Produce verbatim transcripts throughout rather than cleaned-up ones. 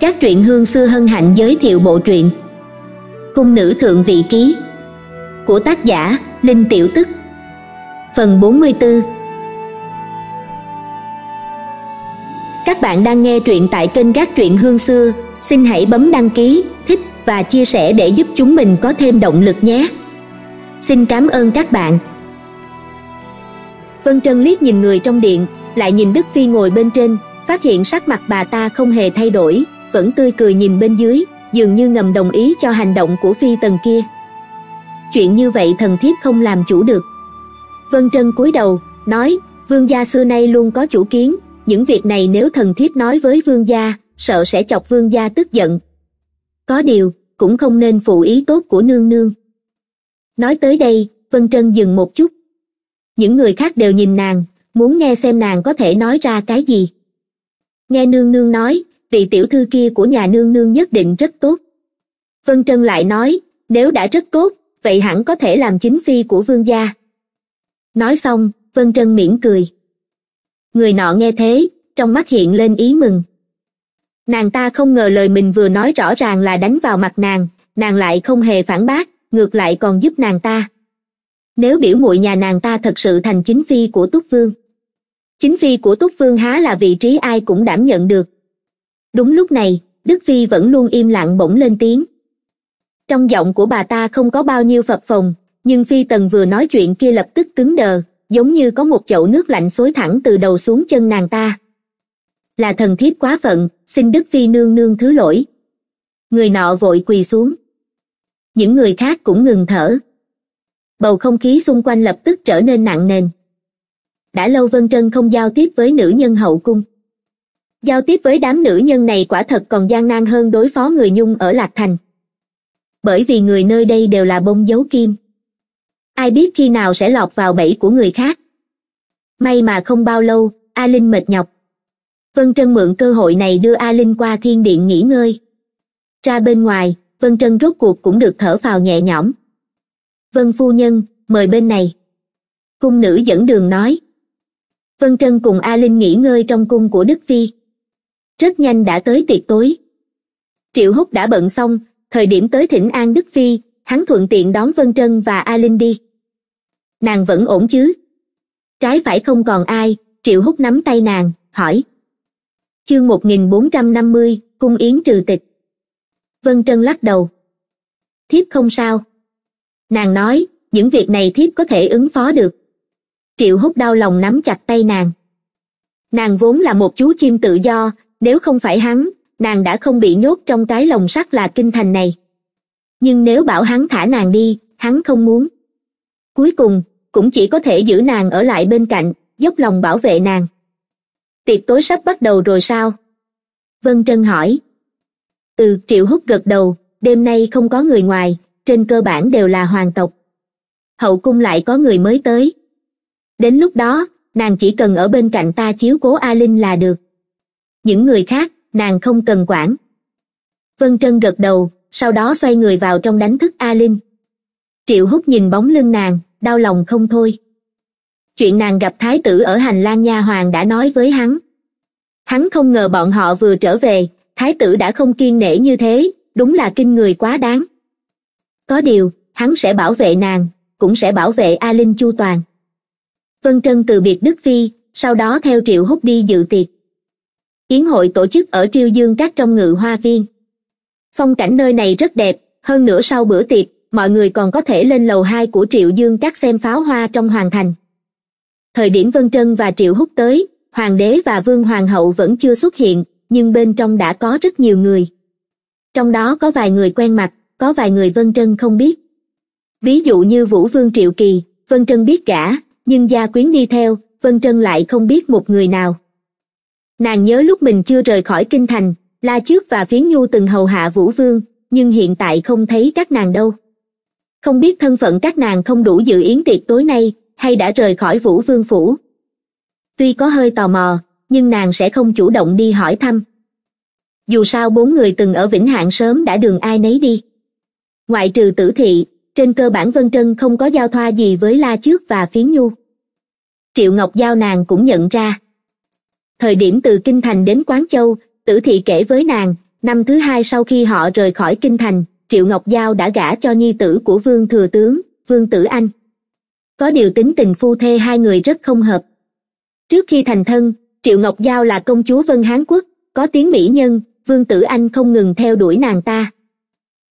Các truyện Hương Xưa Hân Hạnh giới thiệu bộ truyện Cung nữ Thượng Vị Ký của tác giả Linh Tiểu Tức. Phần bốn mươi tư. Các bạn đang nghe truyện tại kênh Các Truyện Hương Xưa, xin hãy bấm đăng ký, thích và chia sẻ để giúp chúng mình có thêm động lực nhé. Xin cảm ơn các bạn. Vân Trân liếc nhìn người trong điện, lại nhìn Đức Phi ngồi bên trên, phát hiện sắc mặt bà ta không hề thay đổi, vẫn tươi cười nhìn bên dưới, dường như ngầm đồng ý cho hành động của phi tần kia. Chuyện như vậy thần thiếp không làm chủ được. Vân Trân cúi đầu, nói, vương gia xưa nay luôn có chủ kiến, những việc này nếu thần thiếp nói với vương gia, sợ sẽ chọc vương gia tức giận. Có điều, cũng không nên phụ ý tốt của nương nương. Nói tới đây, Vân Trân dừng một chút. Những người khác đều nhìn nàng, muốn nghe xem nàng có thể nói ra cái gì. Nghe nương nương nói, vị tiểu thư kia của nhà nương nương nhất định rất tốt. Vân Trân lại nói, nếu đã rất tốt, vậy hẳn có thể làm chính phi của vương gia. Nói xong, Vân Trân mỉm cười. Người nọ nghe thế, trong mắt hiện lên ý mừng. Nàng ta không ngờ lời mình vừa nói rõ ràng là đánh vào mặt nàng, nàng lại không hề phản bác, ngược lại còn giúp nàng ta. Nếu biểu muội nhà nàng ta thật sự thành chính phi của Túc Vương. Chính phi của Túc Vương há là vị trí ai cũng đảm nhận được. Đúng lúc này, Đức Phi vẫn luôn im lặng bỗng lên tiếng. Trong giọng của bà ta không có bao nhiêu phập phồng, nhưng phi tần vừa nói chuyện kia lập tức cứng đờ, giống như có một chậu nước lạnh xối thẳng từ đầu xuống chân nàng ta. Là thần thiếp quá phận, xin Đức Phi nương nương thứ lỗi. Người nọ vội quỳ xuống. Những người khác cũng ngừng thở. Bầu không khí xung quanh lập tức trở nên nặng nề. Đã lâu Vân Trân không giao tiếp với nữ nhân hậu cung. Giao tiếp với đám nữ nhân này quả thật còn gian nan hơn đối phó người Nhung ở Lạc Thành. Bởi vì người nơi đây đều là bông giấu kim. Ai biết khi nào sẽ lọt vào bẫy của người khác. May mà không bao lâu, A Linh mệt nhọc. Vân Trân mượn cơ hội này đưa A Linh qua thiên điện nghỉ ngơi. Ra bên ngoài, Vân Trân rốt cuộc cũng được thở phào nhẹ nhõm. Vân phu nhân, mời bên này. Cung nữ dẫn đường nói. Vân Trân cùng A Linh nghỉ ngơi trong cung của Đức Phi. Rất nhanh đã tới tiệc tối. Triệu Húc đã bận xong, thời điểm tới thỉnh an Đức Phi, hắn thuận tiện đón Vân Trân và A Linh đi. Nàng vẫn ổn chứ? Trái phải không còn ai, Triệu Húc nắm tay nàng, hỏi. Chương một nghìn bốn trăm năm mươi, cung yến trừ tịch. Vân Trân lắc đầu. Thiếp không sao. Nàng nói, những việc này thiếp có thể ứng phó được. Triệu Húc đau lòng nắm chặt tay nàng. Nàng vốn là một chú chim tự do, nếu không phải hắn, nàng đã không bị nhốt trong cái lồng sắt là kinh thành này. Nhưng nếu bảo hắn thả nàng đi, hắn không muốn. Cuối cùng, cũng chỉ có thể giữ nàng ở lại bên cạnh, dốc lòng bảo vệ nàng. Tiệc tối sắp bắt đầu rồi sao? Vân Trân hỏi. Ừ, Triệu Húc gật đầu, đêm nay không có người ngoài, trên cơ bản đều là hoàng tộc. Hậu cung lại có người mới tới. Đến lúc đó, nàng chỉ cần ở bên cạnh ta chiếu cố A Linh là được. Những người khác, nàng không cần quản. Vân Trân gật đầu, sau đó xoay người vào trong đánh thức A Linh. Triệu Húc nhìn bóng lưng nàng, đau lòng không thôi. Chuyện nàng gặp thái tử ở hành lang nha hoàng đã nói với hắn. Hắn không ngờ bọn họ vừa trở về, thái tử đã không kiên nể như thế, đúng là kinh người quá đáng. Có điều, hắn sẽ bảo vệ nàng, cũng sẽ bảo vệ A Linh chu toàn. Vân Trân từ biệt Đức Phi, sau đó theo Triệu Húc đi dự tiệc. Yến hội tổ chức ở Triêu Dương Các trong Ngự Hoa Viên. Phong cảnh nơi này rất đẹp, hơn nữa sau bữa tiệc, mọi người còn có thể lên lầu hai của Triệu Dương Các xem pháo hoa trong hoàng thành. Thời điểm Vân Trân và Triệu Húc tới, Hoàng đế và Vương Hoàng hậu vẫn chưa xuất hiện, nhưng bên trong đã có rất nhiều người. Trong đó có vài người quen mặt, có vài người Vân Trân không biết. Ví dụ như Vũ Vương Triệu Kỳ, Vân Trân biết cả, nhưng gia quyến đi theo, Vân Trân lại không biết một người nào. Nàng nhớ lúc mình chưa rời khỏi kinh thành, La Trước và Phiến Nhu từng hầu hạ Vũ Vương, nhưng hiện tại không thấy các nàng đâu. Không biết thân phận các nàng không đủ dự yến tiệc tối nay, hay đã rời khỏi Vũ Vương phủ. Tuy có hơi tò mò, nhưng nàng sẽ không chủ động đi hỏi thăm. Dù sao bốn người từng ở Vĩnh Hạng sớm đã đường ai nấy đi. Ngoại trừ Tử Thị, trên cơ bản Vân Trân không có giao thoa gì với La Trước và Phiến Nhu. Triệu Ngọc Giao nàng cũng nhận ra. Thời điểm từ Kinh Thành đến Quán Châu, Tử Thị kể với nàng, Năm thứ hai sau khi họ rời khỏi Kinh Thành, Triệu Ngọc Giao đã gả cho nhi tử của Vương Thừa Tướng, Vương Tử Anh. Có điều tính tình phu thê hai người rất không hợp. Trước khi thành thân, Triệu Ngọc Giao là công chúa Vân Hán Quốc, có tiếng mỹ nhân, Vương Tử Anh không ngừng theo đuổi nàng ta.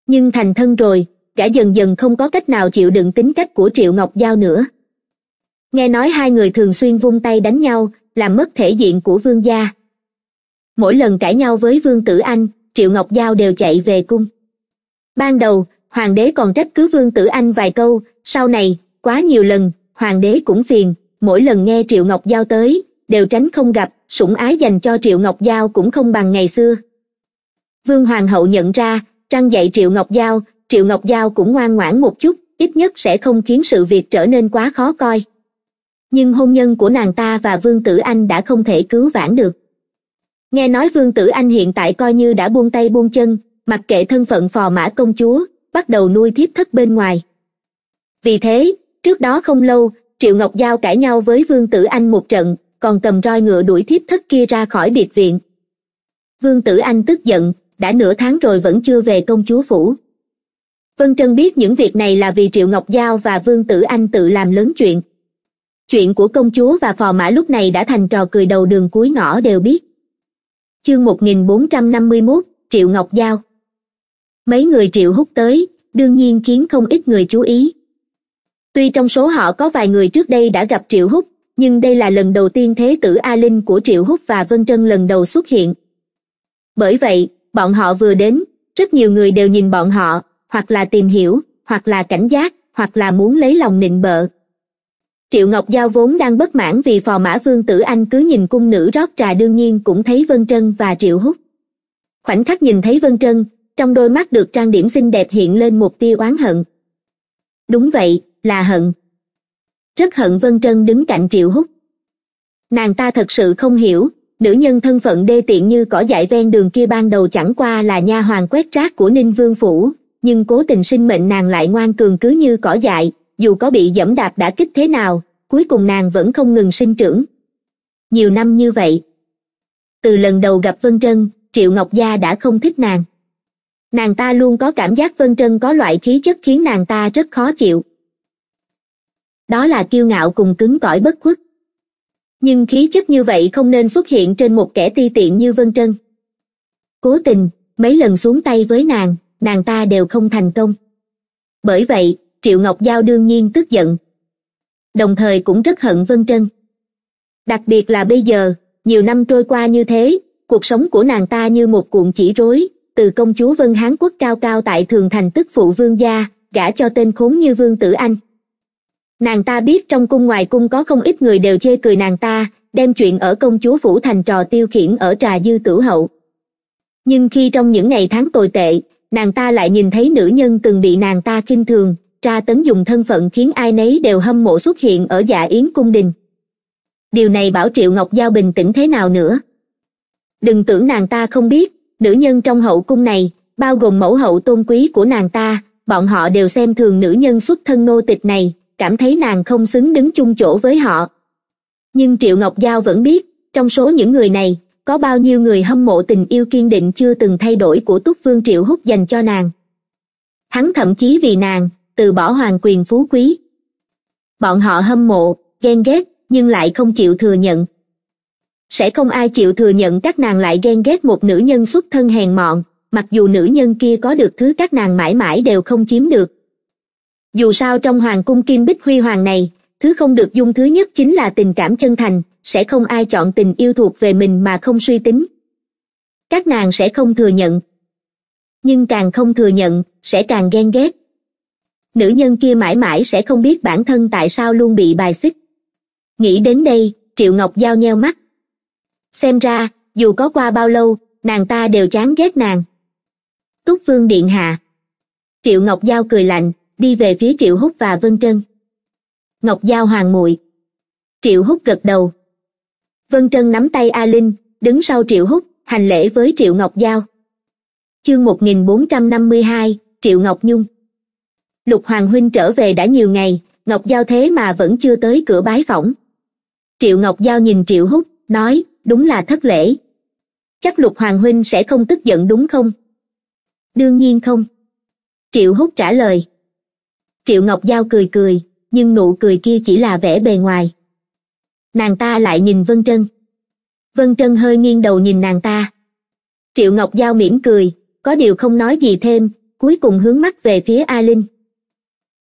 Nhưng thành thân rồi, gã dần dần không có cách nào chịu đựng tính cách của Triệu Ngọc Giao nữa. Nghe nói hai người thường xuyên vung tay đánh nhau, làm mất thể diện của Vương gia. Mỗi lần cãi nhau với Vương Tử Anh, Triệu Ngọc Giao đều chạy về cung. Ban đầu, Hoàng đế còn trách cứ Vương Tử Anh vài câu, sau này, quá nhiều lần, Hoàng đế cũng phiền, mỗi lần nghe Triệu Ngọc Giao tới, đều tránh không gặp, sủng ái dành cho Triệu Ngọc Giao cũng không bằng ngày xưa. Vương Hoàng hậu nhận ra, răn dạy Triệu Ngọc Giao, Triệu Ngọc Giao cũng ngoan ngoãn một chút, ít nhất sẽ không khiến sự việc trở nên quá khó coi. Nhưng hôn nhân của nàng ta và Vương Tử Anh đã không thể cứu vãn được. Nghe nói Vương Tử Anh hiện tại coi như đã buông tay buông chân, mặc kệ thân phận phò mã công chúa, bắt đầu nuôi thiếp thất bên ngoài. Vì thế, trước đó không lâu, Triệu Ngọc Giao cãi nhau với Vương Tử Anh một trận, còn cầm roi ngựa đuổi thiếp thất kia ra khỏi biệt viện. Vương Tử Anh tức giận, đã nửa tháng rồi vẫn chưa về công chúa phủ. Vân Trân biết những việc này là vì Triệu Ngọc Giao và Vương Tử Anh tự làm lớn chuyện. Chuyện của công chúa và phò mã lúc này đã thành trò cười đầu đường cuối ngõ đều biết. Chương một nghìn bốn trăm năm mươi mốt, Triệu Ngọc Giao. Mấy người Triệu Húc tới, đương nhiên khiến không ít người chú ý. Tuy trong số họ có vài người trước đây đã gặp Triệu Húc, nhưng đây là lần đầu tiên thế tử A Linh của Triệu Húc và Vân Trân lần đầu xuất hiện. Bởi vậy, bọn họ vừa đến, rất nhiều người đều nhìn bọn họ, hoặc là tìm hiểu, hoặc là cảnh giác, hoặc là muốn lấy lòng nịnh bợ. Triệu Ngọc Giao vốn đang bất mãn vì phò mã Vương Tử Anh cứ nhìn cung nữ rót trà, đương nhiên cũng thấy Vân Trân và Triệu Húc. Khoảnh khắc nhìn thấy Vân Trân, trong đôi mắt được trang điểm xinh đẹp hiện lên một tia oán hận. Đúng vậy, là hận. Rất hận Vân Trân đứng cạnh Triệu Húc. Nàng ta thật sự không hiểu, nữ nhân thân phận đê tiện như cỏ dại ven đường kia ban đầu chẳng qua là nha hoàn quét rác của Ninh Vương Phủ, nhưng cố tình sinh mệnh nàng lại ngoan cường cứ như cỏ dại. Dù có bị dẫm đạp đã kích thế nào, cuối cùng nàng vẫn không ngừng sinh trưởng. Nhiều năm như vậy, từ lần đầu gặp Vân Trân, Triệu Ngọc Gia đã không thích nàng. Nàng ta luôn có cảm giác Vân Trân có loại khí chất khiến nàng ta rất khó chịu. Đó là kiêu ngạo cùng cứng cỏi bất khuất. Nhưng khí chất như vậy không nên xuất hiện trên một kẻ ti tiện như Vân Trân. Cố tình, mấy lần xuống tay với nàng, nàng ta đều không thành công. Bởi vậy, Triệu Ngọc Giao đương nhiên tức giận. Đồng thời cũng rất hận Vân Trân. Đặc biệt là bây giờ, nhiều năm trôi qua như thế, cuộc sống của nàng ta như một cuộn chỉ rối, từ công chúa Vân Hán Quốc cao cao tại thượng thành tức phụ Vương gia, gả cho tên khốn như Vương Tử Anh. Nàng ta biết trong cung ngoài cung có không ít người đều chê cười nàng ta, đem chuyện ở công chúa phủ thành trò tiêu khiển ở trà dư tử hậu. Nhưng khi trong những ngày tháng tồi tệ, nàng ta lại nhìn thấy nữ nhân từng bị nàng ta khinh thường, tra tấn dùng thân phận khiến ai nấy đều hâm mộ xuất hiện ở dạ yến cung đình. Điều này bảo Triệu Ngọc Giao bình tĩnh thế nào nữa. Đừng tưởng nàng ta không biết, nữ nhân trong hậu cung này, bao gồm mẫu hậu tôn quý của nàng ta, bọn họ đều xem thường nữ nhân xuất thân nô tịch này, cảm thấy nàng không xứng đứng chung chỗ với họ. Nhưng Triệu Ngọc Giao vẫn biết, trong số những người này, có bao nhiêu người hâm mộ tình yêu kiên định chưa từng thay đổi của Túc Vương Triệu Húc dành cho nàng. Hắn thậm chí vì nàng, từ bỏ hoàng quyền phú quý. Bọn họ hâm mộ, ghen ghét, nhưng lại không chịu thừa nhận. Sẽ không ai chịu thừa nhận các nàng lại ghen ghét một nữ nhân xuất thân hèn mọn, mặc dù nữ nhân kia có được thứ các nàng mãi mãi đều không chiếm được. Dù sao trong hoàng cung kim bích huy hoàng này, thứ không được dung thứ nhất chính là tình cảm chân thành, sẽ không ai chọn tình yêu thuộc về mình mà không suy tính. Các nàng sẽ không thừa nhận. Nhưng càng không thừa nhận, sẽ càng ghen ghét. Nữ nhân kia mãi mãi sẽ không biết bản thân tại sao luôn bị bài xích. Nghĩ đến đây, Triệu Ngọc Giao nheo mắt. Xem ra, dù có qua bao lâu, nàng ta đều chán ghét nàng. Túc Vương điện hạ. Triệu Ngọc Giao cười lạnh, đi về phía Triệu Húc và Vân Trân. Ngọc Giao hoàng muội. Triệu Húc gật đầu. Vân Trân nắm tay A Linh, đứng sau Triệu Húc, hành lễ với Triệu Ngọc Giao. Chương một nghìn bốn trăm năm mươi hai, Triệu Ngọc Nhung. Lục Hoàng huynh trở về đã nhiều ngày, Ngọc Giao thế mà vẫn chưa tới cửa bái phỏng. Triệu Ngọc Giao nhìn Triệu Húc, nói, đúng là thất lễ. chắc Lục Hoàng huynh sẽ không tức giận đúng không? Đương nhiên không. Triệu Húc trả lời. Triệu Ngọc Giao cười cười, nhưng nụ cười kia chỉ là vẻ bề ngoài. Nàng ta lại nhìn Vân Trân. Vân Trân hơi nghiêng đầu nhìn nàng ta. Triệu Ngọc Giao mỉm cười, có điều không nói gì thêm, cuối cùng hướng mắt về phía A Linh.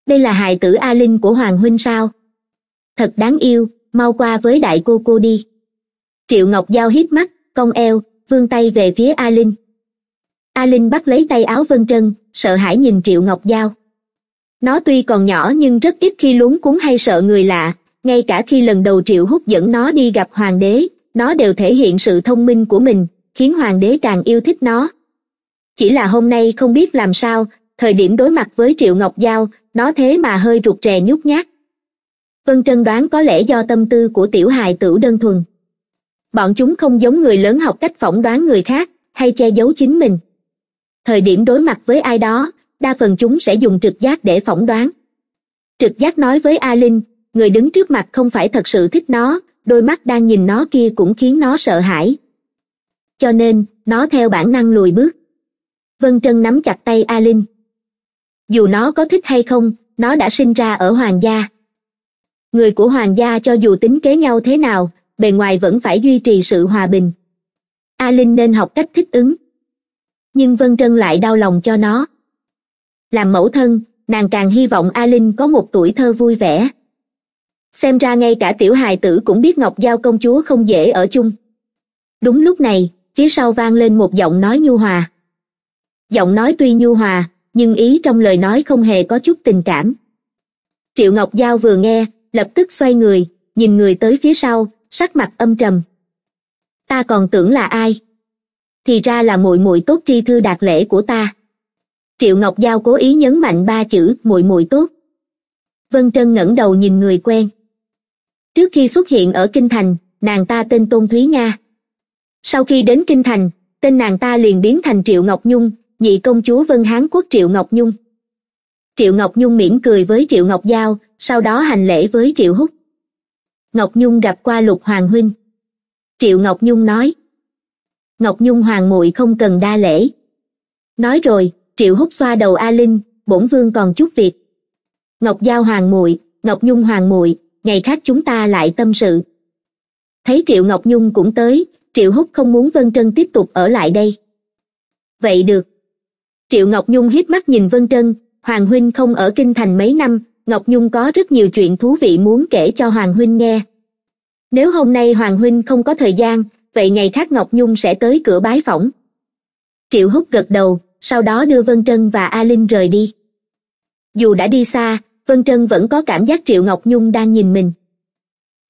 Đây là hài tử A Linh của Hoàng huynh sao? Thật đáng yêu, mau qua với đại cô cô đi. Triệu Ngọc Giao híp mắt, cong eo, vươn tay về phía A Linh. A Linh bắt lấy tay áo Vân Trân, sợ hãi nhìn Triệu Ngọc Giao. Nó tuy còn nhỏ nhưng rất ít khi luống cuống hay sợ người lạ, ngay cả khi lần đầu Triệu Húc dẫn nó đi gặp Hoàng đế, nó đều thể hiện sự thông minh của mình, khiến Hoàng đế càng yêu thích nó. Chỉ là hôm nay không biết làm sao, thời điểm đối mặt với Triệu Ngọc Giao, nó thế mà hơi rụt rè nhút nhát. Vân Trân đoán có lẽ do tâm tư của tiểu hài tử đơn thuần. Bọn chúng không giống người lớn học cách phỏng đoán người khác, hay che giấu chính mình. Thời điểm đối mặt với ai đó, đa phần chúng sẽ dùng trực giác để phỏng đoán. Trực giác nói với A Linh, người đứng trước mặt không phải thật sự thích nó, đôi mắt đang nhìn nó kia cũng khiến nó sợ hãi. Cho nên, nó theo bản năng lùi bước. Vân Trân nắm chặt tay A Linh. Dù nó có thích hay không, nó đã sinh ra ở Hoàng gia. Người của Hoàng gia cho dù tính kế nhau thế nào, bề ngoài vẫn phải duy trì sự hòa bình. A Linh nên học cách thích ứng. Nhưng Vân Trân lại đau lòng cho nó. Làm mẫu thân, nàng càng hy vọng A Linh có một tuổi thơ vui vẻ. Xem ra ngay cả tiểu hài tử cũng biết Ngọc Giao công chúa không dễ ở chung. Đúng lúc này, phía sau vang lên một giọng nói nhu hòa. Giọng nói tuy nhu hòa, nhưng ý trong lời nói không hề có chút tình cảm. Triệu Ngọc Giao vừa nghe, lập tức xoay người, nhìn người tới phía sau, sắc mặt âm trầm. Ta còn tưởng là ai? Thì ra là muội muội tốt tri thư đạt lễ của ta. Triệu Ngọc Giao cố ý nhấn mạnh ba chữ muội muội tốt. Vân Trân ngẩng đầu nhìn người quen. Trước khi xuất hiện ở Kinh Thành, nàng ta tên Tôn Thúy Nga. Sau khi đến Kinh Thành, tên nàng ta liền biến thành Triệu Ngọc Nhung, nhị công chúa Vân Hán Quốc Triệu Ngọc Nhung. Triệu Ngọc Nhung mỉm cười với Triệu Ngọc Giao, sau đó hành lễ với Triệu Húc. Ngọc Nhung gặp qua Lục Hoàng huynh. Triệu Ngọc Nhung nói. Ngọc Nhung hoàng muội không cần đa lễ. Nói rồi, Triệu Húc xoa đầu A Linh, bổn vương còn chút việc. Ngọc Giao hoàng muội, Ngọc Nhung hoàng muội, ngày khác chúng ta lại tâm sự. Thấy Triệu Ngọc Nhung cũng tới, Triệu Húc không muốn Vân Trân tiếp tục ở lại đây. Vậy được. Triệu Ngọc Nhung híp mắt nhìn Vân Trân, Hoàng huynh không ở Kinh Thành mấy năm, Ngọc Nhung có rất nhiều chuyện thú vị muốn kể cho Hoàng huynh nghe. Nếu hôm nay Hoàng huynh không có thời gian, vậy ngày khác Ngọc Nhung sẽ tới cửa bái phỏng. Triệu Húc gật đầu, sau đó đưa Vân Trân và A Linh rời đi. Dù đã đi xa, Vân Trân vẫn có cảm giác Triệu Ngọc Nhung đang nhìn mình.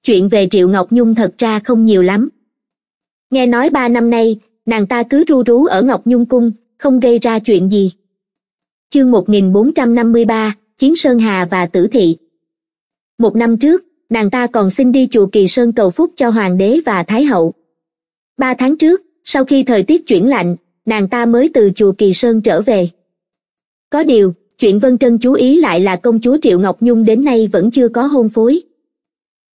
Chuyện về Triệu Ngọc Nhung thật ra không nhiều lắm. Nghe nói ba năm nay, nàng ta cứ ru rú ở Ngọc Nhung cung, không gây ra chuyện gì. Chương một nghìn bốn trăm năm mươi ba, Chiến Sơn Hà và Tử Thị. Một năm trước, nàng ta còn xin đi chùa Kỳ Sơn cầu phúc cho Hoàng đế và Thái hậu. Ba tháng trước, sau khi thời tiết chuyển lạnh, nàng ta mới từ chùa Kỳ Sơn trở về. Có điều, chuyện Vân Trân chú ý lại là công chúa Triệu Ngọc Nhung đến nay vẫn chưa có hôn phối.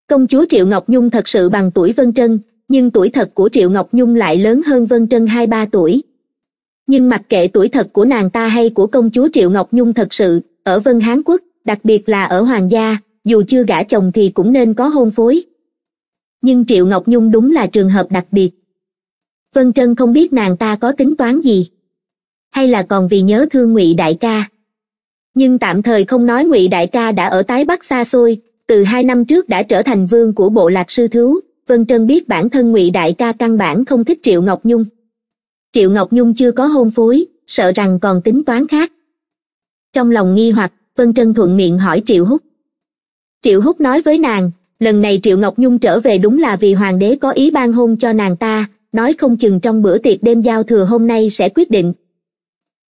Công chúa Triệu Ngọc Nhung thật sự bằng tuổi Vân Trân, nhưng tuổi thật của Triệu Ngọc Nhung lại lớn hơn Vân Trân hai ba tuổi. Nhưng mặc kệ tuổi thật của nàng ta hay của công chúa Triệu Ngọc Nhung thật sự, ở Vân Hán Quốc, đặc biệt là ở Hoàng gia, dù chưa gả chồng thì cũng nên có hôn phối. Nhưng Triệu Ngọc Nhung đúng là trường hợp đặc biệt. Vân Trân không biết nàng ta có tính toán gì, hay là còn vì nhớ thương Ngụy đại ca. Nhưng tạm thời không nói Ngụy đại ca đã ở Tái Bắc xa xôi, từ hai năm trước đã trở thành vương của bộ lạc sư thú. Vân Trân biết bản thân Ngụy đại ca căn bản không thích Triệu Ngọc Nhung. Triệu Ngọc Nhung chưa có hôn phối, sợ rằng còn tính toán khác. Trong lòng nghi hoặc, Vân Trân thuận miệng hỏi Triệu Húc. Triệu Húc nói với nàng, lần này Triệu Ngọc Nhung trở về đúng là vì Hoàng đế có ý ban hôn cho nàng ta, nói không chừng trong bữa tiệc đêm giao thừa hôm nay sẽ quyết định.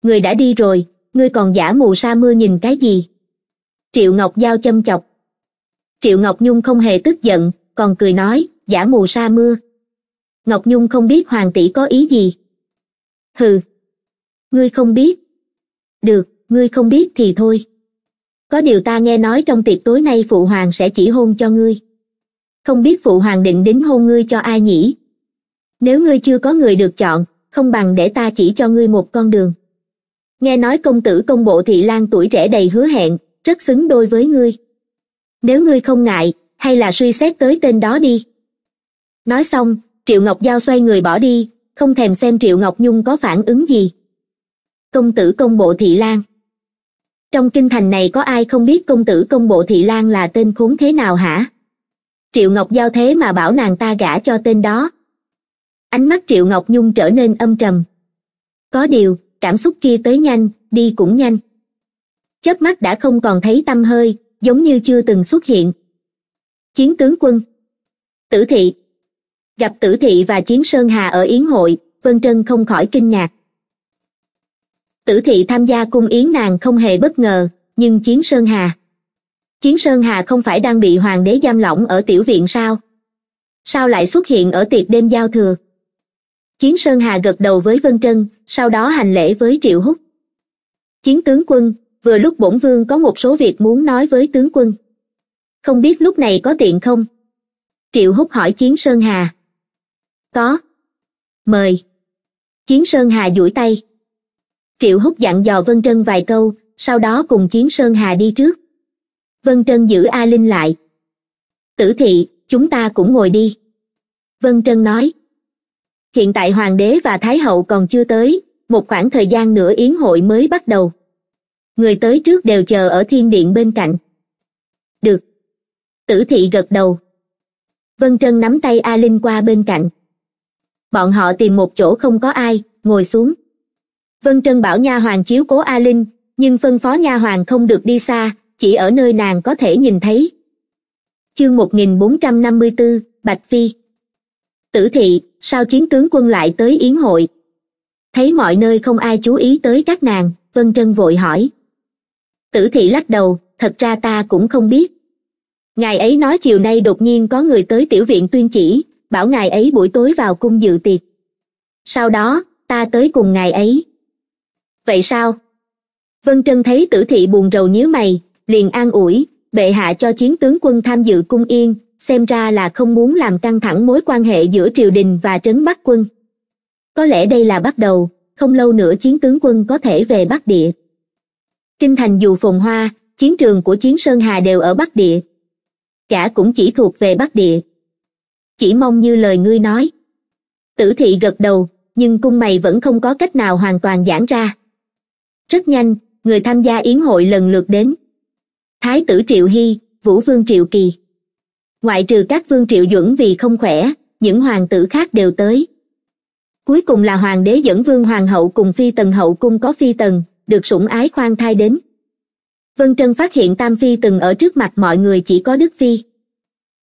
Người đã đi rồi, ngươi còn giả mù sa mưa nhìn cái gì? Triệu Ngọc Giao châm chọc. Triệu Ngọc Nhung không hề tức giận, còn cười nói, giả mù sa mưa. Ngọc Nhung không biết Hoàng tỷ có ý gì. Hừ, ngươi không biết. Được, ngươi không biết thì thôi. Có điều ta nghe nói trong tiệc tối nay Phụ Hoàng sẽ chỉ hôn cho ngươi. Không biết Phụ Hoàng định đính hôn ngươi cho ai nhỉ? Nếu ngươi chưa có người được chọn, không bằng để ta chỉ cho ngươi một con đường. Nghe nói công tử công bộ Thị Lan tuổi trẻ đầy hứa hẹn, rất xứng đôi với ngươi. Nếu ngươi không ngại, hay là suy xét tới tên đó đi. Nói xong, Triệu Ngọc Giao xoay người bỏ đi, không thèm xem Triệu Ngọc Nhung có phản ứng gì. Công tử công bộ Thị Lan. Trong kinh thành này có ai không biết công tử công bộ Thị Lan là tên khốn thế nào hả? Triệu Ngọc Giao thế mà bảo nàng ta gả cho tên đó. Ánh mắt Triệu Ngọc Nhung trở nên âm trầm. Có điều, cảm xúc kia tới nhanh, đi cũng nhanh. Chớp mắt đã không còn thấy tăm hơi, giống như chưa từng xuất hiện. Chiến tướng quân. Tử Thị. Gặp Tử Thị và Chiến Sơn Hà ở yến hội, Vân Trân không khỏi kinh ngạc. Tử Thị tham gia cung yến nàng không hề bất ngờ, nhưng Chiến Sơn Hà. Chiến Sơn Hà không phải đang bị hoàng đế giam lỏng ở tiểu viện sao? Sao lại xuất hiện ở tiệc đêm giao thừa? Chiến Sơn Hà gật đầu với Vân Trân, sau đó hành lễ với Triệu Húc. Chiến tướng quân, vừa lúc bổn vương có một số việc muốn nói với tướng quân. Không biết lúc này có tiện không? Triệu Húc hỏi Chiến Sơn Hà. Có. Mời. Chiến Sơn Hà duỗi tay. Triệu Húc dặn dò Vân Trân vài câu, sau đó cùng Chiến Sơn Hà đi trước. Vân Trân giữ A Linh lại. Tử Thị, chúng ta cũng ngồi đi. Vân Trân nói. Hiện tại hoàng đế và thái hậu còn chưa tới, một khoảng thời gian nữa yến hội mới bắt đầu. Người tới trước đều chờ ở thiên điện bên cạnh. Được. Tử Thị gật đầu. Vân Trân nắm tay A Linh qua bên cạnh. Bọn họ tìm một chỗ không có ai, ngồi xuống. Vân Trân bảo nha hoàn chiếu cố A Linh, nhưng phân phó nha hoàn không được đi xa, chỉ ở nơi nàng có thể nhìn thấy. Chương một nghìn bốn trăm năm mươi tư, Bạch Phi. Tử Thị, sao chiến tướng quân lại tới yến hội? Thấy mọi nơi không ai chú ý tới các nàng, Vân Trân vội hỏi. Tử Thị lắc đầu, thật ra ta cũng không biết. Ngài ấy nói chiều nay đột nhiên có người tới tiểu viện tuyên chỉ, bảo ngài ấy buổi tối vào cung dự tiệc. Sau đó, ta tới cùng ngài ấy. Vậy sao? Vân Trân thấy Tử Thị buồn rầu nhíu mày, liền an ủi, bệ hạ cho chiến tướng quân tham dự cung yến, xem ra là không muốn làm căng thẳng mối quan hệ giữa triều đình và trấn Bắc quân. Có lẽ đây là bắt đầu, không lâu nữa chiến tướng quân có thể về Bắc Địa. Kinh thành dù phồn hoa, chiến trường của Chiến Sơn Hà đều ở Bắc Địa. Cả cũng chỉ thuộc về Bắc Địa. Chỉ mong như lời ngươi nói. Tử Thị gật đầu, nhưng cung mày vẫn không có cách nào hoàn toàn giãn ra. Rất nhanh, người tham gia yến hội lần lượt đến. Thái tử Triệu Hy, Vũ Vương Triệu Kỳ. Ngoại trừ các Vương Triệu Duẩn vì không khỏe, những hoàng tử khác đều tới. Cuối cùng là hoàng đế dẫn Vương Hoàng hậu cùng Phi Tần hậu cung có Phi Tần, được sủng ái khoan thai đến. Vân Trân phát hiện Tam Phi Tần ở trước mặt mọi người chỉ có Đức Phi.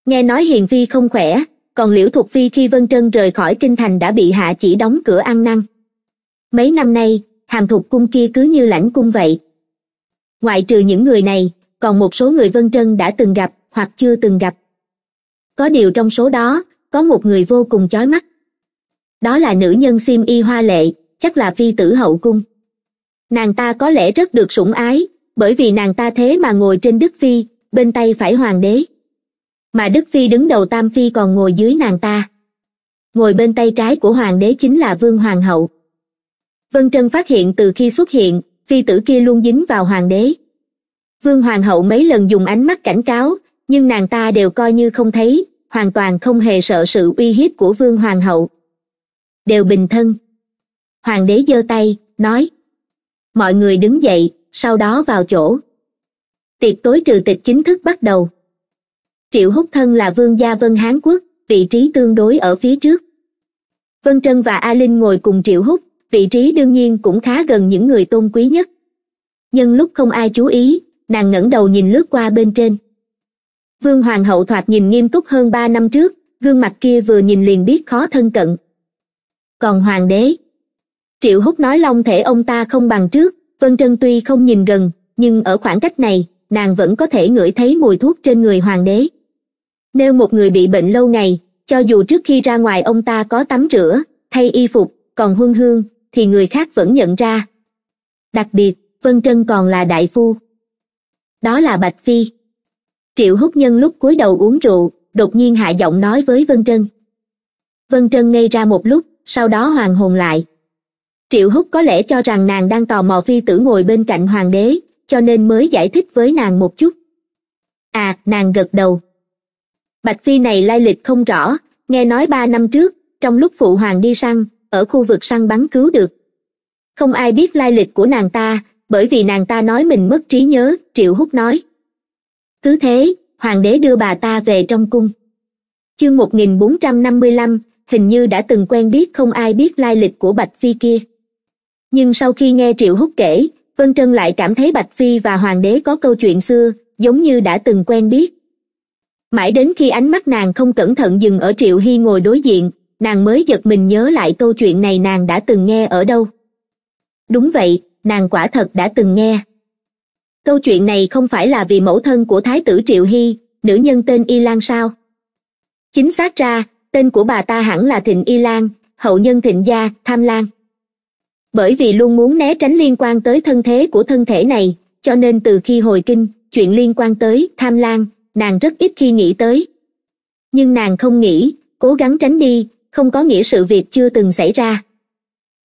Nghe nói Hiền Phi không khỏe, còn Liễu Thục Phi khi Vân Trân rời khỏi kinh thành đã bị hạ chỉ đóng cửa ăn năn. Mấy năm nay, Hàm Thục cung kia cứ như lãnh cung vậy. Ngoại trừ những người này, còn một số người Vân Trân đã từng gặp hoặc chưa từng gặp. Có điều trong số đó, có một người vô cùng chói mắt. Đó là nữ nhân xiêm y hoa lệ, chắc là phi tử hậu cung. Nàng ta có lẽ rất được sủng ái, bởi vì nàng ta thế mà ngồi trên Đức Phi, bên tay phải hoàng đế. Mà Đức Phi đứng đầu Tam Phi còn ngồi dưới nàng ta. Ngồi bên tay trái của hoàng đế chính là Vương Hoàng hậu. Vân Trân phát hiện từ khi xuất hiện, phi tử kia luôn dính vào hoàng đế. Vương Hoàng hậu mấy lần dùng ánh mắt cảnh cáo, nhưng nàng ta đều coi như không thấy, hoàn toàn không hề sợ sự uy hiếp của Vương Hoàng hậu. Đều bình thân. Hoàng đế giơ tay, nói. Mọi người đứng dậy, sau đó vào chỗ. Tiệc tối trừ tịch chính thức bắt đầu. Triệu Húc thân là vương gia Vân Hán Quốc, vị trí tương đối ở phía trước. Vân Trân và A Linh ngồi cùng Triệu Húc, vị trí đương nhiên cũng khá gần những người tôn quý nhất. Nhân lúc không ai chú ý, nàng ngẩng đầu nhìn lướt qua bên trên. Vương Hoàng hậu thoạt nhìn nghiêm túc hơn ba năm trước, gương mặt kia vừa nhìn liền biết khó thân cận. Còn hoàng đế, Triệu Húc nói long thể ông ta không bằng trước. Vân Trân tuy không nhìn gần, nhưng ở khoảng cách này, nàng vẫn có thể ngửi thấy mùi thuốc trên người hoàng đế. Nếu một người bị bệnh lâu ngày, cho dù trước khi ra ngoài ông ta có tắm rửa, thay y phục, còn huân hương, thì người khác vẫn nhận ra. Đặc biệt, Vân Trân còn là đại phu. Đó là Bạch Phi. Triệu Húc nhân lúc cúi đầu uống rượu, đột nhiên hạ giọng nói với Vân Trân. Vân Trân ngây ra một lúc, sau đó hoàn hồn lại. Triệu Húc có lẽ cho rằng nàng đang tò mò phi tử ngồi bên cạnh hoàng đế, cho nên mới giải thích với nàng một chút. À, nàng gật đầu. Bạch Phi này lai lịch không rõ, nghe nói ba năm trước, trong lúc phụ hoàng đi săn, ở khu vực săn bắn cứu được. Không ai biết lai lịch của nàng ta, bởi vì nàng ta nói mình mất trí nhớ, Triệu Húc nói. Cứ thế, hoàng đế đưa bà ta về trong cung. Chương một nghìn bốn trăm năm mươi lăm, hình như đã từng quen biết không ai biết lai lịch của Bạch Phi kia. Nhưng sau khi nghe Triệu Húc kể, Vân Trân lại cảm thấy Bạch Phi và hoàng đế có câu chuyện xưa, giống như đã từng quen biết. Mãi đến khi ánh mắt nàng không cẩn thận dừng ở Triệu Hy ngồi đối diện, nàng mới giật mình nhớ lại câu chuyện này nàng đã từng nghe ở đâu. Đúng vậy, nàng quả thật đã từng nghe. Câu chuyện này không phải là vì mẫu thân của thái tử Triệu Hy, nữ nhân tên Y Lan sao? Chính xác ra, tên của bà ta hẳn là Thịnh Y Lan, hậu nhân Thịnh gia, Tham Lang. Bởi vì luôn muốn né tránh liên quan tới thân thế của thân thể này, cho nên từ khi hồi kinh, chuyện liên quan tới Tham Lang, nàng rất ít khi nghĩ tới. Nhưng nàng không nghĩ, cố gắng tránh đi, không có nghĩa sự việc chưa từng xảy ra.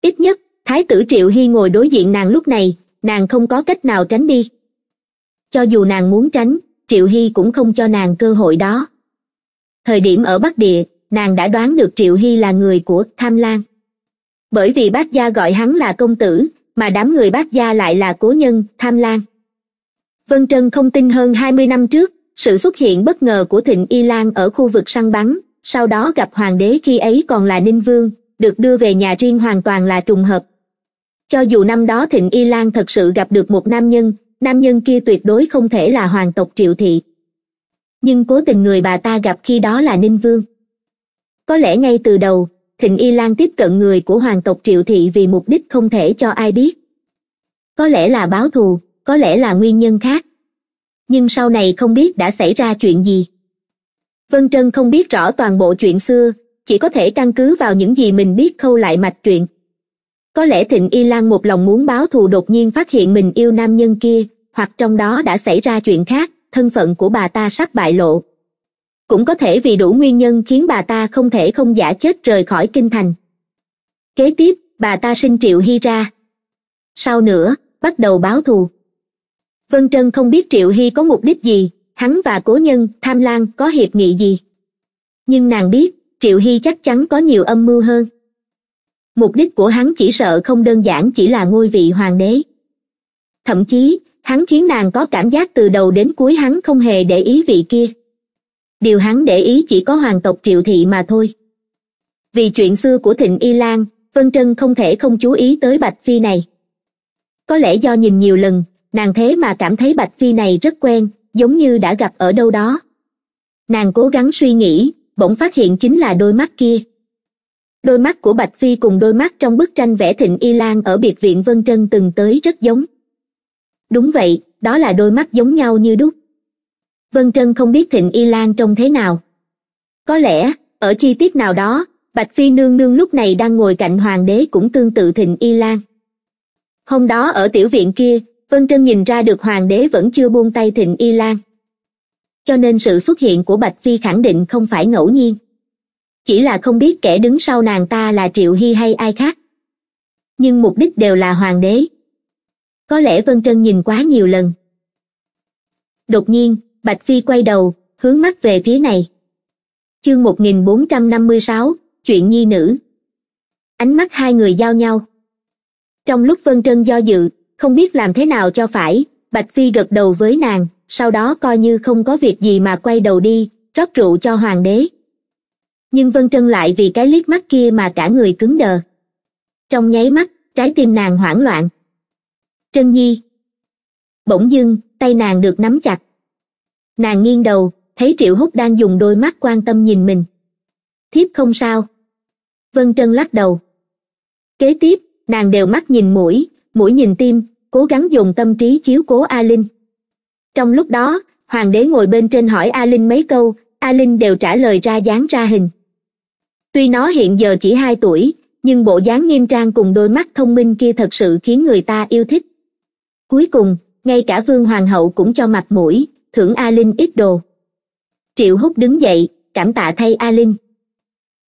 Ít nhất, thái tử Triệu Hy ngồi đối diện nàng lúc này, nàng không có cách nào tránh đi. Cho dù nàng muốn tránh, Triệu Hy cũng không cho nàng cơ hội đó. Thời điểm ở Bắc Địa, nàng đã đoán được Triệu Hy là người của Tham Lang. Bởi vì Bác Gia gọi hắn là công tử, mà đám người Bác Gia lại là cố nhân Tham Lang. Vân Trân không tin hơn hai mươi năm trước, sự xuất hiện bất ngờ của Thịnh Y Lan ở khu vực săn bắn, sau đó gặp hoàng đế khi ấy còn là Ninh Vương, được đưa về nhà riêng hoàn toàn là trùng hợp. Cho dù năm đó Thịnh Y Lan thật sự gặp được một nam nhân, nam nhân kia tuyệt đối không thể là hoàng tộc Triệu thị. Nhưng cố tình người bà ta gặp khi đó là Ninh Vương. Có lẽ ngay từ đầu, Thịnh Y Lan tiếp cận người của hoàng tộc Triệu thị vì mục đích không thể cho ai biết. Có lẽ là báo thù, có lẽ là nguyên nhân khác. Nhưng sau này không biết đã xảy ra chuyện gì. Vân Trân không biết rõ toàn bộ chuyện xưa, chỉ có thể căn cứ vào những gì mình biết khâu lại mạch truyện. Có lẽ Thịnh Y Lan một lòng muốn báo thù đột nhiên phát hiện mình yêu nam nhân kia, hoặc trong đó đã xảy ra chuyện khác, thân phận của bà ta sắp bại lộ. Cũng có thể vì đủ nguyên nhân khiến bà ta không thể không giả chết rời khỏi kinh thành. Kế tiếp, bà ta sinh Triệu Hy ra. Sau nữa, bắt đầu báo thù. Vân Trân không biết Triệu Hy có mục đích gì, hắn và cố nhân Tham Lang có hiệp nghị gì. Nhưng nàng biết, Triệu Hy chắc chắn có nhiều âm mưu hơn. Mục đích của hắn chỉ sợ không đơn giản chỉ là ngôi vị hoàng đế. Thậm chí, hắn khiến nàng có cảm giác từ đầu đến cuối hắn không hề để ý vị kia. Điều hắn để ý chỉ có hoàng tộc Triệu thị mà thôi. Vì chuyện xưa của Thịnh Y Lan, Vân Trân không thể không chú ý tới Bạch Phi này. Có lẽ do nhìn nhiều lần, nàng thế mà cảm thấy Bạch Phi này rất quen, giống như đã gặp ở đâu đó. Nàng cố gắng suy nghĩ, bỗng phát hiện chính là đôi mắt kia. Đôi mắt của Bạch Phi cùng đôi mắt trong bức tranh vẽ Thịnh Y Lan ở biệt viện Vân Trân từng tới rất giống. Đúng vậy, đó là đôi mắt giống nhau như đúc. Vân Trân không biết Thịnh Y Lan trông thế nào. Có lẽ, ở chi tiết nào đó, Bạch Phi nương nương lúc này đang ngồi cạnh hoàng đế cũng tương tự Thịnh Y Lan. Hôm đó ở tiểu viện kia, Vân Trân nhìn ra được hoàng đế vẫn chưa buông tay Thịnh Y Lan. Cho nên sự xuất hiện của Bạch Phi khẳng định không phải ngẫu nhiên. Chỉ là không biết kẻ đứng sau nàng ta là Triệu Hy hay ai khác. Nhưng mục đích đều là hoàng đế. Có lẽ Vân Trân nhìn quá nhiều lần. Đột nhiên, Bạch Phi quay đầu, hướng mắt về phía này. Chương một nghìn bốn trăm năm mươi sáu, chuyện nhi nữ. Ánh mắt hai người giao nhau. Trong lúc Vân Trân do dự, không biết làm thế nào cho phải, Bạch Phi gật đầu với nàng, sau đó coi như không có việc gì mà quay đầu đi, rót rượu cho hoàng đế. Nhưng Vân Trân lại vì cái liếc mắt kia mà cả người cứng đờ. Trong nháy mắt, trái tim nàng hoảng loạn. Trân Nhi. Bỗng dưng, tay nàng được nắm chặt. Nàng nghiêng đầu, thấy Triệu Húc đang dùng đôi mắt quan tâm nhìn mình. Thiếp không sao. Vân Trân lắc đầu. Kế tiếp, nàng đều mắt nhìn mũi, mũi nhìn tim, cố gắng dùng tâm trí chiếu cố A Linh. Trong lúc đó, hoàng đế ngồi bên trên hỏi A Linh mấy câu, A Linh đều trả lời ra dáng ra hình. Tuy nó hiện giờ chỉ hai tuổi, nhưng bộ dáng nghiêm trang cùng đôi mắt thông minh kia thật sự khiến người ta yêu thích. Cuối cùng, ngay cả Vương Hoàng hậu cũng cho mặt mũi, thưởng A Linh ít đồ. Triệu Húc đứng dậy, cảm tạ thay A Linh.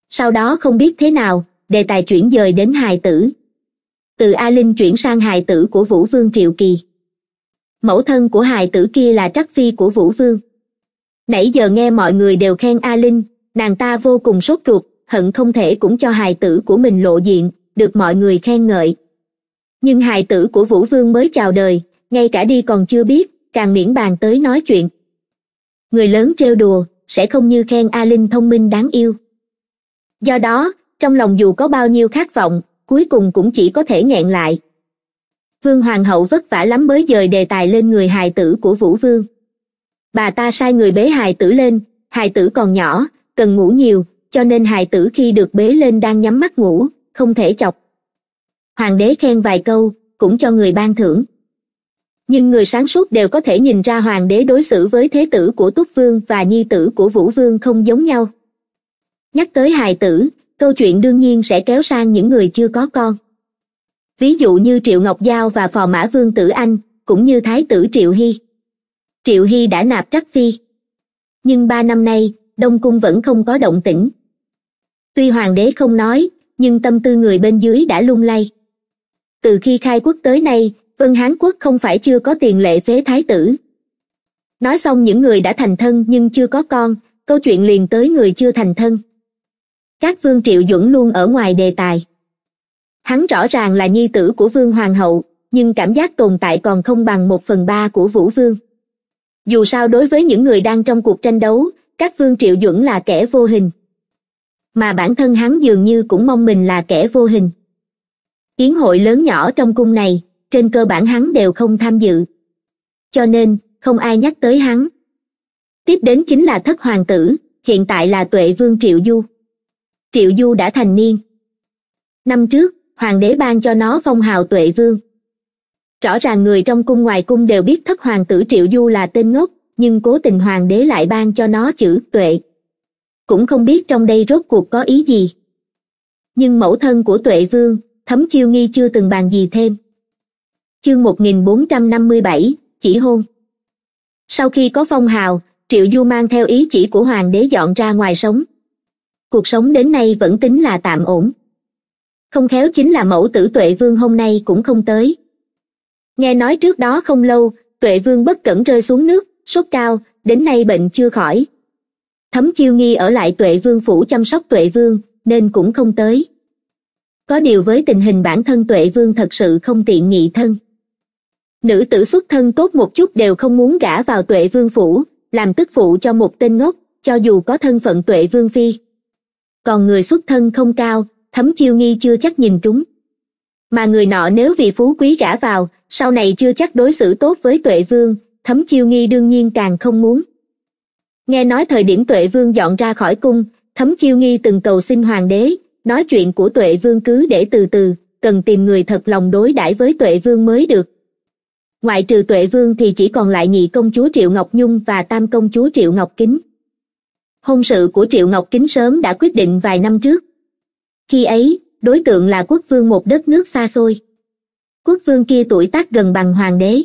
Sau đó không biết thế nào, đề tài chuyển dời đến hài tử. Từ A Linh chuyển sang hài tử của Vũ Vương Triệu Kỳ. Mẫu thân của hài tử kia là Trắc Phi của Vũ Vương. Nãy giờ nghe mọi người đều khen A Linh, nàng ta vô cùng sốt ruột, hận không thể cũng cho hài tử của mình lộ diện, được mọi người khen ngợi. Nhưng hài tử của Vũ Vương mới chào đời, ngay cả đi còn chưa biết, càng miễn bàn tới nói chuyện. Người lớn trêu đùa, sẽ không như khen A Linh thông minh đáng yêu. Do đó, trong lòng dù có bao nhiêu khát vọng, cuối cùng cũng chỉ có thể nghẹn lại. Vương Hoàng hậu vất vả lắm mới dời đề tài lên người hài tử của Vũ Vương. Bà ta sai người bế hài tử lên, hài tử còn nhỏ, cần ngủ nhiều, cho nên hài tử khi được bế lên đang nhắm mắt ngủ, không thể chọc. Hoàng đế khen vài câu, cũng cho người ban thưởng. Nhưng người sáng suốt đều có thể nhìn ra hoàng đế đối xử với thế tử của Túc Vương và nhi tử của Vũ Vương không giống nhau. Nhắc tới hài tử, câu chuyện đương nhiên sẽ kéo sang những người chưa có con. Ví dụ như Triệu Ngọc Giao và phò mã Vương Tử Anh, cũng như thái tử Triệu Hy. Triệu Hy đã nạp Trắc Phi. Nhưng ba năm nay, Đông Cung vẫn không có động tĩnh. Tuy hoàng đế không nói, nhưng tâm tư người bên dưới đã lung lay. Từ khi khai quốc tới nay, Vân Hán Quốc không phải chưa có tiền lệ phế thái tử. Nói xong những người đã thành thân nhưng chưa có con, câu chuyện liền tới người chưa thành thân. Các Vương Triệu Duẩn luôn ở ngoài đề tài. Hắn rõ ràng là nhi tử của Vương Hoàng hậu, nhưng cảm giác tồn tại còn không bằng một phần ba của Vũ Vương. Dù sao đối với những người đang trong cuộc tranh đấu, các Vương Triệu Duẩn là kẻ vô hình. Mà bản thân hắn dường như cũng mong mình là kẻ vô hình. Yến hội lớn nhỏ trong cung này, trên cơ bản hắn đều không tham dự. Cho nên, không ai nhắc tới hắn. Tiếp đến chính là thất hoàng tử, hiện tại là Tuệ Vương Triệu Du. Triệu Du đã thành niên. Năm trước, hoàng đế ban cho nó phong hào Tuệ Vương. Rõ ràng người trong cung ngoài cung đều biết thất hoàng tử Triệu Du là tên ngốc, nhưng cố tình hoàng đế lại ban cho nó chữ Tuệ. Cũng không biết trong đây rốt cuộc có ý gì. Nhưng mẫu thân của Tuệ Vương, Thấm Chiêu Nghi chưa từng bàn gì thêm. Chương một nghìn bốn trăm năm mươi bảy, chỉ hôn. Sau khi có phong hào, Triệu Du mang theo ý chỉ của hoàng đế dọn ra ngoài sống. Cuộc sống đến nay vẫn tính là tạm ổn. Không khéo chính là mẫu tử Tuệ Vương hôm nay cũng không tới. Nghe nói trước đó không lâu, Tuệ Vương bất cẩn rơi xuống nước, sốt cao, đến nay bệnh chưa khỏi. Thấm Chiêu Nghi ở lại Tuệ Vương phủ chăm sóc Tuệ Vương, nên cũng không tới. Có điều với tình hình bản thân Tuệ Vương thật sự không tiện nghị thân. Nữ tử xuất thân tốt một chút đều không muốn gả vào Tuệ Vương phủ, làm tức phụ cho một tên ngốc, cho dù có thân phận Tuệ Vương phi. Còn người xuất thân không cao, Thấm Chiêu Nghi chưa chắc nhìn trúng. Mà người nọ nếu vì phú quý gả vào, sau này chưa chắc đối xử tốt với Tuệ Vương, Thấm Chiêu Nghi đương nhiên càng không muốn. Nghe nói thời điểm Tuệ Vương dọn ra khỏi cung, Thấm Chiêu Nghi từng cầu xin hoàng đế, nói chuyện của Tuệ Vương cứ để từ từ, cần tìm người thật lòng đối đãi với Tuệ Vương mới được. Ngoại trừ Tuệ Vương thì chỉ còn lại nhị công chúa Triệu Ngọc Nhung và tam công chúa Triệu Ngọc Kính. Hôn sự của Triệu Ngọc Kính sớm đã quyết định vài năm trước. Khi ấy, đối tượng là quốc vương một đất nước xa xôi. Quốc vương kia tuổi tác gần bằng hoàng đế.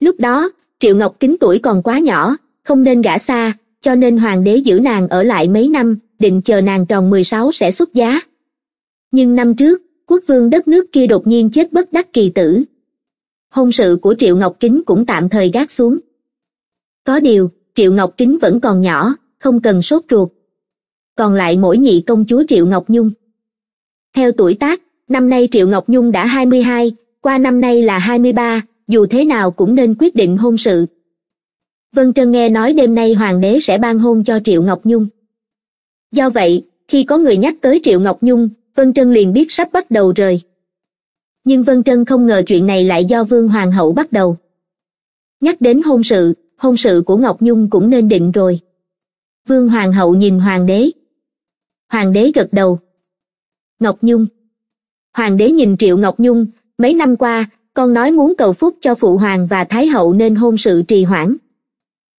Lúc đó, Triệu Ngọc Kính tuổi còn quá nhỏ, không nên gả xa, cho nên hoàng đế giữ nàng ở lại mấy năm, định chờ nàng tròn mười sáu sẽ xuất giá. Nhưng năm trước, quốc vương đất nước kia đột nhiên chết bất đắc kỳ tử. Hôn sự của Triệu Ngọc Kính cũng tạm thời gác xuống. Có điều, Triệu Ngọc Kính vẫn còn nhỏ, không cần sốt ruột. Còn lại mỗi nhị công chúa Triệu Ngọc Nhung. Theo tuổi tác, năm nay Triệu Ngọc Nhung đã hai mươi hai, qua năm nay là hai mươi ba, dù thế nào cũng nên quyết định hôn sự. Vân Trân nghe nói đêm nay hoàng đế sẽ ban hôn cho Triệu Ngọc Nhung. Do vậy, khi có người nhắc tới Triệu Ngọc Nhung, Vân Trân liền biết sắp bắt đầu rồi. Nhưng Vân Trân không ngờ chuyện này lại do Vương Hoàng hậu bắt đầu. Nhắc đến hôn sự, hôn sự của Ngọc Nhung cũng nên định rồi. Vương Hoàng hậu nhìn hoàng đế. Hoàng đế gật đầu. Ngọc Nhung. Hoàng đế nhìn Triệu Ngọc Nhung, mấy năm qua, con nói muốn cầu phúc cho phụ hoàng và thái hậu nên hôn sự trì hoãn.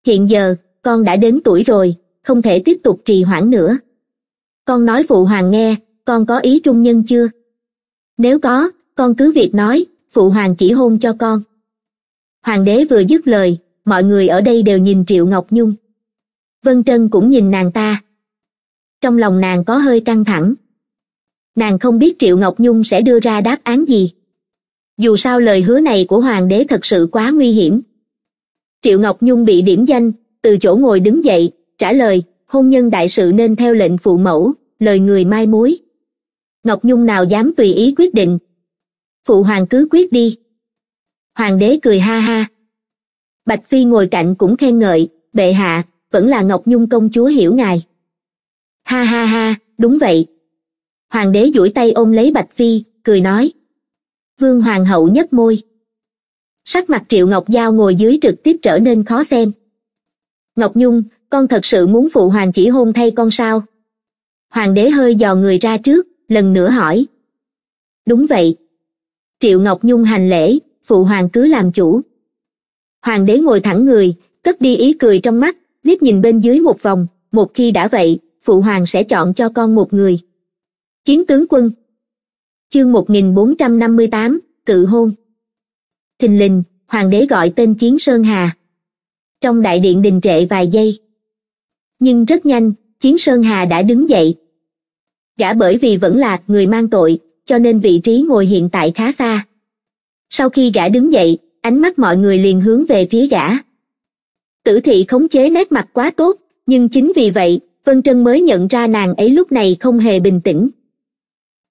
Hiện giờ, con đã đến tuổi rồi, không thể tiếp tục trì hoãn nữa. Con nói phụ hoàng nghe, con có ý trung nhân chưa? Nếu có, con cứ việc nói, phụ hoàng chỉ hôn cho con. Hoàng đế vừa dứt lời, mọi người ở đây đều nhìn Triệu Ngọc Nhung. Vân Trân cũng nhìn nàng ta. trong lòng nàng có hơi căng thẳng. Nàng không biết Triệu Ngọc Nhung sẽ đưa ra đáp án gì. Dù sao lời hứa này của Hoàng đế thật sự quá nguy hiểm. Triệu Ngọc Nhung bị điểm danh, từ chỗ ngồi đứng dậy, trả lời, hôn nhân đại sự nên theo lệnh phụ mẫu, lời người mai mối. Ngọc Nhung nào dám tùy ý quyết định. Phụ hoàng cứ quyết đi. Hoàng đế cười ha ha. Bạch Phi ngồi cạnh cũng khen ngợi, bệ hạ, vẫn là Ngọc Nhung công chúa hiểu ngài. Ha ha ha, đúng vậy. Hoàng đế duỗi tay ôm lấy Bạch Phi, cười nói. Vương hoàng hậu nhếch môi. Sắc mặt Triệu Ngọc Giao ngồi dưới trực tiếp trở nên khó xem. Ngọc Nhung, con thật sự muốn phụ hoàng chỉ hôn thay con sao? Hoàng đế hơi dò người ra trước, lần nữa hỏi. Đúng vậy. Triệu Ngọc Nhung hành lễ, phụ hoàng cứ làm chủ. Hoàng đế ngồi thẳng người, cất đi ý cười trong mắt, liếc nhìn bên dưới một vòng, một khi đã vậy, phụ hoàng sẽ chọn cho con một người. Chiến tướng quân. Chương một nghìn bốn trăm năm mươi tám, cự hôn. Thình lình, hoàng đế gọi tên Chiến Sơn Hà. Trong đại điện đình trệ vài giây. Nhưng rất nhanh, Chiến Sơn Hà đã đứng dậy. Gã bởi vì vẫn là người mang tội, cho nên vị trí ngồi hiện tại khá xa. Sau khi gã đứng dậy, ánh mắt mọi người liền hướng về phía gã. Tử Thị khống chế nét mặt quá tốt, nhưng chính vì vậy, Vân Trân mới nhận ra nàng ấy lúc này không hề bình tĩnh.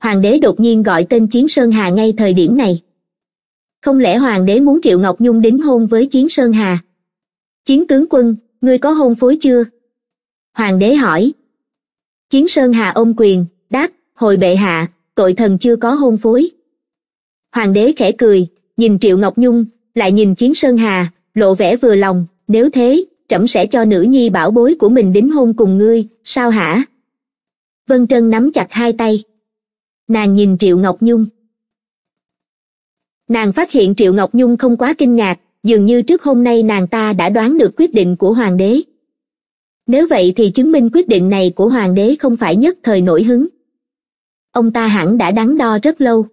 Hoàng đế đột nhiên gọi tên Chiến Sơn Hà ngay thời điểm này. Không lẽ hoàng đế muốn Triệu Ngọc Nhung đính hôn với Chiến Sơn Hà? Chiến tướng quân, ngươi có hôn phối chưa? Hoàng đế hỏi. Chiến Sơn Hà ôm quyền, đáp, hồi bệ hạ, tội thần chưa có hôn phối. Hoàng đế khẽ cười, nhìn Triệu Ngọc Nhung, lại nhìn Chiến Sơn Hà, lộ vẻ vừa lòng, nếu thế, trẫm sẽ cho nữ nhi bảo bối của mình đính hôn cùng ngươi, sao hả? Vân Trân nắm chặt hai tay. Nàng nhìn Triệu Ngọc Nhung. Nàng phát hiện Triệu Ngọc Nhung không quá kinh ngạc, dường như trước hôm nay nàng ta đã đoán được quyết định của hoàng đế. Nếu vậy thì chứng minh quyết định này của hoàng đế không phải nhất thời nổi hứng. Ông ta hẳn đã đắn đo rất lâu.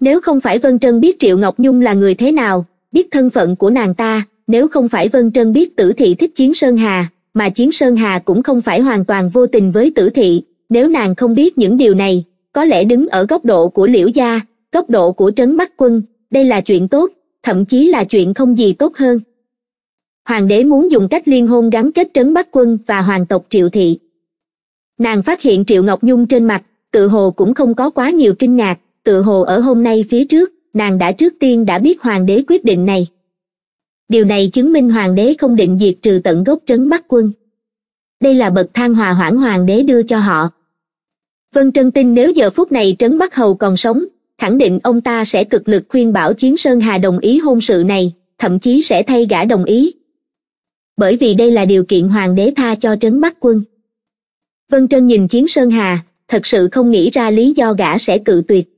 Nếu không phải Vân Trân biết Triệu Ngọc Nhung là người thế nào, biết thân phận của nàng ta, nếu không phải Vân Trân biết Tử Thị thích Chiến Sơn Hà, mà Chiến Sơn Hà cũng không phải hoàn toàn vô tình với Tử Thị, nếu nàng không biết những điều này, có lẽ đứng ở góc độ của Liễu Gia, góc độ của Trấn Bắc Quân, đây là chuyện tốt, thậm chí là chuyện không gì tốt hơn. Hoàng đế muốn dùng cách liên hôn gắn kết Trấn Bắc Quân và hoàng tộc Triệu Thị. Nàng phát hiện Triệu Ngọc Nhung trên mặt, tự hồ cũng không có quá nhiều kinh ngạc, tự hồ ở hôm nay phía trước, nàng đã trước tiên đã biết hoàng đế quyết định này. Điều này chứng minh hoàng đế không định diệt trừ tận gốc Trấn Bắc Quân. Đây là bậc thang hòa hoãn hoàng đế đưa cho họ. Vân Trân tin nếu giờ phút này Trấn Bắc Hầu còn sống, khẳng định ông ta sẽ cực lực khuyên bảo Chiến Sơn Hà đồng ý hôn sự này, thậm chí sẽ thay gã đồng ý. Bởi vì đây là điều kiện hoàng đế tha cho Trấn Bắc Quân. Vân Trân nhìn Chiến Sơn Hà, thật sự không nghĩ ra lý do gã sẽ cự tuyệt.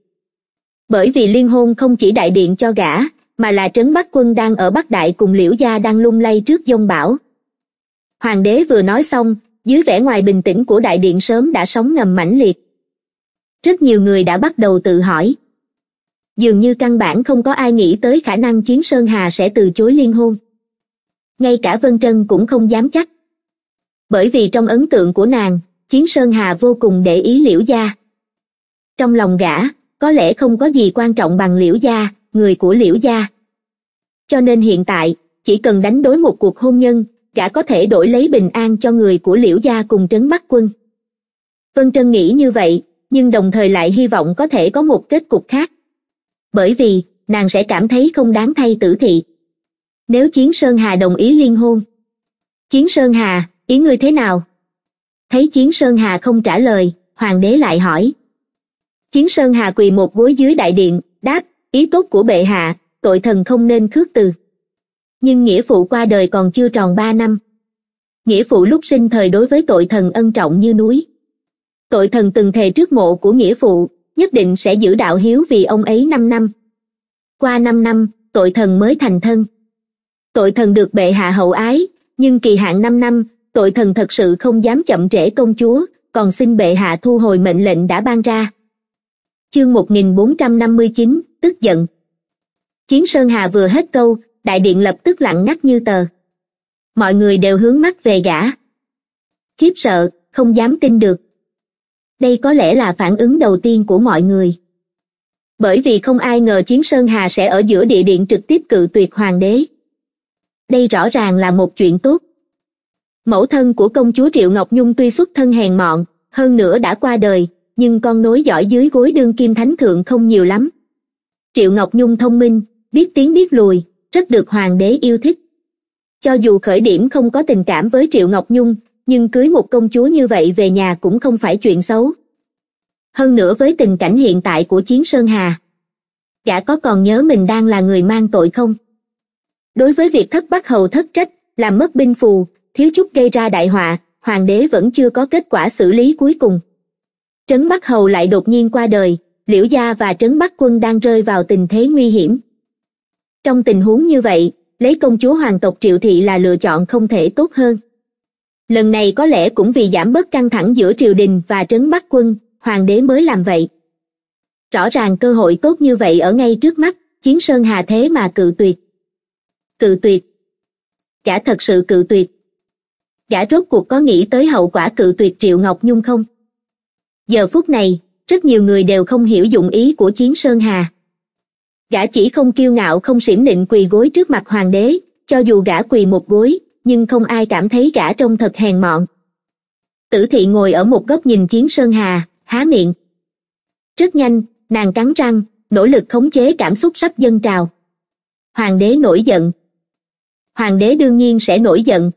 Bởi vì liên hôn không chỉ đại điện cho gã, mà là Trấn Bắc Quân đang ở Bắc Đại cùng Liễu Gia đang lung lay trước dông bão. Hoàng đế vừa nói xong, dưới vẻ ngoài bình tĩnh của đại điện sớm đã sóng ngầm mãnh liệt. Rất nhiều người đã bắt đầu tự hỏi. Dường như căn bản không có ai nghĩ tới khả năng Chiến Sơn Hà sẽ từ chối liên hôn. Ngay cả Vân Trân cũng không dám chắc. Bởi vì trong ấn tượng của nàng, Chiến Sơn Hà vô cùng để ý Liễu Gia. Trong lòng gã, có lẽ không có gì quan trọng bằng Liễu Gia, người của Liễu Gia. Cho nên hiện tại, chỉ cần đánh đối một cuộc hôn nhân, gã có thể đổi lấy bình an cho người của Liễu Gia cùng Trấn Bắc Quân. Vân Trân nghĩ như vậy, nhưng đồng thời lại hy vọng có thể có một kết cục khác. Bởi vì, nàng sẽ cảm thấy không đáng thay Tử Thị. Nếu Chiến Sơn Hà đồng ý liên hôn. Chiến Sơn Hà, ý ngươi thế nào? Thấy Chiến Sơn Hà không trả lời, hoàng đế lại hỏi. Chiến Sơn Hà quỳ một gối dưới đại điện, đáp, ý tốt của bệ hạ, tội thần không nên khước từ. Nhưng nghĩa phụ qua đời còn chưa tròn ba năm. Nghĩa phụ lúc sinh thời đối với tội thần ân trọng như núi. Tội thần từng thề trước mộ của nghĩa phụ, nhất định sẽ giữ đạo hiếu vì ông ấy năm năm. Qua năm năm, tội thần mới thành thân. Tội thần được bệ hạ hậu ái, nhưng kỳ hạn năm năm, tội thần thật sự không dám chậm trễ công chúa, còn xin bệ hạ thu hồi mệnh lệnh đã ban ra. Chương một nghìn bốn trăm năm mươi chín, tức giận. Chiến Sơn Hà vừa hết câu, đại điện lập tức lặng ngắt như tờ. Mọi người đều hướng mắt về gã. Khiếp sợ, không dám tin được. Đây có lẽ là phản ứng đầu tiên của mọi người. Bởi vì không ai ngờ Chiến Sơn Hà sẽ ở giữa địa điện trực tiếp cự tuyệt hoàng đế. Đây rõ ràng là một chuyện tốt. Mẫu thân của công chúa Triệu Ngọc Nhung tuy xuất thân hèn mọn, hơn nữa đã qua đời, nhưng con nối dõi dưới gối đương kim thánh thượng không nhiều lắm. Triệu Ngọc Nhung thông minh, biết tiến biết lùi, rất được hoàng đế yêu thích. Cho dù khởi điểm không có tình cảm với Triệu Ngọc Nhung, nhưng cưới một công chúa như vậy về nhà cũng không phải chuyện xấu. Hơn nữa với tình cảnh hiện tại của Chiến Sơn Hà, gã có còn nhớ mình đang là người mang tội không? Đối với việc thất Bắc Hầu thất trách, làm mất binh phù, thiếu chút gây ra đại họa, hoàng đế vẫn chưa có kết quả xử lý cuối cùng. Trấn Bắc Hầu lại đột nhiên qua đời, Liễu Gia và Trấn Bắc Quân đang rơi vào tình thế nguy hiểm. Trong tình huống như vậy, lấy công chúa hoàng tộc Triệu Thị là lựa chọn không thể tốt hơn. Lần này có lẽ cũng vì giảm bớt căng thẳng giữa triều đình và Trấn Bắc Quân, hoàng đế mới làm vậy. Rõ ràng cơ hội tốt như vậy ở ngay trước mắt, Chiến Sơn Hà thế mà cự tuyệt. Cự tuyệt. Gã thật sự cự tuyệt. Gã rốt cuộc có nghĩ tới hậu quả cự tuyệt Triệu Ngọc Nhung không? Giờ phút này, rất nhiều người đều không hiểu dụng ý của Chiến Sơn Hà. Gã chỉ không kiêu ngạo không xiểm nịnh quỳ gối trước mặt hoàng đế, cho dù gã quỳ một gối, nhưng không ai cảm thấy gã trông thật hèn mọn. Tử Thị ngồi ở một góc nhìn Chiến Sơn Hà, há miệng. Rất nhanh, nàng cắn răng, nỗ lực khống chế cảm xúc sắp dâng trào. Hoàng đế nổi giận. Hoàng đế đương nhiên sẽ nổi giận.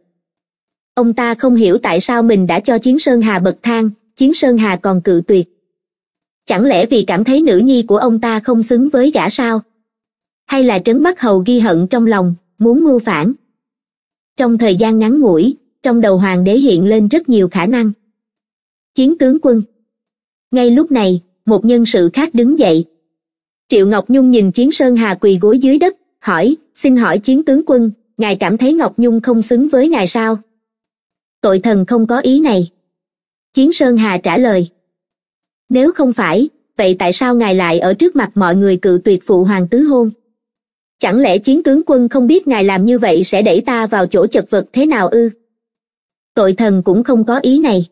Ông ta không hiểu tại sao mình đã cho Chiến Sơn Hà bậc thang, Chiến Sơn Hà còn cự tuyệt. Chẳng lẽ vì cảm thấy nữ nhi của ông ta không xứng với gã sao? Hay là Trấn Bắc Hầu ghi hận trong lòng, muốn mưu phản? Trong thời gian ngắn ngủi, trong đầu hoàng đế hiện lên rất nhiều khả năng. Chiến tướng quân. Ngay lúc này, một nhân sự khác đứng dậy. Triệu Ngọc Nhung nhìn Chiến Sơn Hà quỳ gối dưới đất, hỏi, xin hỏi Chiến tướng quân, ngài cảm thấy Ngọc Nhung không xứng với ngài sao? Tội thần không có ý này. Chiến Sơn Hà trả lời. Nếu không phải, vậy tại sao ngài lại ở trước mặt mọi người cự tuyệt phụ hoàng tứ hôn? Chẳng lẽ Chiến tướng quân không biết ngài làm như vậy sẽ đẩy ta vào chỗ chật vật thế nào ư? Tội thần cũng không có ý này.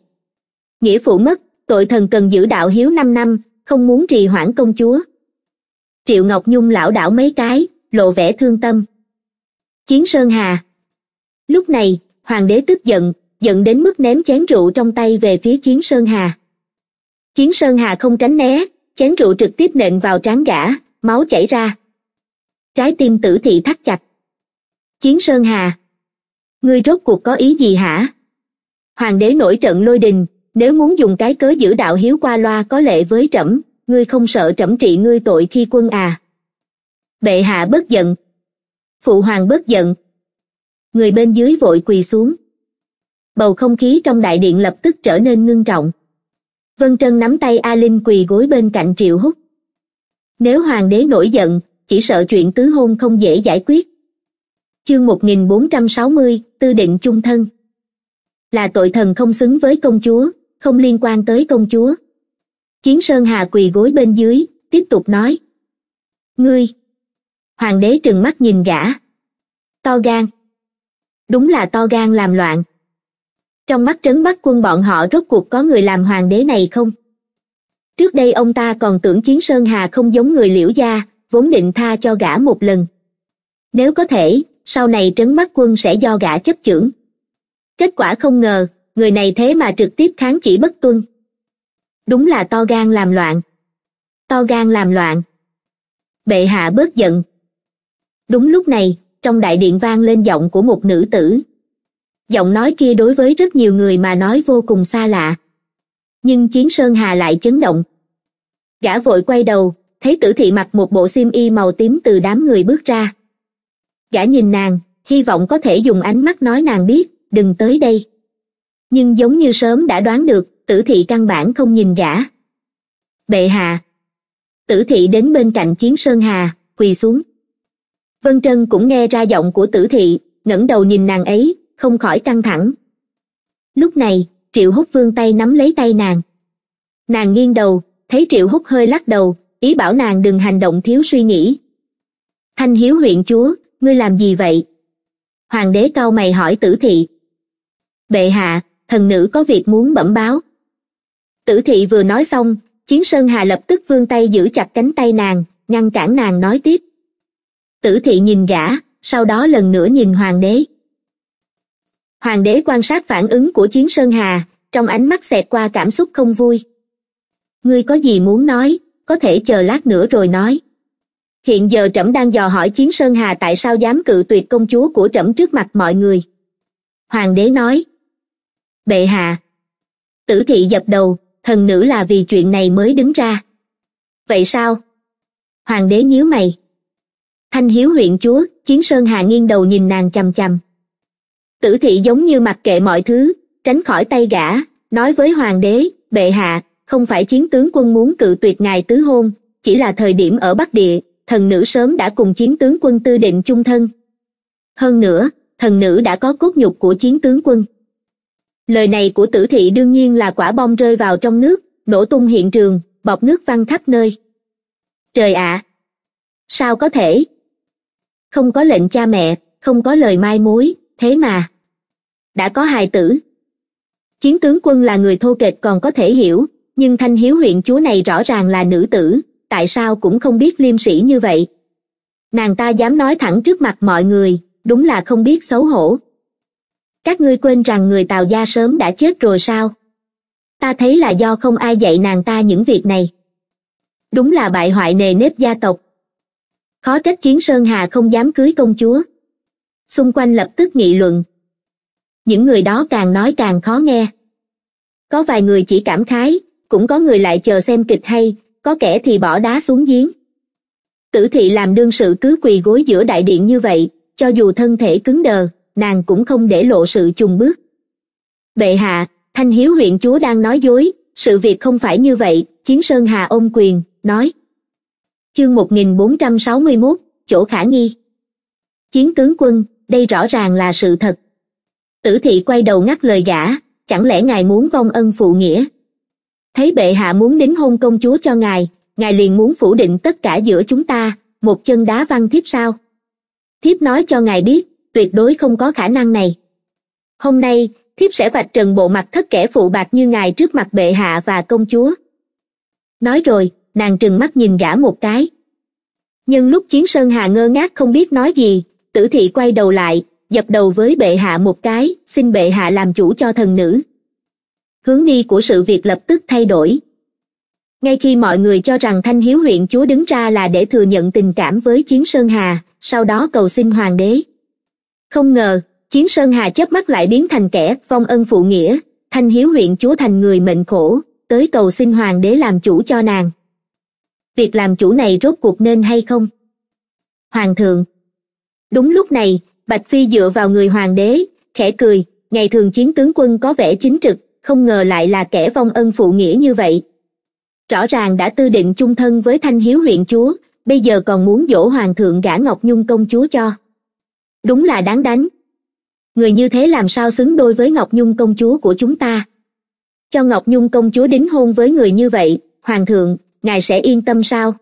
Nghĩa phụ mất, tội thần cần giữ đạo hiếu năm năm, không muốn trì hoãn công chúa. Triệu Ngọc Nhung lảo đảo mấy cái, lộ vẻ thương tâm. Chiến Sơn Hà. Lúc này, hoàng đế tức giận, giận đến mức ném chén rượu trong tay về phía Chiến Sơn Hà. Chiến Sơn Hà không tránh né, chén rượu trực tiếp nện vào trán gã, máu chảy ra. Trái tim Tử Thị thắt chặt. Chiến Sơn Hà. Ngươi rốt cuộc có ý gì hả? Hoàng đế nổi trận lôi đình, nếu muốn dùng cái cớ giữ đạo hiếu qua loa có lệ với trẫm, ngươi không sợ trẫm trị ngươi tội khi quân à? Bệ hạ bất giận. Phụ hoàng bất giận. Người bên dưới vội quỳ xuống. Bầu không khí trong đại điện lập tức trở nên ngưng trọng. Vân Trân nắm tay A Linh quỳ gối bên cạnh Triệu Húc. Nếu hoàng đế nổi giận, chỉ sợ chuyện tứ hôn không dễ giải quyết. Chương một nghìn bốn trăm sáu mươi, tư định chung thân. Là tội thần không xứng với công chúa, không liên quan tới công chúa. Chiến Sơn Hà quỳ gối bên dưới, tiếp tục nói. Ngươi! Hoàng đế trừng mắt nhìn gã. To gan! Đúng là to gan làm loạn. Trong mắt Trấn Bắc Quân bọn họ rốt cuộc có người làm hoàng đế này không? Trước đây ông ta còn tưởng Chiến Sơn Hà không giống người Liễu Gia, vốn định tha cho gã một lần. Nếu có thể, sau này Trấn Bắc Quân sẽ do gã chấp chưởng. Kết quả không ngờ, người này thế mà trực tiếp kháng chỉ bất tuân. Đúng là to gan làm loạn. To gan làm loạn. Bệ hạ bớt giận. Đúng lúc này, trong đại điện vang lên giọng của một nữ tử. Giọng nói kia đối với rất nhiều người mà nói vô cùng xa lạ. Nhưng Chiến Sơn Hà lại chấn động. Gã vội quay đầu, thấy Tử Thị mặc một bộ xiêm y màu tím từ đám người bước ra. Gã nhìn nàng, hy vọng có thể dùng ánh mắt nói nàng biết, đừng tới đây. Nhưng giống như sớm đã đoán được, Tử Thị căn bản không nhìn gã. Bệ hạ. Tử Thị đến bên cạnh Chiến Sơn Hà, quỳ xuống. Vân Trân cũng nghe ra giọng của Tử Thị, ngẩng đầu nhìn nàng ấy, không khỏi căng thẳng. Lúc này, Triệu Húc vươn tay nắm lấy tay nàng. Nàng nghiêng đầu, thấy Triệu Húc hơi lắc đầu, ý bảo nàng đừng hành động thiếu suy nghĩ. Thanh Hiếu huyện chúa, ngươi làm gì vậy? Hoàng đế cau mày hỏi Tử Thị. Bệ hạ, thần nữ có việc muốn bẩm báo. Tử thị vừa nói xong, Chiến Sơn Hà lập tức vươn tay giữ chặt cánh tay nàng, ngăn cản nàng nói tiếp. Tử thị nhìn gã, sau đó lần nữa nhìn hoàng đế. Hoàng đế quan sát phản ứng của Chiến Sơn Hà, trong ánh mắt xẹt qua cảm xúc không vui. Ngươi có gì muốn nói, có thể chờ lát nữa rồi nói. Hiện giờ trẫm đang dò hỏi Chiến Sơn Hà tại sao dám cự tuyệt công chúa của trẫm trước mặt mọi người. Hoàng đế nói. Bệ hạ. Tử thị dập đầu, thần nữ là vì chuyện này mới đứng ra. Vậy sao? Hoàng đế nhíu mày. Thanh hiếu huyện chúa, Chiến Sơn Hà nghiêng đầu nhìn nàng chằm chằm. Tử thị giống như mặc kệ mọi thứ, tránh khỏi tay gã, nói với hoàng đế, bệ hạ, không phải chiến tướng quân muốn cự tuyệt ngài tứ hôn, chỉ là thời điểm ở Bắc Địa, thần nữ sớm đã cùng chiến tướng quân tư định chung thân. Hơn nữa, thần nữ đã có cốt nhục của chiến tướng quân. Lời này của tử thị đương nhiên là quả bom rơi vào trong nước, nổ tung hiện trường, bọt nước văng khắp nơi. Trời ạ! À, sao có thể? Không có lệnh cha mẹ, không có lời mai mối, thế mà. Đã có hài tử. Chiến tướng quân là người thô kệch còn có thể hiểu, nhưng Thanh Hiếu huyện chúa này rõ ràng là nữ tử, tại sao cũng không biết liêm sĩ như vậy. Nàng ta dám nói thẳng trước mặt mọi người, đúng là không biết xấu hổ. Các ngươi quên rằng người Tào gia sớm đã chết rồi sao? Ta thấy là do không ai dạy nàng ta những việc này. Đúng là bại hoại nề nếp gia tộc. Khó trách Chiến Sơn Hà không dám cưới công chúa. Xung quanh lập tức nghị luận. Những người đó càng nói càng khó nghe. Có vài người chỉ cảm khái, cũng có người lại chờ xem kịch hay, có kẻ thì bỏ đá xuống giếng. Tử thị làm đương sự cứ quỳ gối giữa đại điện như vậy, cho dù thân thể cứng đờ, nàng cũng không để lộ sự chùng bước. Bệ hạ, Thanh Hiếu huyện chúa đang nói dối, sự việc không phải như vậy, Chiến Sơn Hà ôm quyền, nói. Chương một nghìn bốn trăm sáu mươi mốt, chỗ khả nghi. Chiến tướng quân, đây rõ ràng là sự thật. Tử thị quay đầu ngắt lời gã, chẳng lẽ ngài muốn vong ân phụ nghĩa? Thấy bệ hạ muốn đính hôn công chúa cho ngài, ngài liền muốn phủ định tất cả giữa chúng ta, một chân đá văng thiếp sao? Thiếp nói cho ngài biết, tuyệt đối không có khả năng này. Hôm nay, thiếp sẽ vạch trần bộ mặt thất kẻ phụ bạc như ngài trước mặt bệ hạ và công chúa. Nói rồi, nàng trừng mắt nhìn gã một cái. Nhưng lúc Chiến Sơn Hà ngơ ngác không biết nói gì, tử thị quay đầu lại, dập đầu với bệ hạ một cái, xin bệ hạ làm chủ cho thần nữ. Hướng đi của sự việc lập tức thay đổi. Ngay khi mọi người cho rằng Thanh Hiếu huyện chúa đứng ra là để thừa nhận tình cảm với Chiến Sơn Hà, sau đó cầu xin hoàng đế. Không ngờ, Chiến Sơn Hà chớp mắt lại biến thành kẻ vong ân phụ nghĩa, Thanh Hiếu huyện chúa thành người mệnh khổ, tới cầu xin hoàng đế làm chủ cho nàng. Việc làm chủ này rốt cuộc nên hay không? Hoàng thượng. Đúng lúc này, Bạch Phi dựa vào người hoàng đế, khẽ cười, ngày thường chiến tướng quân có vẻ chính trực, không ngờ lại là kẻ vong ân phụ nghĩa như vậy. Rõ ràng đã tư định chung thân với Thanh Hiếu huyện chúa, bây giờ còn muốn dỗ hoàng thượng gả Ngọc Nhung công chúa cho. Đúng là đáng đánh. Người như thế làm sao xứng đôi với Ngọc Nhung công chúa của chúng ta? Cho Ngọc Nhung công chúa đính hôn với người như vậy, hoàng thượng, ngài sẽ yên tâm sao?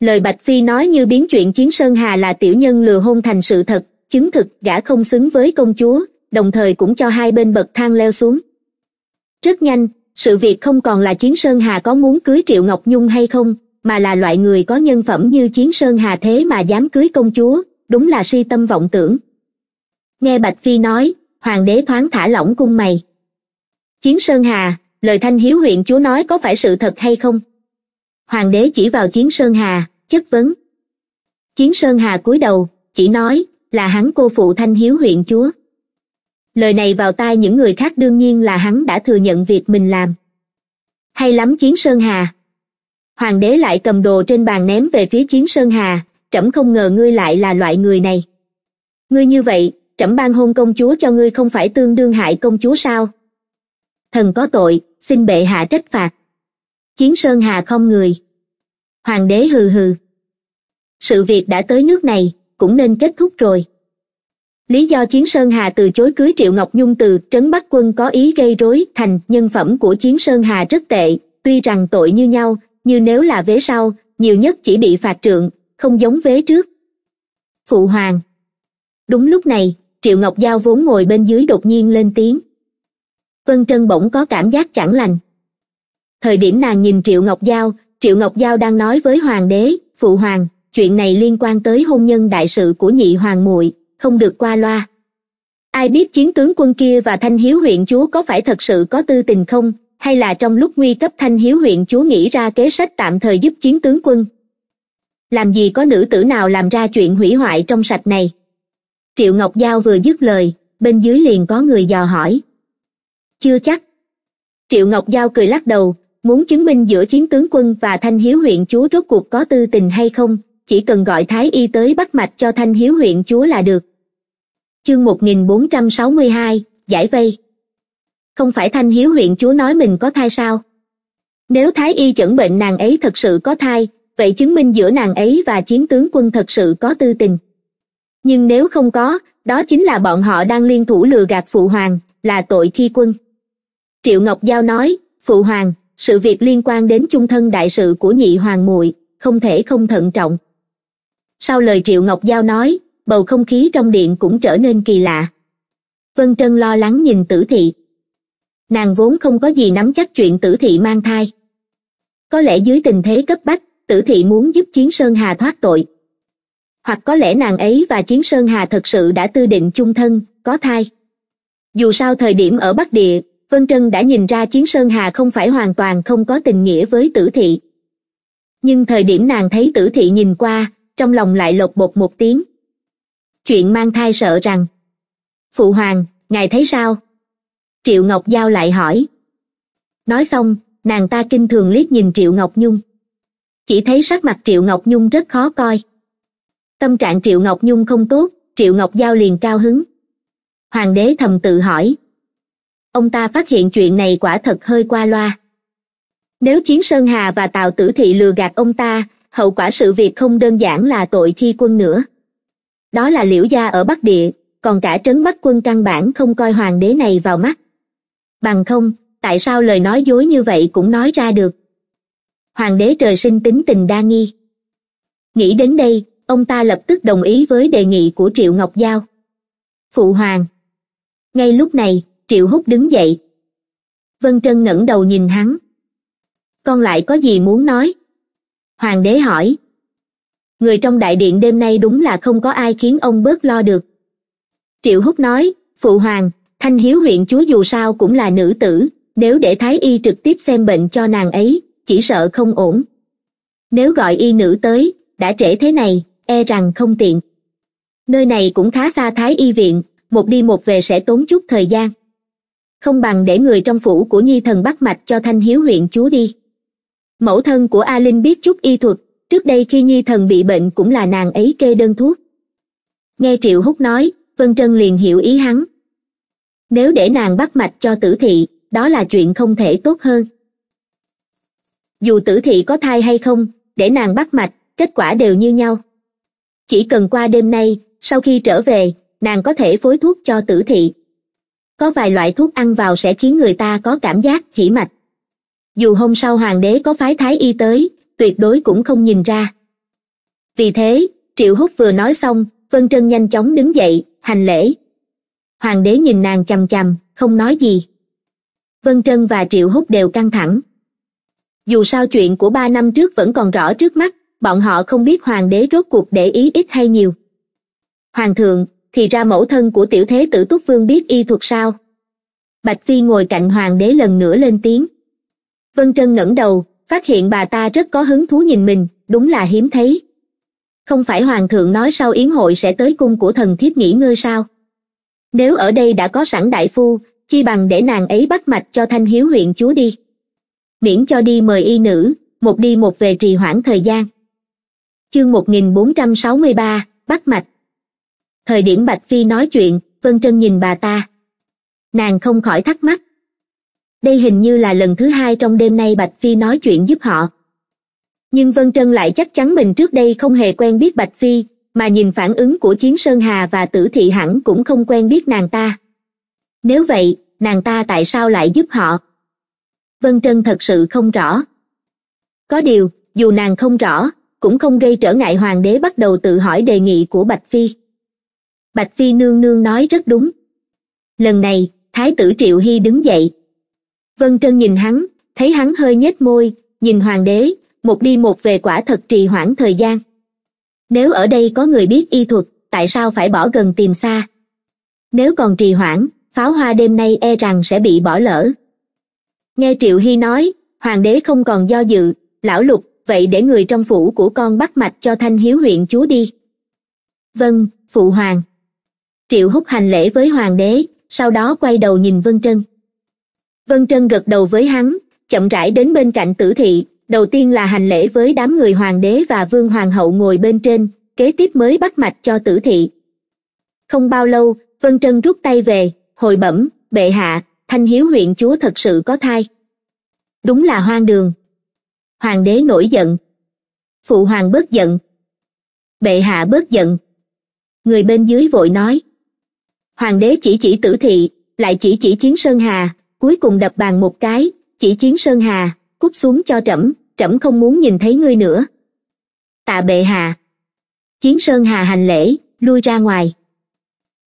Lời Bạch Phi nói như biến chuyện Chiến Sơn Hà là tiểu nhân lừa hôn thành sự thật, chứng thực gã không xứng với công chúa, đồng thời cũng cho hai bên bậc thang leo xuống. Rất nhanh, sự việc không còn là Chiến Sơn Hà có muốn cưới Triệu Ngọc Nhung hay không, mà là loại người có nhân phẩm như Chiến Sơn Hà thế mà dám cưới công chúa, đúng là si tâm vọng tưởng. Nghe Bạch Phi nói, hoàng đế thoáng thả lỏng cung mày. Chiến Sơn Hà, lời Thanh Hiếu huyện chúa nói có phải sự thật hay không? Hoàng đế chỉ vào Chiến Sơn Hà, chất vấn. Chiến Sơn Hà cúi đầu, chỉ nói là hắn cô phụ Thanh Hiếu huyện chúa. Lời này vào tai những người khác đương nhiên là hắn đã thừa nhận việc mình làm. Hay lắm Chiến Sơn Hà. Hoàng đế lại cầm đồ trên bàn ném về phía Chiến Sơn Hà, trẫm không ngờ ngươi lại là loại người này. Ngươi như vậy, trẫm ban hôn công chúa cho ngươi không phải tương đương hại công chúa sao? Thần có tội, xin bệ hạ trách phạt. Chiến Sơn Hà không người. Hoàng đế hừ hừ. Sự việc đã tới nước này, cũng nên kết thúc rồi. Lý do Chiến Sơn Hà từ chối cưới Triệu Ngọc Nhung từ Trấn Bắc Quân có ý gây rối thành nhân phẩm của Chiến Sơn Hà rất tệ, tuy rằng tội như nhau, như nếu là vế sau, nhiều nhất chỉ bị phạt trượng, không giống vế trước. Phụ hoàng. Đúng lúc này, Triệu Ngọc Giao vốn ngồi bên dưới đột nhiên lên tiếng. Vân Trân bỗng có cảm giác chẳng lành. Thời điểm nàng nhìn Triệu Ngọc Giao, Triệu Ngọc Giao đang nói với Hoàng đế, Phụ Hoàng, chuyện này liên quan tới hôn nhân đại sự của nhị hoàng muội, không được qua loa. Ai biết chiến tướng quân kia và Thanh Hiếu huyện chúa có phải thật sự có tư tình không, hay là trong lúc nguy cấp Thanh Hiếu huyện chúa nghĩ ra kế sách tạm thời giúp chiến tướng quân. Làm gì có nữ tử nào làm ra chuyện hủy hoại trong sạch này. Triệu Ngọc Giao vừa dứt lời, bên dưới liền có người dò hỏi. Chưa chắc. Triệu Ngọc Giao cười lắc đầu, muốn chứng minh giữa chiến tướng quân và Thanh Hiếu huyện chúa rốt cuộc có tư tình hay không, chỉ cần gọi Thái Y tới bắt mạch cho Thanh Hiếu huyện chúa là được. Chương một nghìn bốn trăm sáu mươi hai, Giải vây. Không phải Thanh Hiếu huyện chúa nói mình có thai sao? Nếu Thái Y chẩn bệnh nàng ấy thật sự có thai, vậy chứng minh giữa nàng ấy và chiến tướng quân thật sự có tư tình. Nhưng nếu không có, đó chính là bọn họ đang liên thủ lừa gạt Phụ Hoàng, là tội khi quân. Triệu Ngọc Giao nói, Phụ Hoàng, sự việc liên quan đến chung thân đại sự của nhị hoàng muội, không thể không thận trọng. Sau lời Triệu Ngọc Giao nói, bầu không khí trong điện cũng trở nên kỳ lạ. Vân Trân lo lắng nhìn Tử Thị. Nàng vốn không có gì nắm chắc chuyện Tử Thị mang thai. Có lẽ dưới tình thế cấp bách, Tử Thị muốn giúp Chiến Sơn Hà thoát tội. Hoặc có lẽ nàng ấy và Chiến Sơn Hà thật sự đã tư định chung thân, có thai. Dù sao thời điểm ở Bắc Địa, Vân Trân đã nhìn ra Chiến Sơn Hà không phải hoàn toàn không có tình nghĩa với Tử Thị. Nhưng thời điểm nàng thấy Tử Thị nhìn qua, trong lòng lại lột bột một tiếng. Chuyện mang thai sợ rằng. Phụ Hoàng, ngài thấy sao? Triệu Ngọc Giao lại hỏi. Nói xong, nàng ta kinh thường liếc nhìn Triệu Ngọc Nhung. Chỉ thấy sắc mặt Triệu Ngọc Nhung rất khó coi. Tâm trạng Triệu Ngọc Nhung không tốt, Triệu Ngọc Giao liền cao hứng. Hoàng đế thầm tự hỏi. Ông ta phát hiện chuyện này quả thật hơi qua loa. Nếu Chiến Sơn Hà và Tào Tử Thị lừa gạt ông ta, hậu quả sự việc không đơn giản là tội khi quân nữa. Đó là Liễu gia ở Bắc Địa, còn cả Trấn Bắc Quân căn bản không coi hoàng đế này vào mắt. Bằng không, tại sao lời nói dối như vậy cũng nói ra được? Hoàng đế trời sinh tính tình đa nghi. Nghĩ đến đây, ông ta lập tức đồng ý với đề nghị của Triệu Ngọc Giao. Phụ Hoàng. Ngay lúc này, Triệu Húc đứng dậy. Vân Trân ngẩng đầu nhìn hắn. Con lại có gì muốn nói? Hoàng đế hỏi. Người trong đại điện đêm nay đúng là không có ai khiến ông bớt lo được. Triệu Húc nói, Phụ Hoàng, Thanh Hiếu huyện chúa dù sao cũng là nữ tử, nếu để Thái Y trực tiếp xem bệnh cho nàng ấy, chỉ sợ không ổn. Nếu gọi y nữ tới, đã trễ thế này, e rằng không tiện. Nơi này cũng khá xa Thái Y viện, một đi một về sẽ tốn chút thời gian. Không bằng để người trong phủ của nhi thần bắt mạch cho Thanh Hiếu huyện chúa đi. Mẫu thân của A Linh biết chút y thuật, trước đây khi nhi thần bị bệnh cũng là nàng ấy kê đơn thuốc. Nghe Triệu Húc nói, Vân Trân liền hiểu ý hắn. Nếu để nàng bắt mạch cho Tử Thị, đó là chuyện không thể tốt hơn. Dù Tử Thị có thai hay không, để nàng bắt mạch, kết quả đều như nhau. Chỉ cần qua đêm nay, sau khi trở về, nàng có thể phối thuốc cho Tử Thị. Có vài loại thuốc ăn vào sẽ khiến người ta có cảm giác hỉ mạch. Dù hôm sau hoàng đế có phái Thái Y tới, tuyệt đối cũng không nhìn ra. Vì thế, Triệu Húc vừa nói xong, Vân Trân nhanh chóng đứng dậy, hành lễ. Hoàng đế nhìn nàng chằm chằm, không nói gì. Vân Trân và Triệu Húc đều căng thẳng. Dù sao chuyện của ba năm trước vẫn còn rõ trước mắt, bọn họ không biết hoàng đế rốt cuộc để ý ít hay nhiều. Hoàng thượng, thì ra mẫu thân của tiểu thế tử Túc Vương biết y thuật sao? Bạch Phi ngồi cạnh hoàng đế lần nữa lên tiếng. Vân Trân ngẩng đầu, phát hiện bà ta rất có hứng thú nhìn mình, đúng là hiếm thấy. Không phải hoàng thượng nói sau yến hội sẽ tới cung của thần thiếp nghỉ ngơi sao? Nếu ở đây đã có sẵn đại phu, chi bằng để nàng ấy bắt mạch cho Thanh Hiếu huyện chúa đi. Miễn cho đi mời y nữ, một đi một về trì hoãn thời gian. Chương một nghìn bốn trăm sáu mươi ba, bắt mạch. Thời điểm Bạch Phi nói chuyện, Vân Trân nhìn bà ta. Nàng không khỏi thắc mắc. Đây hình như là lần thứ hai trong đêm nay Bạch Phi nói chuyện giúp họ. Nhưng Vân Trân lại chắc chắn mình trước đây không hề quen biết Bạch Phi, mà nhìn phản ứng của Chiến Sơn Hà và Tử Thị hẳn cũng không quen biết nàng ta. Nếu vậy, nàng ta tại sao lại giúp họ? Vân Trân thật sự không rõ. Có điều, dù nàng không rõ, cũng không gây trở ngại hoàng đế bắt đầu tự hỏi đề nghị của Bạch Phi. Bạch Phi nương nương nói rất đúng. Lần này, Thái tử Triệu Hy đứng dậy, Vân Trân nhìn hắn, thấy hắn hơi nhếch môi, nhìn hoàng đế, một đi một về quả thật trì hoãn thời gian. Nếu ở đây có người biết y thuật, tại sao phải bỏ gần tìm xa? Nếu còn trì hoãn, pháo hoa đêm nay e rằng sẽ bị bỏ lỡ. Nghe Triệu Hy nói, hoàng đế không còn do dự, lão Lục, vậy để người trong phủ của con bắt mạch cho Thanh Hiếu huyện chúa đi. Vâng, phụ hoàng. Triệu Húc hành lễ với hoàng đế, sau đó quay đầu nhìn Vân Trân. Vân Trân gật đầu với hắn, chậm rãi đến bên cạnh Tử Thị, đầu tiên là hành lễ với đám người hoàng đế và vương hoàng hậu ngồi bên trên, kế tiếp mới bắt mạch cho Tử Thị. Không bao lâu, Vân Trân rút tay về, hồi bẩm, bệ hạ, Thanh Hiếu huyện chúa thật sự có thai. Đúng là hoang đường. Hoàng đế nổi giận. Phụ hoàng bớt giận. Bệ hạ bớt giận. Người bên dưới vội nói. Hoàng đế chỉ chỉ Tử Thị, lại chỉ chỉ Chiến Sơn Hà, cuối cùng đập bàn một cái, chỉ Chiến Sơn Hà, cút xuống cho trẫm, trẫm không muốn nhìn thấy ngươi nữa. Tạ bệ hạ. Chiến Sơn Hà hành lễ, lui ra ngoài.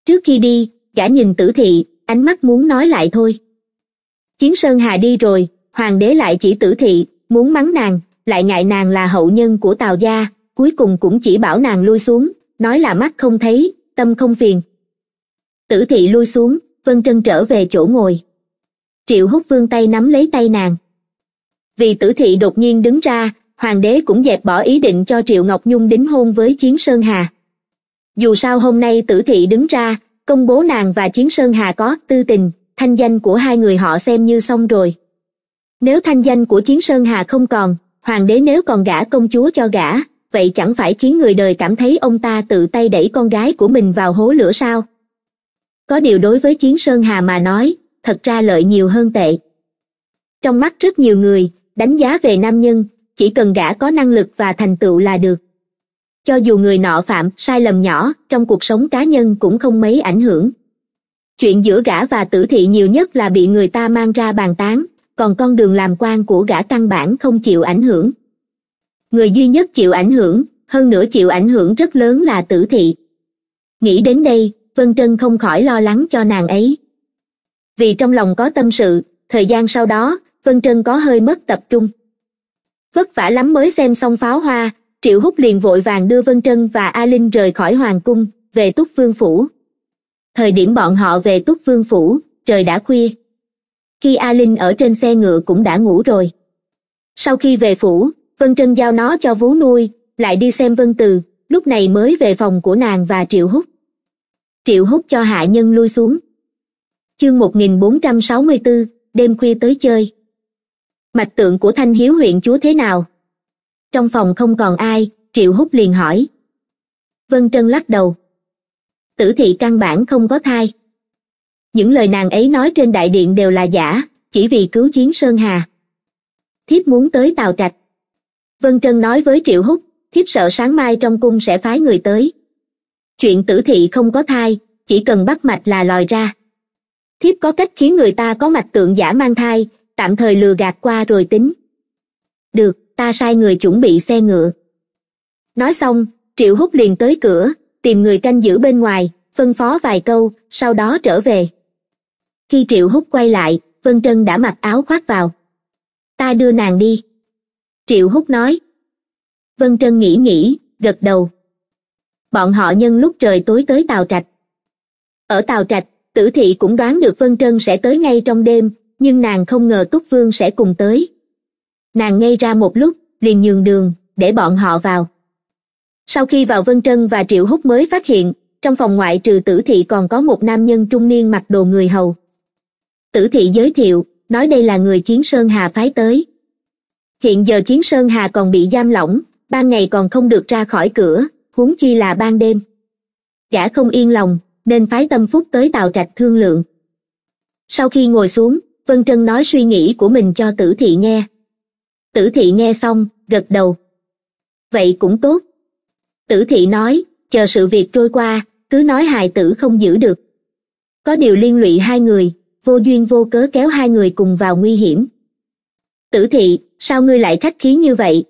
Trước khi đi, gã nhìn Tử Thị, ánh mắt muốn nói lại thôi. Chiến Sơn Hà đi rồi, hoàng đế lại chỉ Tử Thị, muốn mắng nàng, lại ngại nàng là hậu nhân của Tào gia, cuối cùng cũng chỉ bảo nàng lui xuống, nói là mắt không thấy, tâm không phiền. Tử Thị lui xuống, Vân Trân trở về chỗ ngồi. Triệu Húc vươn tay nắm lấy tay nàng. Vì Tử Thị đột nhiên đứng ra, hoàng đế cũng dẹp bỏ ý định cho Triệu Ngọc Nhung đính hôn với Chiến Sơn Hà. Dù sao hôm nay Tử Thị đứng ra, công bố nàng và Chiến Sơn Hà có tư tình, thanh danh của hai người họ xem như xong rồi. Nếu thanh danh của Chiến Sơn Hà không còn, hoàng đế nếu còn gả công chúa cho gã, vậy chẳng phải khiến người đời cảm thấy ông ta tự tay đẩy con gái của mình vào hố lửa sao? Có điều đối với Chiến Sơn Hà mà nói, thật ra lợi nhiều hơn tệ. Trong mắt rất nhiều người, đánh giá về nam nhân, chỉ cần gã có năng lực và thành tựu là được. Cho dù người nọ phạm sai lầm nhỏ, trong cuộc sống cá nhân cũng không mấy ảnh hưởng. Chuyện giữa gã và Tử Thị nhiều nhất là bị người ta mang ra bàn tán, còn con đường làm quan của gã căn bản không chịu ảnh hưởng. Người duy nhất chịu ảnh hưởng, hơn nữa chịu ảnh hưởng rất lớn là Tử Thị. Nghĩ đến đây, Vân Trân không khỏi lo lắng cho nàng ấy. Vì trong lòng có tâm sự, thời gian sau đó, Vân Trân có hơi mất tập trung. Vất vả lắm mới xem xong pháo hoa, Triệu Húc liền vội vàng đưa Vân Trân và A Linh rời khỏi hoàng cung, về Túc Vương Phủ. Thời điểm bọn họ về Túc Vương Phủ, trời đã khuya. Khi A Linh ở trên xe ngựa cũng đã ngủ rồi. Sau khi về phủ, Vân Trân giao nó cho vú nuôi, lại đi xem Vân Từ, lúc này mới về phòng của nàng và Triệu Húc. Triệu Húc cho hạ nhân lui xuống. Chương một nghìn bốn trăm sáu mươi tư, đêm khuya tới chơi. Mạch tượng của Thanh Hiếu huyện chúa thế nào? Trong phòng không còn ai, Triệu Húc liền hỏi. Vân Trân lắc đầu. Tử Thị căn bản không có thai. Những lời nàng ấy nói trên đại điện đều là giả, chỉ vì cứu Chiến Sơn Hà. Thiếp muốn tới Tào Trạch. Vân Trân nói với Triệu Húc, thiếp sợ sáng mai trong cung sẽ phái người tới. Chuyện Tử Thị không có thai, chỉ cần bắt mạch là lòi ra. Thiếp có cách khiến người ta có mạch tượng giả mang thai, tạm thời lừa gạt qua rồi tính. Được, ta sai người chuẩn bị xe ngựa. Nói xong, Triệu Húc liền tới cửa, tìm người canh giữ bên ngoài, phân phó vài câu, sau đó trở về. Khi Triệu Húc quay lại, Vân Trân đã mặc áo khoác vào. Ta đưa nàng đi. Triệu Húc nói. Vân Trân nghĩ nghĩ, gật đầu. Bọn họ nhân lúc trời tối tới Tào Trạch. Ở Tào Trạch, Tử Thị cũng đoán được Vân Trân sẽ tới ngay trong đêm, nhưng nàng không ngờ Túc Vương sẽ cùng tới. Nàng ngây ra một lúc, liền nhường đường, để bọn họ vào. Sau khi vào, Vân Trân và Triệu Húc mới phát hiện, trong phòng ngoại trừ Tử Thị còn có một nam nhân trung niên mặc đồ người hầu. Tử Thị giới thiệu, nói đây là người Chiến Sơn Hà phái tới. Hiện giờ Chiến Sơn Hà còn bị giam lỏng, ban ngày còn không được ra khỏi cửa, huống chi là ban đêm. Gã không yên lòng, nên phái Tâm Phúc tới Tào Trạch thương lượng. Sau khi ngồi xuống, Vân Trân nói suy nghĩ của mình cho Tử Thị nghe. Tử Thị nghe xong, gật đầu. Vậy cũng tốt. Tử Thị nói, chờ sự việc trôi qua, cứ nói hài tử không giữ được. Có điều liên lụy hai người, vô duyên vô cớ kéo hai người cùng vào nguy hiểm. Tử Thị, sao ngươi lại khách khí như vậy?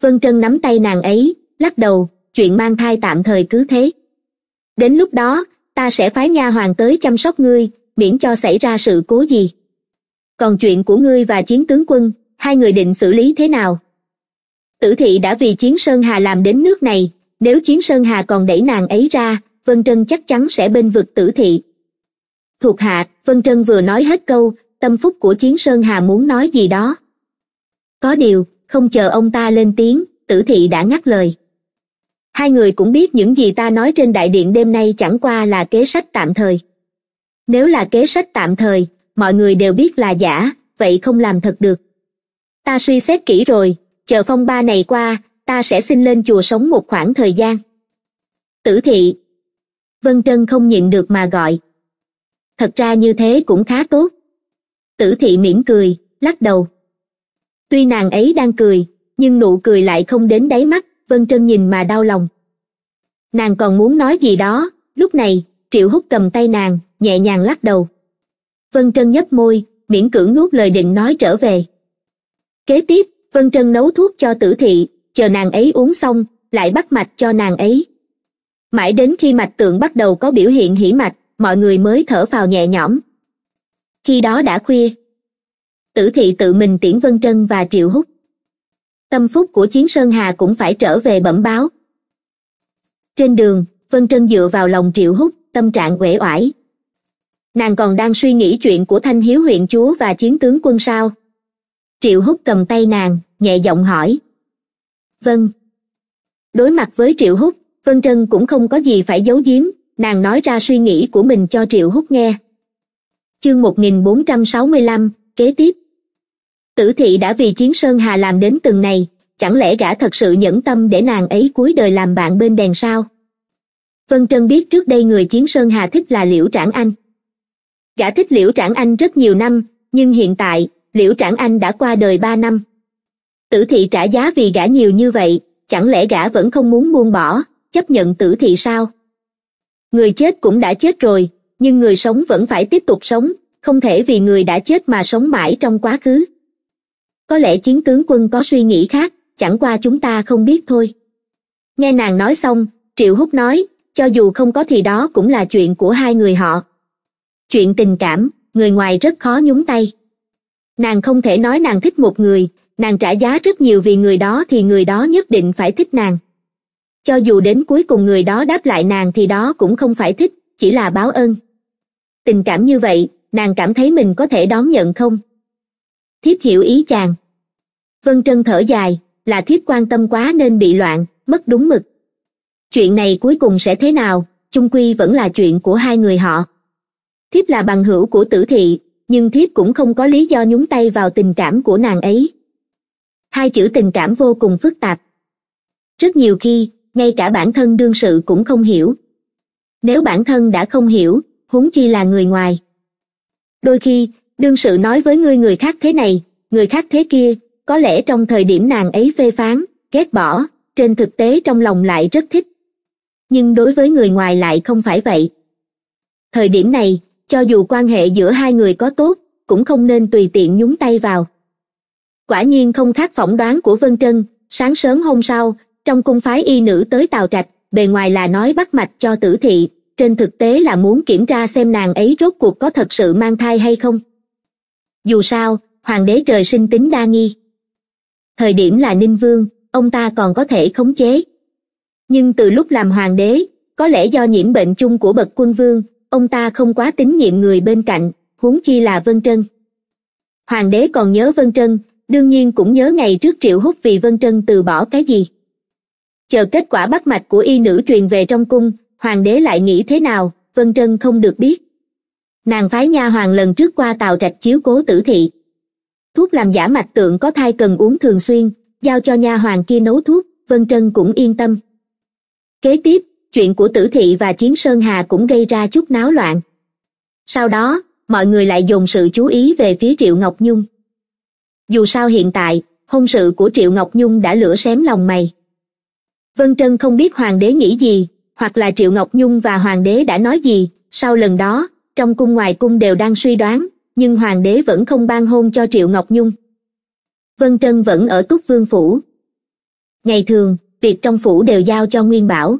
Vân Trân nắm tay nàng ấy, lắc đầu, chuyện mang thai tạm thời cứ thế. Đến lúc đó, ta sẽ phái nha hoàn tới chăm sóc ngươi, miễn cho xảy ra sự cố gì. còn chuyện của ngươi và Chiến tướng quân, hai người định xử lý thế nào? Tử Thị đã vì Chiến Sơn Hà làm đến nước này, nếu Chiến Sơn Hà còn đẩy nàng ấy ra, Vân Trân chắc chắn sẽ bên vực Tử Thị. Thuộc hạ, Vân Trân vừa nói hết câu, tâm phúc của Chiến Sơn Hà muốn nói gì đó. Có điều, không chờ ông ta lên tiếng, Tử Thị đã ngắt lời. Hai người cũng biết những gì ta nói trên đại điện đêm nay chẳng qua là kế sách tạm thời. Nếu là kế sách tạm thời, mọi người đều biết là giả, vậy không làm thật được. Ta suy xét kỹ rồi, chờ phong ba này qua, ta sẽ xin lên chùa sống một khoảng thời gian. Tử Thị, Vân Trân không nhịn được mà gọi. Thật ra như thế cũng khá tốt. Tử Thị mỉm cười, lắc đầu. Tuy nàng ấy đang cười, nhưng nụ cười lại không đến đáy mắt, Vân Trân nhìn mà đau lòng. Nàng còn muốn nói gì đó, lúc này, Triệu Húc cầm tay nàng, nhẹ nhàng lắc đầu. Vân Trân nhếch môi, miễn cưỡng nuốt lời định nói trở về. Kế tiếp, Vân Trân nấu thuốc cho Tử Thị, chờ nàng ấy uống xong, lại bắt mạch cho nàng ấy. Mãi đến khi mạch tượng bắt đầu có biểu hiện hỉ mạch, mọi người mới thở phào nhẹ nhõm. Khi đó đã khuya. Tử Thị tự mình tiễn Vân Trân và Triệu Húc. Tâm phúc của Chiến Sơn Hà cũng phải trở về bẩm báo. Trên đường, Vân Trân dựa vào lòng Triệu Húc, tâm trạng uể oải. Nàng còn đang suy nghĩ chuyện của Thanh Hiếu huyện chúa và Chiến tướng quân sao? Triệu Húc cầm tay nàng, nhẹ giọng hỏi. Vâng. Đối mặt với Triệu Húc, Vân Trân cũng không có gì phải giấu giếm, nàng nói ra suy nghĩ của mình cho Triệu Húc nghe. Chương một nghìn bốn trăm sáu mươi lăm, kế tiếp. Tử Thị đã vì Chiến Sơn Hà làm đến từng này, chẳng lẽ gã thật sự nhẫn tâm để nàng ấy cuối đời làm bạn bên đèn sao? Vân Trân biết trước đây người Chiến Sơn Hà thích là Liễu Trảng Anh. Gã thích Liễu Trảng Anh rất nhiều năm, nhưng hiện tại, Liễu Trảng Anh đã qua đời ba năm. Tử Thị trả giá vì gã nhiều như vậy, chẳng lẽ gã vẫn không muốn buông bỏ, chấp nhận Tử Thị sao? Người chết cũng đã chết rồi, nhưng người sống vẫn phải tiếp tục sống, không thể vì người đã chết mà sống mãi trong quá khứ. Có lẽ Chiến tướng quân có suy nghĩ khác, chẳng qua chúng ta không biết thôi. Nghe nàng nói xong, Triệu Húc nói, cho dù không có thì đó cũng là chuyện của hai người họ. Chuyện tình cảm, người ngoài rất khó nhúng tay. Nàng không thể nói nàng thích một người, nàng trả giá rất nhiều vì người đó thì người đó nhất định phải thích nàng. Cho dù đến cuối cùng người đó đáp lại nàng thì đó cũng không phải thích, chỉ là báo ơn. Tình cảm như vậy, nàng cảm thấy mình có thể đón nhận không? Thiếp hiểu ý chàng. Vân Trân thở dài, là thiếp quan tâm quá nên bị loạn, mất đúng mực. Chuyện này cuối cùng sẽ thế nào, chung quy vẫn là chuyện của hai người họ. Thiếp là bằng hữu của Tử Thị, nhưng thiếp cũng không có lý do nhúng tay vào tình cảm của nàng ấy. Hai chữ tình cảm vô cùng phức tạp. Rất nhiều khi, ngay cả bản thân đương sự cũng không hiểu. Nếu bản thân đã không hiểu, huống chi là người ngoài. Đôi khi, đương sự nói với ngươi người khác thế này, người khác thế kia, có lẽ trong thời điểm nàng ấy phê phán, ghét bỏ, trên thực tế trong lòng lại rất thích. Nhưng đối với người ngoài lại không phải vậy. Thời điểm này, cho dù quan hệ giữa hai người có tốt, cũng không nên tùy tiện nhúng tay vào. Quả nhiên không khác phỏng đoán của Vân Trân, sáng sớm hôm sau, trong cung phái y nữ tới Tào Trạch, bề ngoài là nói bắt mạch cho Tử Thị, trên thực tế là muốn kiểm tra xem nàng ấy rốt cuộc có thật sự mang thai hay không. Dù sao, Hoàng đế trời sinh tính đa nghi. Thời điểm là Ninh Vương, ông ta còn có thể khống chế. Nhưng từ lúc làm Hoàng đế, có lẽ do nhiễm bệnh chung của bậc quân vương, ông ta không quá tín nhiệm người bên cạnh, huống chi là Vân Trân. Hoàng đế còn nhớ Vân Trân, đương nhiên cũng nhớ ngày trước Triệu Húc vì Vân Trân từ bỏ cái gì. Chờ kết quả bắt mạch của y nữ truyền về trong cung, Hoàng đế lại nghĩ thế nào, Vân Trân không được biết. Nàng phái nha hoàn lần trước qua Tào Trạch chiếu cố Tử Thị. Thuốc làm giả mạch tượng có thai cần uống thường xuyên, giao cho nha hoàn kia nấu thuốc, Vân Trân cũng yên tâm. Kế tiếp, chuyện của Tử Thị và Chiến Sơn Hà cũng gây ra chút náo loạn. Sau đó, mọi người lại dồn sự chú ý về phía Triệu Ngọc Nhung. Dù sao hiện tại, hôn sự của Triệu Ngọc Nhung đã lửa xém lòng mày. Vân Trân không biết Hoàng đế nghĩ gì, hoặc là Triệu Ngọc Nhung và Hoàng đế đã nói gì, sau lần đó, trong cung ngoài cung đều đang suy đoán, nhưng Hoàng đế vẫn không ban hôn cho Triệu Ngọc Nhung. Vân Trân vẫn ở Túc Vương Phủ. Ngày thường, việc trong phủ đều giao cho Nguyên Bảo.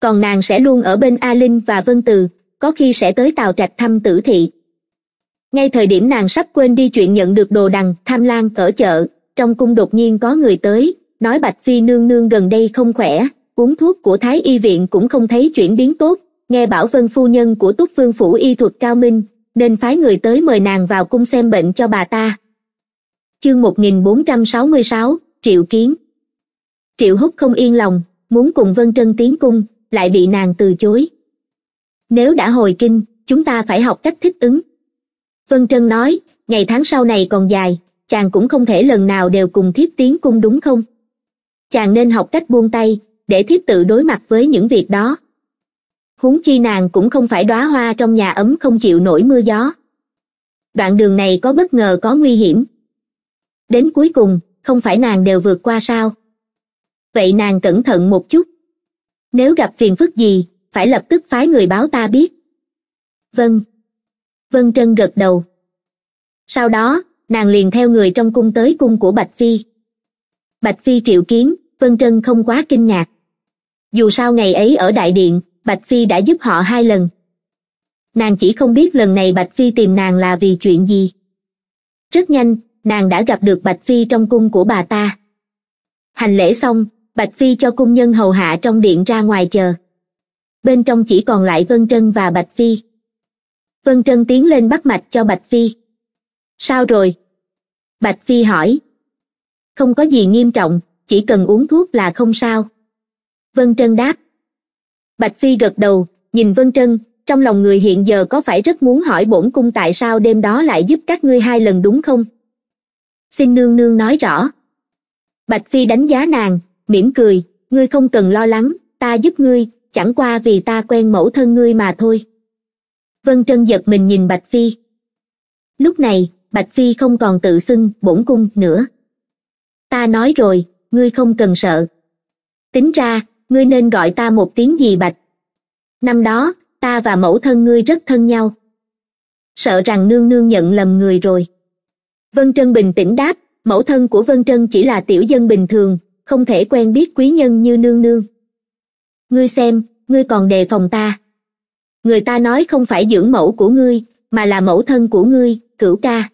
Còn nàng sẽ luôn ở bên A Linh và Vân Từ, có khi sẽ tới Tào Trạch thăm Tử Thị. Ngay thời điểm nàng sắp quên đi chuyện nhận được đồ đằng tham lang ở chợ, trong cung đột nhiên có người tới, nói Bạch Phi nương nương gần đây không khỏe, uống thuốc của Thái Y viện cũng không thấy chuyển biến tốt, nghe bảo Vân phu nhân của Túc Vương Phủ y thuật cao minh, nên phái người tới mời nàng vào cung xem bệnh cho bà ta. Chương một nghìn bốn trăm sáu mươi sáu, Triệu Kiến. Triệu Húc không yên lòng, muốn cùng Vân Trân tiến cung, lại bị nàng từ chối. Nếu đã hồi kinh, chúng ta phải học cách thích ứng. Vân Trân nói, ngày tháng sau này còn dài, chàng cũng không thể lần nào đều cùng thiếp tiến cung đúng không? Chàng nên học cách buông tay, để thiếp tự đối mặt với những việc đó. Huống chi nàng cũng không phải đóa hoa trong nhà ấm không chịu nổi mưa gió. Đoạn đường này có bất ngờ có nguy hiểm. Đến cuối cùng, không phải nàng đều vượt qua sao? Vậy nàng cẩn thận một chút. Nếu gặp phiền phức gì, phải lập tức phái người báo ta biết. Vâng. Vân Trân gật đầu. Sau đó, nàng liền theo người trong cung tới cung của Bạch Phi. Bạch Phi triệu kiến, Vân Trân không quá kinh ngạc. Dù sao ngày ấy ở đại điện, Bạch Phi đã giúp họ hai lần. Nàng chỉ không biết lần này Bạch Phi tìm nàng là vì chuyện gì. Rất nhanh, nàng đã gặp được Bạch Phi trong cung của bà ta. Hành lễ xong, Bạch Phi cho cung nhân hầu hạ trong điện ra ngoài chờ. Bên trong chỉ còn lại Vân Trân và Bạch Phi. Vân Trân tiến lên bắt mạch cho Bạch Phi. Sao rồi? Bạch Phi hỏi. Không có gì nghiêm trọng, chỉ cần uống thuốc là không sao. Vân Trân đáp. Bạch Phi gật đầu, nhìn Vân Trân, trong lòng người hiện giờ có phải rất muốn hỏi bổn cung tại sao đêm đó lại giúp các ngươi hai lần đúng không? Xin nương nương nói rõ. Bạch Phi đánh giá nàng, mỉm cười, ngươi không cần lo lắng, ta giúp ngươi, chẳng qua vì ta quen mẫu thân ngươi mà thôi. Vân Trân giật mình nhìn Bạch Phi. Lúc này, Bạch Phi không còn tự xưng bổn cung nữa. Ta nói rồi, ngươi không cần sợ. Tính ra, ngươi nên gọi ta một tiếng gì Bạch. Năm đó, ta và mẫu thân ngươi rất thân nhau. Sợ rằng nương nương nhận lầm người rồi. Vân Trân bình tĩnh đáp, mẫu thân của Vân Trân chỉ là tiểu dân bình thường, không thể quen biết quý nhân như nương nương. Ngươi xem, ngươi còn đề phòng ta. Người ta nói không phải dưỡng mẫu của ngươi, mà là mẫu thân của ngươi, Cửu Ca.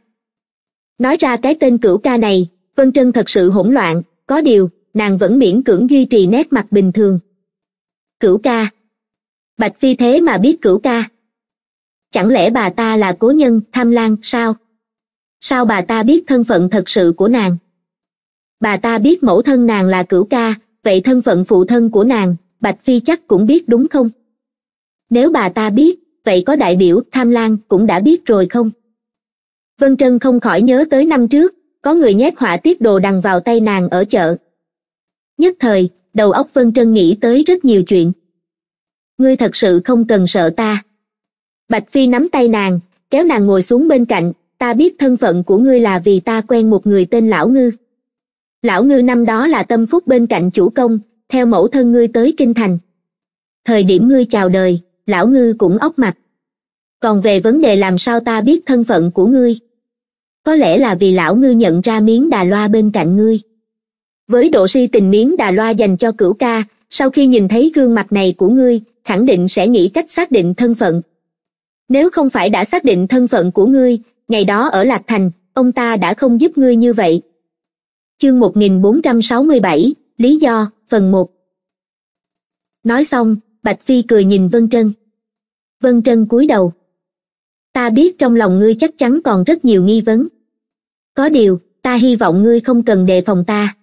Nói ra cái tên Cửu Ca này, Vân Trân thật sự hỗn loạn, có điều, nàng vẫn miễn cưỡng duy trì nét mặt bình thường. Cửu Ca. Bạch Phi thế mà biết Cửu Ca. Chẳng lẽ bà ta là cố nhân Tham Lang sao? Sao bà ta biết thân phận thật sự của nàng? Bà ta biết mẫu thân nàng là Cửu Ca, vậy thân phận phụ thân của nàng, Bạch Phi chắc cũng biết đúng không? Nếu bà ta biết, vậy có đại biểu Tham Lang cũng đã biết rồi không? Vân Trân không khỏi nhớ tới năm trước, có người nhét họa tiết đồ đằng vào tay nàng ở chợ. Nhất thời, đầu óc Vân Trân nghĩ tới rất nhiều chuyện. Ngươi thật sự không cần sợ ta. Bạch Phi nắm tay nàng, kéo nàng ngồi xuống bên cạnh, ta biết thân phận của ngươi là vì ta quen một người tên Lão Ngư. Lão Ngư năm đó là tâm phúc bên cạnh chủ công, theo mẫu thân ngươi tới Kinh Thành. Thời điểm ngươi chào đời, Lão Ngư cũng óc mặt. Còn về vấn đề làm sao ta biết thân phận của ngươi? Có lẽ là vì Lão Ngư nhận ra Miến Đà Loa bên cạnh ngươi. Với độ si tình Miến Đà Loa dành cho Cửu Ca, sau khi nhìn thấy gương mặt này của ngươi, khẳng định sẽ nghĩ cách xác định thân phận. Nếu không phải đã xác định thân phận của ngươi, ngày đó ở Lạc Thành, ông ta đã không giúp ngươi như vậy. Chương một nghìn bốn trăm sáu mươi bảy, Lý do, phần một. Nói xong, Bạch Phi cười nhìn Vân Trân. Vân Trân cúi đầu. Ta biết trong lòng ngươi chắc chắn còn rất nhiều nghi vấn. Có điều, ta hy vọng ngươi không cần đề phòng ta.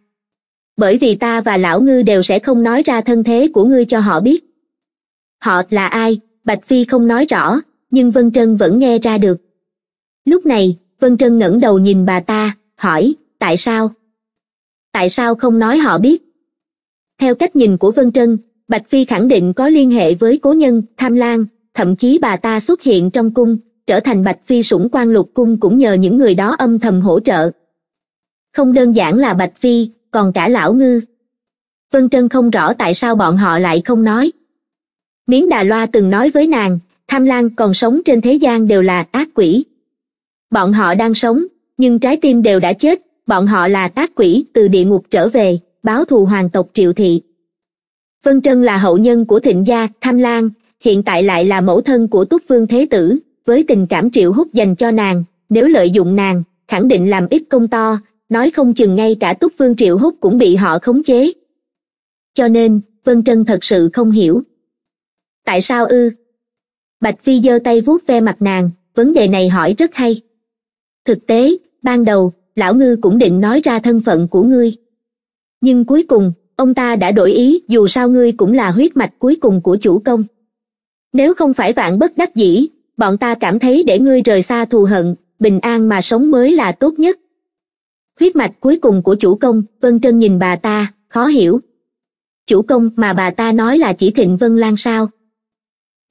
Bởi vì ta và Lão Ngư đều sẽ không nói ra thân thế của ngươi cho họ biết. Họ là ai, Bạch Phi không nói rõ, nhưng Vân Trân vẫn nghe ra được. Lúc này, Vân Trân ngẩng đầu nhìn bà ta, hỏi, tại sao? Tại sao không nói họ biết? Theo cách nhìn của Vân Trân, Bạch Phi khẳng định có liên hệ với cố nhân Tham Lang, thậm chí bà ta xuất hiện trong cung, trở thành Bạch Phi sủng quan lục cung cũng nhờ những người đó âm thầm hỗ trợ. Không đơn giản là Bạch Phi, còn cả Lão Ngư. Vân Trân không rõ tại sao bọn họ lại không nói. Miến Đà Loa từng nói với nàng, Tham Lang còn sống trên thế gian đều là ác quỷ. Bọn họ đang sống, nhưng trái tim đều đã chết, bọn họ là ác quỷ từ địa ngục trở về, báo thù hoàng tộc Triệu thị. Vân Trân là hậu nhân của Thịnh gia Tham Lang, hiện tại lại là mẫu thân của Túc Vương Thế Tử, với tình cảm Triệu Húc dành cho nàng, nếu lợi dụng nàng, khẳng định làm ít công to, nói không chừng ngay cả Túc Vương Triệu Húc cũng bị họ khống chế. Cho nên, Vân Trân thật sự không hiểu. Tại sao ư? Bạch Phi giơ tay vuốt ve mặt nàng, vấn đề này hỏi rất hay. Thực tế, ban đầu, Lão Ngư cũng định nói ra thân phận của ngươi. Nhưng cuối cùng, ông ta đã đổi ý, dù sao ngươi cũng là huyết mạch cuối cùng của chủ công. Nếu không phải vạn bất đắc dĩ, bọn ta cảm thấy để ngươi rời xa thù hận, bình an mà sống mới là tốt nhất. Huyết mạch cuối cùng của chủ công, Vân Trân nhìn bà ta, khó hiểu. Chủ công mà bà ta nói là chỉ Thịnh Vân Lan sao?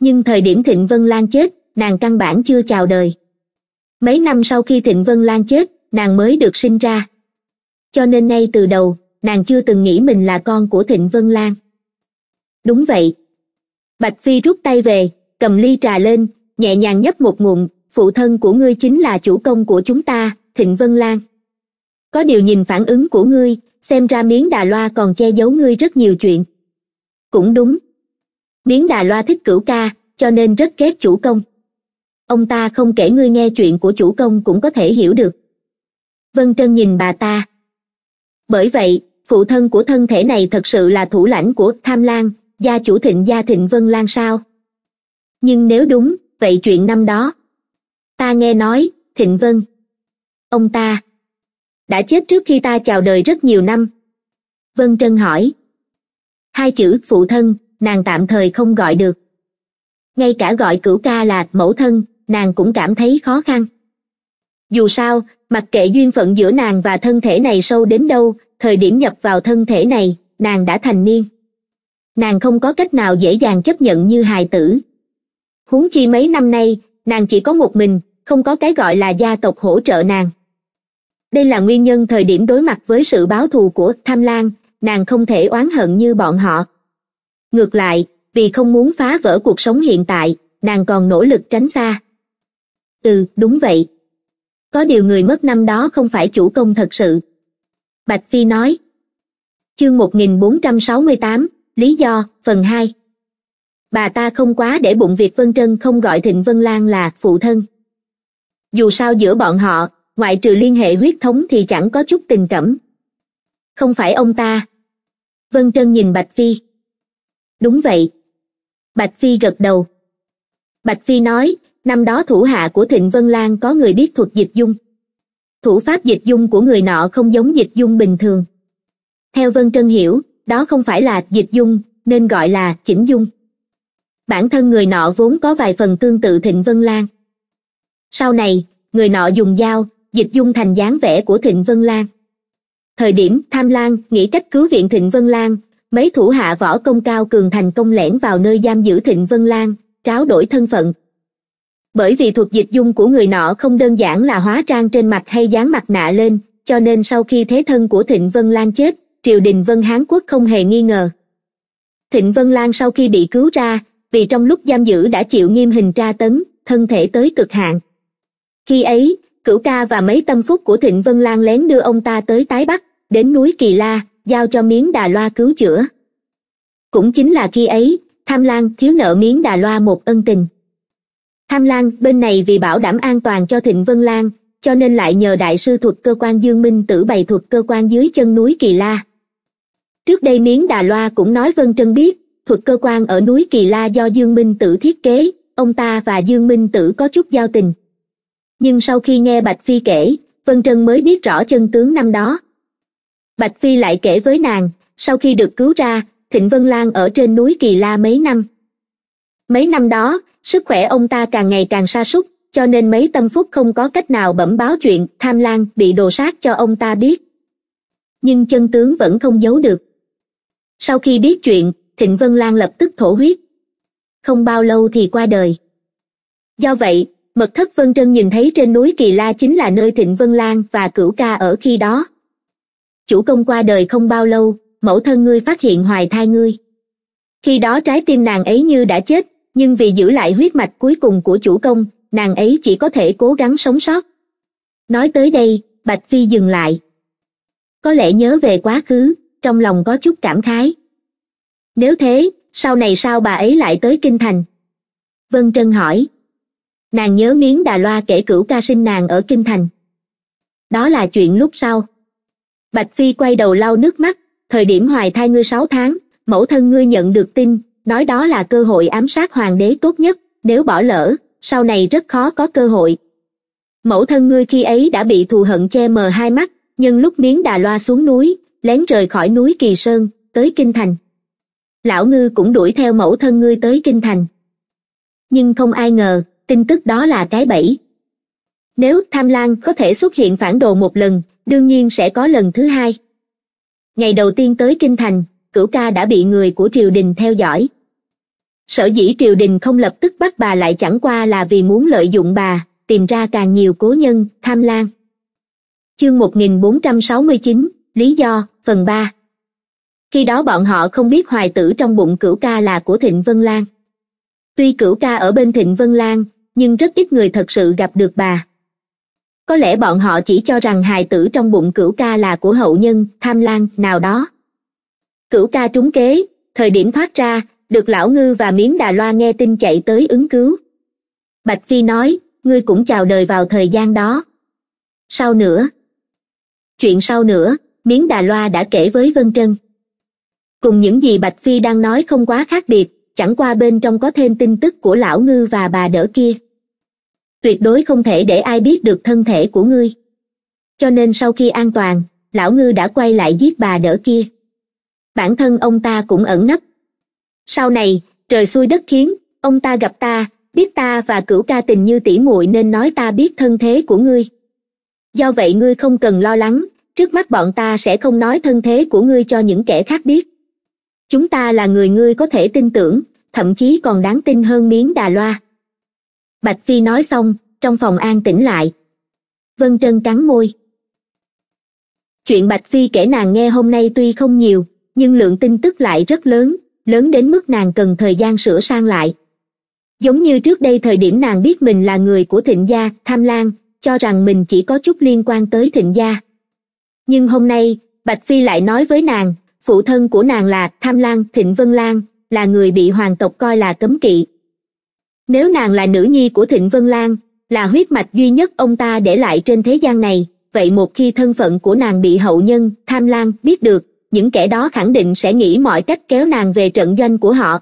Nhưng thời điểm Thịnh Vân Lan chết, nàng căn bản chưa chào đời. Mấy năm sau khi Thịnh Vân Lan chết, nàng mới được sinh ra. Cho nên ngay từ đầu, nàng chưa từng nghĩ mình là con của Thịnh Vân Lan. Đúng vậy. Bạch Phi rút tay về, cầm ly trà lên, nhẹ nhàng nhấp một ngụm, phụ thân của ngươi chính là chủ công của chúng ta, Thịnh Vân Lan. Có điều nhìn phản ứng của ngươi, xem ra Miến Đà Loa còn che giấu ngươi rất nhiều chuyện. Cũng đúng. Miến Đà Loa thích Cửu Ca, cho nên rất ghét chủ công. Ông ta không kể ngươi nghe chuyện của chủ công cũng có thể hiểu được. Vân Trân nhìn bà ta. Bởi vậy, phụ thân của thân thể này thật sự là thủ lãnh của Tham Lang, gia chủ Thịnh gia Thịnh Vân Lan sao? Nhưng nếu đúng, vậy chuyện năm đó. Ta nghe nói, Thịnh Vân. Ông ta đã chết trước khi ta chào đời rất nhiều năm. Vân Trân hỏi. Hai chữ phụ thân, nàng tạm thời không gọi được. Ngay cả gọi Cửu Ca là mẫu thân, nàng cũng cảm thấy khó khăn. Dù sao, mặc kệ duyên phận giữa nàng và thân thể này sâu đến đâu, thời điểm nhập vào thân thể này, nàng đã thành niên. Nàng không có cách nào dễ dàng chấp nhận như hài tử. Huống chi mấy năm nay, nàng chỉ có một mình, không có cái gọi là gia tộc hỗ trợ nàng. Đây là nguyên nhân thời điểm đối mặt với sự báo thù của Tham Lang, nàng không thể oán hận như bọn họ. Ngược lại, vì không muốn phá vỡ cuộc sống hiện tại, nàng còn nỗ lực tránh xa. Ừ, đúng vậy. Có điều người mất năm đó không phải chủ công thật sự. Bạch Phi nói. Chương một nghìn bốn trăm sáu mươi tám, Lý do, phần hai. Bà ta không quá để bụng việc Vân Trân không gọi Thịnh Vân Lan là phụ thân. Dù sao giữa bọn họ, ngoại trừ liên hệ huyết thống thì chẳng có chút tình cảm. Không phải ông ta. Vân Trân nhìn Bạch Phi. Đúng vậy. Bạch Phi gật đầu. Bạch Phi nói, năm đó thủ hạ của Thịnh Vân Lan có người biết thuật dịch dung. Thủ pháp dịch dung của người nọ không giống dịch dung bình thường. Theo Vân Trân hiểu, đó không phải là dịch dung, nên gọi là chỉnh dung. Bản thân người nọ vốn có vài phần tương tự Thịnh Vân Lan. Sau này, người nọ dùng dao, dịch dung thành dáng vẻ của Thịnh Vân Lan. Thời điểm Tham Lang nghĩ cách cứu viện Thịnh Vân Lan, mấy thủ hạ võ công cao cường thành công lẻn vào nơi giam giữ Thịnh Vân Lan, tráo đổi thân phận. Bởi vì thuật dịch dung của người nọ không đơn giản là hóa trang trên mặt hay dán mặt nạ lên, cho nên sau khi thế thân của Thịnh Vân Lan chết, triều đình Vân Hán Quốc không hề nghi ngờ. Thịnh Vân Lan sau khi bị cứu ra, vì trong lúc giam giữ đã chịu nghiêm hình tra tấn, thân thể tới cực hạn. Khi ấy, Cửu Ca và mấy tâm phúc của Thịnh Vân Lan lén đưa ông ta tới Tái Bắc, đến núi Kỳ La, giao cho Miến Đà Loa cứu chữa. Cũng chính là khi ấy, Tham Lang thiếu nợ Miến Đà Loa một ân tình. Tham Lang bên này vì bảo đảm an toàn cho Thịnh Vân Lan, cho nên lại nhờ đại sư thuật cơ quan Dương Minh Tử bày thuật cơ quan dưới chân núi Kỳ La. Trước đây Miến Đà Loa cũng nói Vân Trân biết, thuật cơ quan ở núi Kỳ La do Dương Minh Tử thiết kế, ông ta và Dương Minh Tử có chút giao tình. Nhưng sau khi nghe Bạch Phi kể, Vân Trân mới biết rõ chân tướng năm đó. Bạch Phi lại kể với nàng, sau khi được cứu ra, Thịnh Vân Lan ở trên núi Kỳ La mấy năm. Mấy năm đó, sức khỏe ông ta càng ngày càng sa sút, cho nên mấy tâm phúc không có cách nào bẩm báo chuyện Tham Lang bị đồ sát cho ông ta biết. Nhưng chân tướng vẫn không giấu được. Sau khi biết chuyện, Thịnh Vân Lan lập tức thổ huyết. Không bao lâu thì qua đời. Do vậy, mật thất Vân Trân nhìn thấy trên núi Kỳ La chính là nơi Thịnh Vân Lan và Cửu Ca ở khi đó. Chủ công qua đời không bao lâu, mẫu thân ngươi phát hiện hoài thai ngươi. Khi đó trái tim nàng ấy như đã chết, nhưng vì giữ lại huyết mạch cuối cùng của chủ công, nàng ấy chỉ có thể cố gắng sống sót. Nói tới đây, Bạch Phi dừng lại. Có lẽ nhớ về quá khứ, trong lòng có chút cảm khái. Nếu thế, sau này sao bà ấy lại tới Kinh Thành? Vân Trân hỏi. Nàng nhớ Miến Đà Loa kể Cửu Ca sinh nàng ở Kinh Thành. Đó là chuyện lúc sau. Bạch Phi quay đầu lau nước mắt, thời điểm hoài thai ngươi sáu tháng, mẫu thân ngươi nhận được tin, nói đó là cơ hội ám sát hoàng đế tốt nhất, nếu bỏ lỡ, sau này rất khó có cơ hội. Mẫu thân ngươi khi ấy đã bị thù hận che mờ hai mắt, nhưng lúc Miến Đà Loa xuống núi, lén rời khỏi núi Kỳ Sơn, tới Kinh Thành. Lão Ngư cũng đuổi theo mẫu thân ngươi tới Kinh Thành. Nhưng không ai ngờ, tin tức đó là cái bẫy. Nếu Tham Lang có thể xuất hiện phản đồ một lần, đương nhiên sẽ có lần thứ hai. Ngày đầu tiên tới Kinh Thành, Cửu Ca đã bị người của triều đình theo dõi. Sở dĩ triều đình không lập tức bắt bà lại chẳng qua là vì muốn lợi dụng bà, tìm ra càng nhiều cố nhân, Tham Lang. Chương một nghìn bốn trăm sáu mươi chín, Lý do, phần ba. Khi đó bọn họ không biết hoài tử trong bụng Cửu Ca là của Thịnh Vân Lan. Tuy Cửu Ca ở bên Thịnh Vân Lan, nhưng rất ít người thật sự gặp được bà. Có lẽ bọn họ chỉ cho rằng hài tử trong bụng Cửu Ca là của hậu nhân, Tham Lang, nào đó. Cửu Ca trúng kế, thời điểm thoát ra, được Lão Ngư và Miến Đà Loa nghe tin chạy tới ứng cứu. Bạch Phi nói, ngươi cũng chào đời vào thời gian đó. Sau nữa, chuyện sau nữa, Miến Đà Loa đã kể với Vân Trân. Cùng những gì Bạch Phi đang nói không quá khác biệt, chẳng qua bên trong có thêm tin tức của Lão Ngư và bà đỡ kia. Tuyệt đối không thể để ai biết được thân thể của ngươi. Cho nên sau khi an toàn, Lão Ngư đã quay lại giết bà đỡ kia. Bản thân ông ta cũng ẩn nấp. Sau này, trời xui đất khiến, ông ta gặp ta, biết ta và Cửu Ca tình như tỉ muội nên nói ta biết thân thế của ngươi. Do vậy ngươi không cần lo lắng, trước mắt bọn ta sẽ không nói thân thế của ngươi cho những kẻ khác biết. Chúng ta là người ngươi có thể tin tưởng, thậm chí còn đáng tin hơn Miến Đà Loa. Bạch Phi nói xong, trong phòng an tĩnh lại. Vân Trân cắn môi. Chuyện Bạch Phi kể nàng nghe hôm nay tuy không nhiều, nhưng lượng tin tức lại rất lớn, lớn đến mức nàng cần thời gian sửa sang lại. Giống như trước đây thời điểm nàng biết mình là người của Thịnh gia, Tham Lang, cho rằng mình chỉ có chút liên quan tới Thịnh gia. Nhưng hôm nay, Bạch Phi lại nói với nàng, phụ thân của nàng là Tham Lang, Thịnh Vân Lan, là người bị hoàng tộc coi là cấm kỵ. Nếu nàng là nữ nhi của Thịnh Vân Lan, là huyết mạch duy nhất ông ta để lại trên thế gian này, vậy một khi thân phận của nàng bị hậu nhân, Tham Lang, biết được, những kẻ đó khẳng định sẽ nghĩ mọi cách kéo nàng về trận doanh của họ.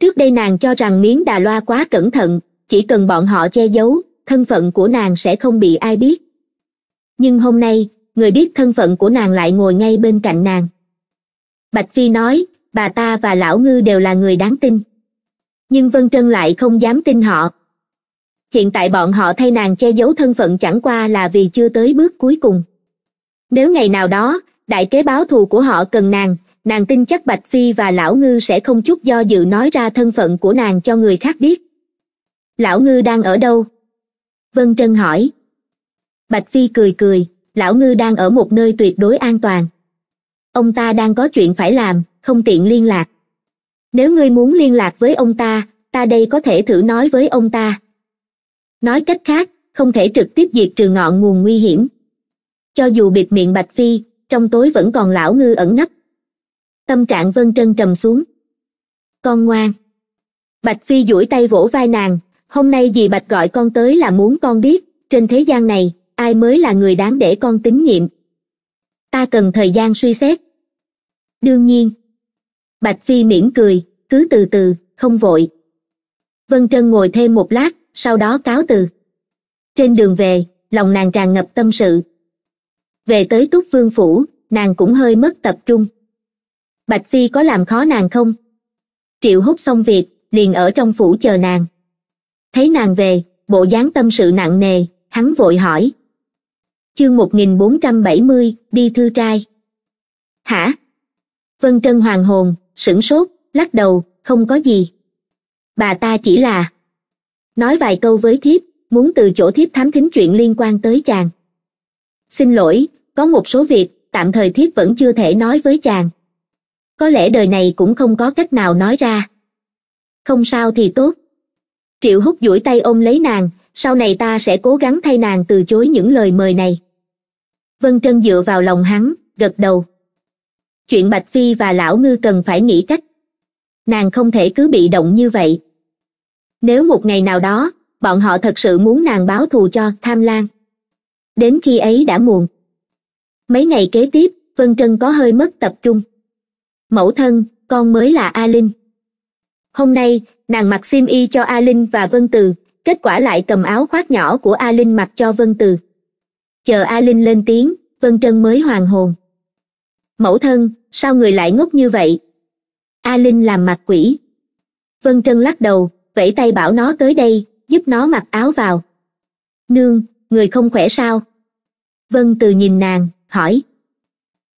Trước đây nàng cho rằng Miến Đà Loa quá cẩn thận, chỉ cần bọn họ che giấu, thân phận của nàng sẽ không bị ai biết. Nhưng hôm nay, người biết thân phận của nàng lại ngồi ngay bên cạnh nàng. Bạch Phi nói, bà ta và Lão Ngư đều là người đáng tin. Nhưng Vân Trân lại không dám tin họ. Hiện tại bọn họ thay nàng che giấu thân phận chẳng qua là vì chưa tới bước cuối cùng. Nếu ngày nào đó, đại kế báo thù của họ cần nàng, nàng tin chắc Bạch Phi và Lão Ngư sẽ không chút do dự nói ra thân phận của nàng cho người khác biết. Lão Ngư đang ở đâu? Vân Trân hỏi. Bạch Phi cười cười, Lão Ngư đang ở một nơi tuyệt đối an toàn. Ông ta đang có chuyện phải làm, không tiện liên lạc. Nếu ngươi muốn liên lạc với ông ta, ta đây có thể thử nói với ông ta. Nói cách khác, không thể trực tiếp diệt trừ ngọn nguồn nguy hiểm. Cho dù bịt miệng Bạch Phi, trong tối vẫn còn Lão Ngư ẩn nấp. Tâm trạng Vân Trân trầm xuống. Con ngoan. Bạch Phi duỗi tay vỗ vai nàng, hôm nay dì Bạch gọi con tới là muốn con biết, trên thế gian này, ai mới là người đáng để con tín nhiệm. Ta cần thời gian suy xét. Đương nhiên. Bạch Phi mỉm cười, cứ từ từ, không vội. Vân Trân ngồi thêm một lát, sau đó cáo từ. Trên đường về, lòng nàng tràn ngập tâm sự. Về tới Túc Vương Phủ, nàng cũng hơi mất tập trung. Bạch Phi có làm khó nàng không? Triệu Húc xong việc, liền ở trong phủ chờ nàng. Thấy nàng về, bộ dáng tâm sự nặng nề, hắn vội hỏi. Chương một nghìn bốn trăm bảy mươi, đi thư trai. Hả? Vân Trân hoàng hồn, sửng sốt, lắc đầu, không có gì. Bà ta chỉ là nói vài câu với thiếp, muốn từ chỗ thiếp thám thính chuyện liên quan tới chàng. Xin lỗi, có một số việc, tạm thời thiếp vẫn chưa thể nói với chàng. Có lẽ đời này cũng không có cách nào nói ra. Không sao thì tốt. Triệu Húc duỗi tay ôm lấy nàng, sau này ta sẽ cố gắng thay nàng từ chối những lời mời này. Vân Trân dựa vào lòng hắn, gật đầu. Chuyện Bạch Phi và Lão Ngư cần phải nghĩ cách. Nàng không thể cứ bị động như vậy. Nếu một ngày nào đó, bọn họ thật sự muốn nàng báo thù cho Tham Lang. Đến khi ấy đã muộn. Mấy ngày kế tiếp, Vân Trân có hơi mất tập trung. Mẫu thân, con mới là A Linh. Hôm nay, nàng mặc xiêm y cho A Linh và Vân Từ, kết quả lại cầm áo khoác nhỏ của A Linh mặc cho Vân Từ. Chờ A Linh lên tiếng, Vân Trân mới hoàn hồn. Mẫu thân, sao người lại ngốc như vậy? A Linh làm mặt quỷ. Vân Trân lắc đầu, vẫy tay bảo nó tới đây, giúp nó mặc áo vào. Nương, người không khỏe sao? Vân Từ nhìn nàng, hỏi.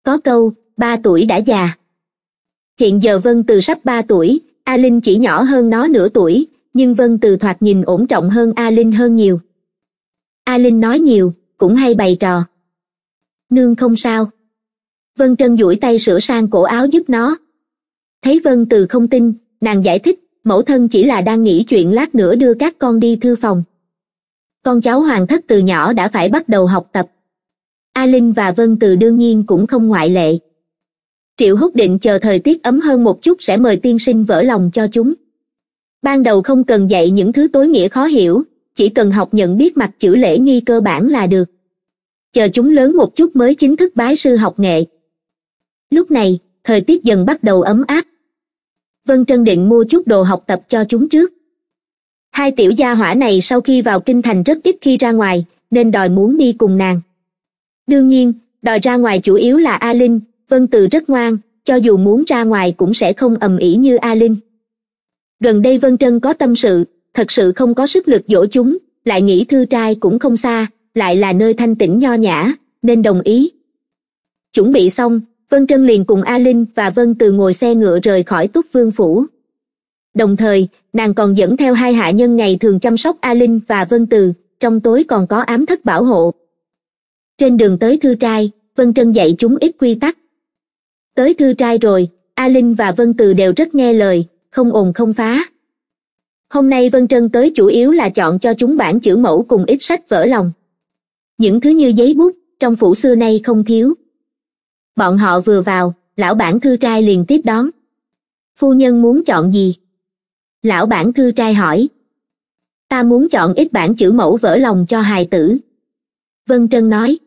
Có câu, ba tuổi đã già. Hiện giờ Vân Từ sắp ba tuổi, A Linh chỉ nhỏ hơn nó nửa tuổi, nhưng Vân Từ thoạt nhìn ổn trọng hơn A Linh hơn nhiều. A Linh nói nhiều, cũng hay bày trò. Nương không sao. Vân Trân duỗi tay sửa sang cổ áo giúp nó. Thấy Vân Từ không tin, nàng giải thích, mẫu thân chỉ là đang nghĩ chuyện lát nữa đưa các con đi thư phòng. Con cháu hoàng thất từ nhỏ đã phải bắt đầu học tập. A Linh và Vân Từ đương nhiên cũng không ngoại lệ. Triệu Húc định chờ thời tiết ấm hơn một chút sẽ mời tiên sinh vỡ lòng cho chúng. Ban đầu không cần dạy những thứ tối nghĩa khó hiểu, chỉ cần học nhận biết mặt chữ lễ nghi cơ bản là được. Chờ chúng lớn một chút mới chính thức bái sư học nghệ. Lúc này, thời tiết dần bắt đầu ấm áp. Vân Trân định mua chút đồ học tập cho chúng trước. Hai tiểu gia hỏa này sau khi vào kinh thành rất ít khi ra ngoài, nên đòi muốn đi cùng nàng. Đương nhiên, đòi ra ngoài chủ yếu là A Linh, Vân Từ rất ngoan, cho dù muốn ra ngoài cũng sẽ không ầm ĩ như A Linh. Gần đây Vân Trân có tâm sự, thật sự không có sức lực dỗ chúng, lại nghĩ thư trai cũng không xa, lại là nơi thanh tĩnh nho nhã, nên đồng ý. Chuẩn bị xong, Vân Trân liền cùng A Linh và Vân Từ ngồi xe ngựa rời khỏi Túc Vương Phủ. Đồng thời, nàng còn dẫn theo hai hạ nhân ngày thường chăm sóc A Linh và Vân Từ, trong tối còn có ám thất bảo hộ. Trên đường tới thư trai, Vân Trân dạy chúng ít quy tắc. Tới thư trai rồi, A Linh và Vân Từ đều rất nghe lời, không ồn không phá. Hôm nay Vân Trân tới chủ yếu là chọn cho chúng bản chữ mẫu cùng ít sách vỡ lòng. Những thứ như giấy bút, trong phủ xưa nay không thiếu. Bọn họ vừa vào, lão bản thư trai liền tiếp đón. Phu nhân muốn chọn gì? Lão bản thư trai hỏi. Ta muốn chọn ít bản chữ mẫu vỡ lòng cho hài tử. Vân Trân nói.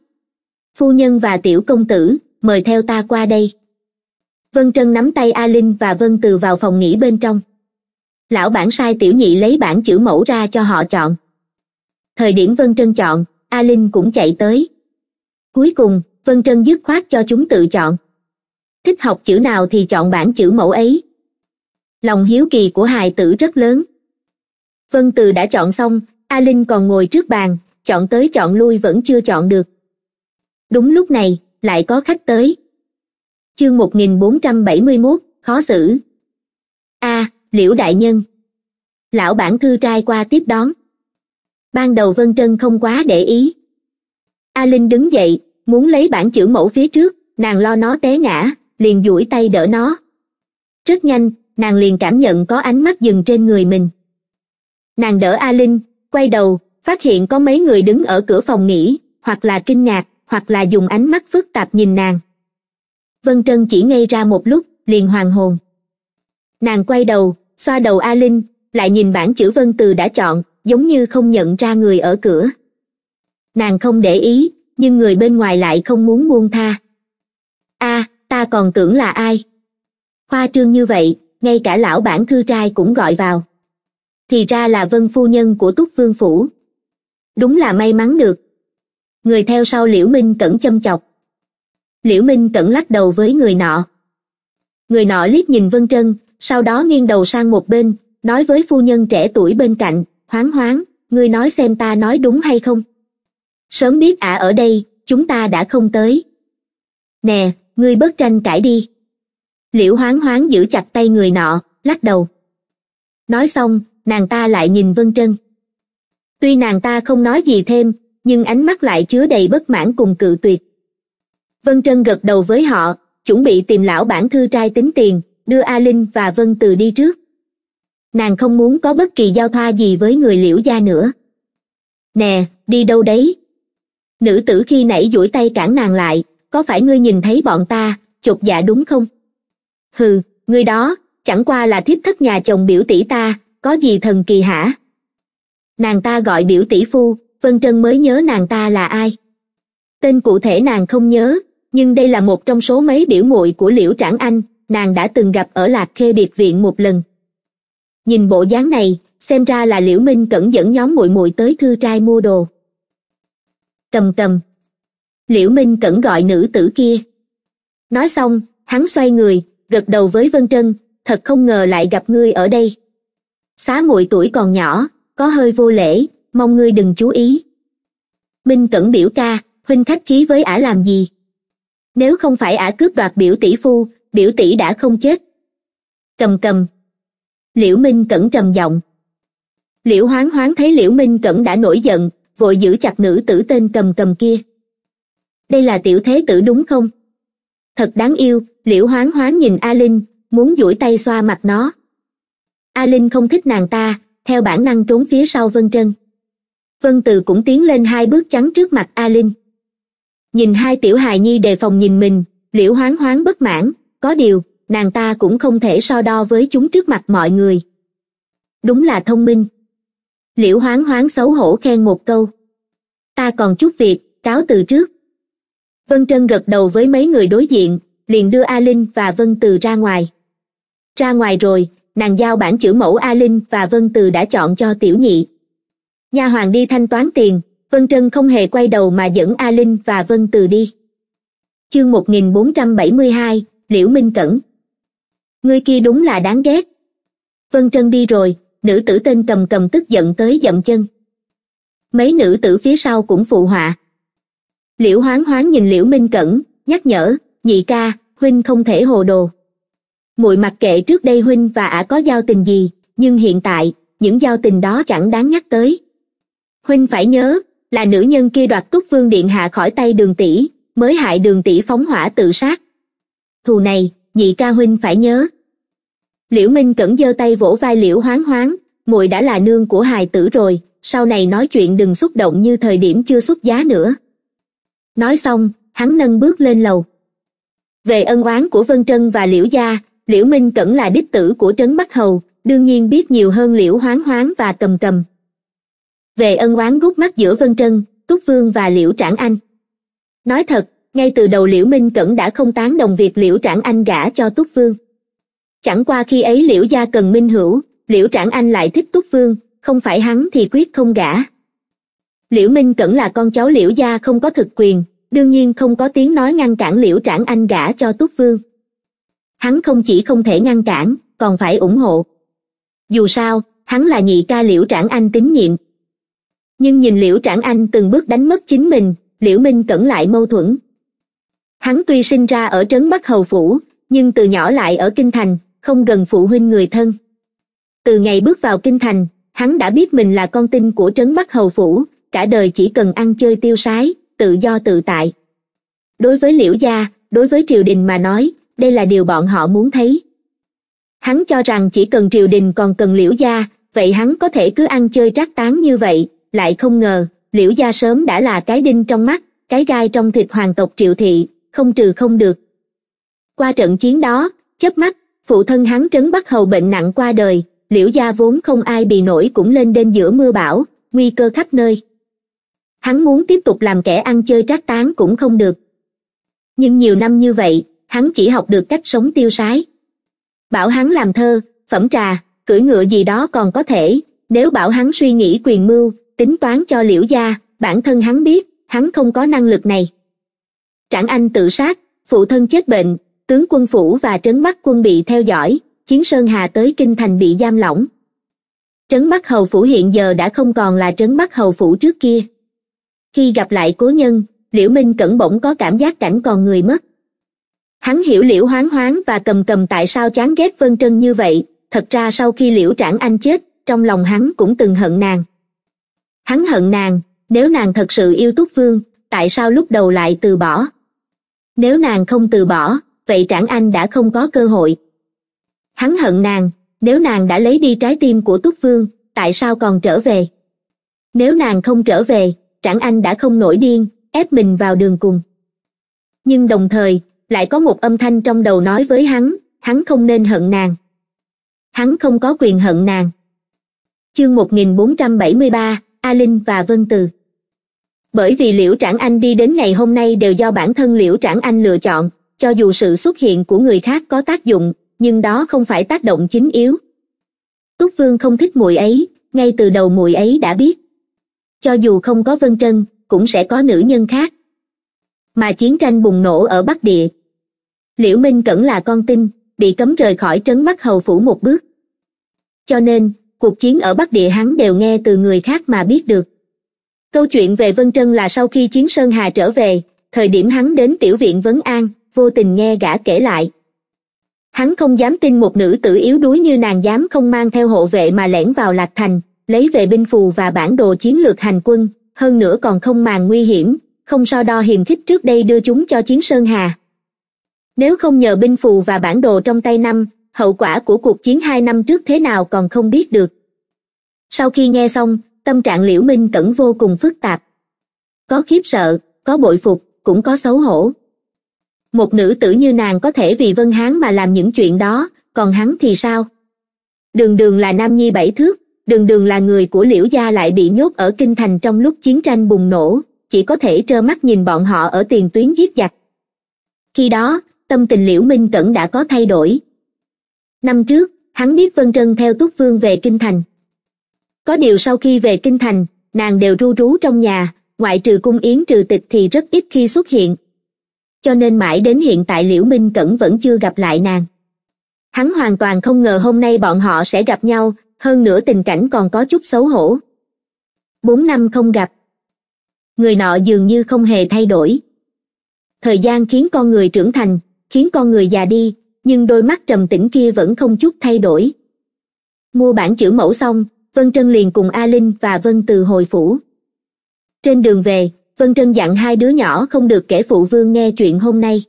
Phu nhân và tiểu công tử, mời theo ta qua đây. Vân Trân nắm tay A Linh và Vân Từ vào phòng nghỉ bên trong. Lão bản sai tiểu nhị lấy bản chữ mẫu ra cho họ chọn. Thời điểm Vân Trân chọn, A Linh cũng chạy tới. Cuối cùng, Vân Trân dứt khoát cho chúng tự chọn. Thích học chữ nào thì chọn bản chữ mẫu ấy. Lòng hiếu kỳ của hài tử rất lớn. Vân Từ đã chọn xong, A Linh còn ngồi trước bàn, chọn tới chọn lui vẫn chưa chọn được. Đúng lúc này, lại có khách tới. Chương một nghìn bốn trăm bảy mươi mốt, khó xử. A, à, Liễu đại nhân. Lão bản thư trai qua tiếp đón. Ban đầu Vân Trân không quá để ý. A Linh đứng dậy, muốn lấy bản chữ mẫu phía trước, nàng lo nó té ngã, liền duỗi tay đỡ nó. Rất nhanh, nàng liền cảm nhận có ánh mắt dừng trên người mình. Nàng đỡ A Linh, quay đầu, phát hiện có mấy người đứng ở cửa phòng nghỉ, hoặc là kinh ngạc, hoặc là dùng ánh mắt phức tạp nhìn nàng. Vân Trân chỉ ngây ra một lúc, liền hoàn hồn. Nàng quay đầu, xoa đầu A Linh, lại nhìn bản chữ Vân Từ đã chọn, giống như không nhận ra người ở cửa. Nàng không để ý, nhưng người bên ngoài lại không muốn buông tha. A, à, ta còn tưởng là ai? Khoa trương như vậy, ngay cả lão bản thư trai cũng gọi vào. Thì ra là Vân phu nhân của Túc Vương Phủ. Đúng là may mắn được. Người theo sau Liễu Minh Cẩn châm chọc. Liễu Minh Cẩn lắc đầu với người nọ. Người nọ liếc nhìn Vân Trân, sau đó nghiêng đầu sang một bên, nói với phu nhân trẻ tuổi bên cạnh, Hoáng Hoáng, ngươi nói xem ta nói đúng hay không? Sớm biết ả à ở đây, chúng ta đã không tới. Nè, ngươi bớt tranh cãi đi. Liễu Hoáng Hoáng giữ chặt tay người nọ, lắc đầu. Nói xong, nàng ta lại nhìn Vân Trân. Tuy nàng ta không nói gì thêm, nhưng ánh mắt lại chứa đầy bất mãn cùng cự tuyệt. Vân Trân gật đầu với họ, chuẩn bị tìm lão bản thư trai tính tiền, đưa A Linh và Vân Từ đi trước. Nàng không muốn có bất kỳ giao thoa gì với người Liễu gia nữa. Nè, đi đâu đấy? Nữ tử khi nãy duỗi tay cản nàng lại, có phải ngươi nhìn thấy bọn ta, chột dạ đúng không? Hừ, ngươi đó, chẳng qua là thiếp thất nhà chồng biểu tỷ ta, có gì thần kỳ hả? Nàng ta gọi biểu tỷ phu, Vân Trân mới nhớ nàng ta là ai. Tên cụ thể nàng không nhớ, nhưng đây là một trong số mấy biểu muội của Liễu Trảng Anh, nàng đã từng gặp ở Lạc Khê biệt viện một lần. Nhìn bộ dáng này, xem ra là Liễu Minh Cẩn dẫn nhóm muội muội tới thư trai mua đồ. Cầm cầm. Liễu Minh Cẩn gọi nữ tử kia. Nói xong, hắn xoay người, gật đầu với Vân Trân, thật không ngờ lại gặp ngươi ở đây. Xá muội tuổi còn nhỏ, có hơi vô lễ, mong ngươi đừng chú ý. Minh Cẩn biểu ca, huynh khách khí với ả làm gì? Nếu không phải ả cướp đoạt biểu tỷ phu, biểu tỷ đã không chết. Cầm cầm. Liễu Minh Cẩn trầm giọng. Liễu Hoáng Hoáng thấy Liễu Minh Cẩn đã nổi giận, vội giữ chặt nữ tử tên Cầm Cầm kia. Đây là tiểu thế tử đúng không? Thật đáng yêu, Liễu Hoáng Hoáng nhìn A Linh, muốn duỗi tay xoa mặt nó. A Linh không thích nàng ta, theo bản năng trốn phía sau Vân Trân. Vân Từ cũng tiến lên hai bước chắn trước mặt A Linh. Nhìn hai tiểu hài nhi đề phòng nhìn mình, Liễu Hoáng Hoáng bất mãn, có điều, nàng ta cũng không thể so đo với chúng trước mặt mọi người. Đúng là thông minh. Liễu Hoáng Hoáng xấu hổ khen một câu. Ta còn chút việc, cáo từ trước. Vân Trân gật đầu với mấy người đối diện, liền đưa A Linh và Vân Từ ra ngoài. Ra ngoài rồi, nàng giao bản chữ mẫu A Linh và Vân Từ đã chọn cho tiểu nhị. Nha hoàn đi thanh toán tiền, Vân Trân không hề quay đầu mà dẫn A Linh và Vân Từ đi. Chương một nghìn bốn trăm bảy mươi hai, Liễu Minh Cẩn. Ngươi kia đúng là đáng ghét. Vân Trân đi rồi, nữ tử tên Cầm Cầm tức giận tới dậm chân. Mấy nữ tử phía sau cũng phụ họa. Liễu Hoáng Hoáng nhìn Liễu Minh Cẩn, nhắc nhở, nhị ca, huynh không thể hồ đồ. Muội mặc kệ trước đây huynh và ả có giao tình gì, nhưng hiện tại, những giao tình đó chẳng đáng nhắc tới. Huynh phải nhớ, là nữ nhân kia đoạt Túc Vương điện hạ khỏi tay Đường tỷ, mới hại Đường tỷ phóng hỏa tự sát. Thù này, nhị ca huynh phải nhớ. Liễu Minh Cẩn giơ tay vỗ vai Liễu Hoáng Hoáng, muội đã là nương của hài tử rồi, sau này nói chuyện đừng xúc động như thời điểm chưa xuất giá nữa. Nói xong, hắn nâng bước lên lầu. Về ân oán của Vân Trân và Liễu gia, Liễu Minh Cẩn là đích tử của Trấn Bắc Hầu, đương nhiên biết nhiều hơn Liễu Hoáng Hoáng và Cầm Cầm. Về ân oán gút mắt giữa Vân Trân, Túc Vương và Liễu Trảng Anh. Nói thật, ngay từ đầu Liễu Minh Cẩn đã không tán đồng việc Liễu Trảng Anh gả cho Túc Vương. Chẳng qua khi ấy Liễu gia cần minh hữu, Liễu Trảng Anh lại thích Túc Vương, không phải hắn thì quyết không gả. Liễu Minh Cẩn là con cháu Liễu gia không có thực quyền, đương nhiên không có tiếng nói ngăn cản Liễu Trảng Anh gả cho Túc Vương. Hắn không chỉ không thể ngăn cản, còn phải ủng hộ. Dù sao, hắn là nhị ca Liễu Trảng Anh tín nhiệm. Nhưng nhìn Liễu Trảng Anh từng bước đánh mất chính mình, Liễu Minh Cẩn lại mâu thuẫn. Hắn tuy sinh ra ở Trấn Bắc Hầu Phủ, nhưng từ nhỏ lại ở Kinh Thành, không gần phụ huynh người thân. Từ ngày bước vào Kinh Thành, hắn đã biết mình là con tin của Trấn Bắc Hầu Phủ, cả đời chỉ cần ăn chơi tiêu sái, tự do tự tại. Đối với Liễu gia, đối với triều đình mà nói, đây là điều bọn họ muốn thấy. Hắn cho rằng chỉ cần triều đình còn cần Liễu gia, vậy hắn có thể cứ ăn chơi trác táng như vậy, lại không ngờ, Liễu gia sớm đã là cái đinh trong mắt, cái gai trong thịt hoàng tộc Triệu thị, không trừ không được. Qua trận chiến đó, chớp mắt, phụ thân hắn Trấn Bắc Hầu bệnh nặng qua đời, Liễu gia vốn không ai bì nổi cũng lên đên giữa mưa bão, nguy cơ khắp nơi. Hắn muốn tiếp tục làm kẻ ăn chơi trác táng cũng không được. Nhưng nhiều năm như vậy, hắn chỉ học được cách sống tiêu sái. Bảo hắn làm thơ, phẩm trà, cưỡi ngựa gì đó còn có thể, nếu bảo hắn suy nghĩ quyền mưu, tính toán cho Liễu gia, bản thân hắn biết, hắn không có năng lực này. Trảng Anh tự sát, phụ thân chết bệnh, tướng quân phủ và Trấn Bắc Quân bị theo dõi, Chiến Sơn Hà tới Kinh Thành bị giam lỏng. Trấn Bắc Hầu Phủ hiện giờ đã không còn là Trấn Bắc Hầu Phủ trước kia. Khi gặp lại cố nhân, Liễu Minh Cẩn bỗng có cảm giác cảnh còn người mất. Hắn hiểu Liễu Hoáng Hoáng và Cầm Cầm tại sao chán ghét Vân Trân như vậy, thật ra sau khi Liễu Trảng Anh chết, trong lòng hắn cũng từng hận nàng. Hắn hận nàng, nếu nàng thật sự yêu Túc Vương, tại sao lúc đầu lại từ bỏ? Nếu nàng không từ bỏ, vậy Trảng Anh đã không có cơ hội. Hắn hận nàng, nếu nàng đã lấy đi trái tim của Túc Vương, tại sao còn trở về? Nếu nàng không trở về, Trảng Anh đã không nổi điên, ép mình vào đường cùng. Nhưng đồng thời, lại có một âm thanh trong đầu nói với hắn, hắn không nên hận nàng. Hắn không có quyền hận nàng. Chương một nghìn bốn trăm bảy mươi ba, A Linh và Vân Từ. Bởi vì Liễu Trảng Anh đi đến ngày hôm nay đều do bản thân Liễu Trảng Anh lựa chọn, cho dù sự xuất hiện của người khác có tác dụng, nhưng đó không phải tác động chính yếu. Túc Vương không thích muội ấy, ngay từ đầu muội ấy đã biết. Cho dù không có Vân Trân, cũng sẽ có nữ nhân khác. Mà chiến tranh bùng nổ ở Bắc Địa. Liễu Minh Cẩn là con tin, bị cấm rời khỏi Trấn Bắc Hầu Phủ một bước. Cho nên, cuộc chiến ở Bắc Địa hắn đều nghe từ người khác mà biết được. Câu chuyện về Vân Trân là sau khi Chiến Sơn Hà trở về, thời điểm hắn đến tiểu viện vấn an, vô tình nghe gã kể lại. Hắn không dám tin một nữ tử yếu đuối như nàng dám không mang theo hộ vệ mà lẻn vào Lạc Thành, lấy về binh phù và bản đồ chiến lược hành quân, hơn nữa còn không màng nguy hiểm, không so đo hiềm khích trước đây đưa chúng cho Chiến Sơn Hà. Nếu không nhờ binh phù và bản đồ trong tay năm, hậu quả của cuộc chiến hai năm trước thế nào còn không biết được. Sau khi nghe xong, tâm trạng Liễu Minh Cẩn vô cùng phức tạp. Có khiếp sợ, có bội phục, cũng có xấu hổ. Một nữ tử như nàng có thể vì Vân Hán mà làm những chuyện đó, còn hắn thì sao? Đường đường là nam nhi bảy thước, đường đường là người của Liễu Gia lại bị nhốt ở Kinh Thành trong lúc chiến tranh bùng nổ, chỉ có thể trơ mắt nhìn bọn họ ở tiền tuyến giết giặc. Khi đó, tâm tình Liễu Minh Cẩn đã có thay đổi. Năm trước, hắn biết Vân Trân theo Túc Vương về Kinh Thành. Có điều sau khi về Kinh Thành, nàng đều ru rú trong nhà, ngoại trừ cung yến trừ tịch thì rất ít khi xuất hiện. Cho nên mãi đến hiện tại Liễu Minh Cẩn vẫn chưa gặp lại nàng. Hắn hoàn toàn không ngờ hôm nay bọn họ sẽ gặp nhau, hơn nữa tình cảnh còn có chút xấu hổ. Bốn năm không gặp. Người nọ dường như không hề thay đổi. Thời gian khiến con người trưởng thành, khiến con người già đi, nhưng đôi mắt trầm tĩnh kia vẫn không chút thay đổi. Mua bản chữ mẫu xong, Vân Trân liền cùng A Linh và Vân Từ hồi phủ. Trên đường về, Vân Trân dặn hai đứa nhỏ không được kể phụ vương nghe chuyện hôm nay.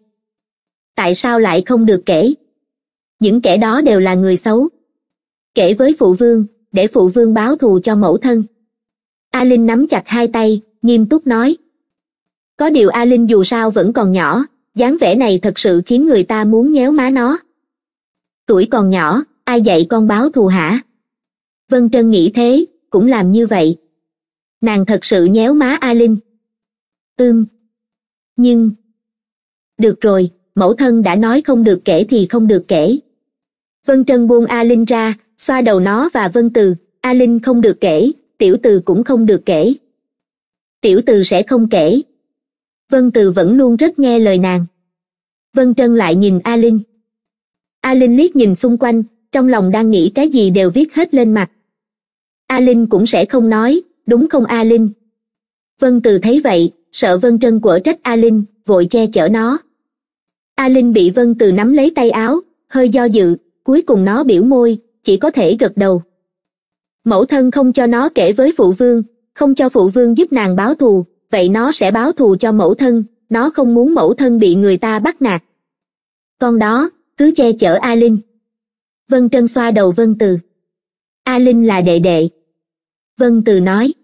Tại sao lại không được kể? Những kẻ đó đều là người xấu. Kể với phụ vương, để phụ vương báo thù cho mẫu thân. A Linh nắm chặt hai tay, nghiêm túc nói. Có điều A Linh dù sao vẫn còn nhỏ, dáng vẻ này thật sự khiến người ta muốn nhéo má nó. Tuổi còn nhỏ, ai dạy con báo thù hả? Vân Trân nghĩ thế, cũng làm như vậy. Nàng thật sự nhéo má A Linh. Ừm. Nhưng... Được rồi, mẫu thân đã nói không được kể thì không được kể. Vân Trân buông A Linh ra, xoa đầu nó và Vân Từ. A Linh không được kể, tiểu Từ cũng không được kể. Tiểu Từ sẽ không kể. Vân Từ vẫn luôn rất nghe lời nàng. Vân Trân lại nhìn A Linh. A Linh liếc nhìn xung quanh, trong lòng đang nghĩ cái gì đều viết hết lên mặt. A Linh cũng sẽ không nói, đúng không A Linh? Vân Từ thấy vậy, sợ Vân Trân quở trách A Linh, vội che chở nó. A Linh bị Vân Từ nắm lấy tay áo, hơi do dự, cuối cùng nó biểu môi, chỉ có thể gật đầu. Mẫu thân không cho nó kể với phụ vương, không cho phụ vương giúp nàng báo thù, vậy nó sẽ báo thù cho mẫu thân, nó không muốn mẫu thân bị người ta bắt nạt. Con đó, cứ che chở A Linh. Vân Trân xoa đầu Vân Từ. A Linh là đệ đệ. Vân Từ nói.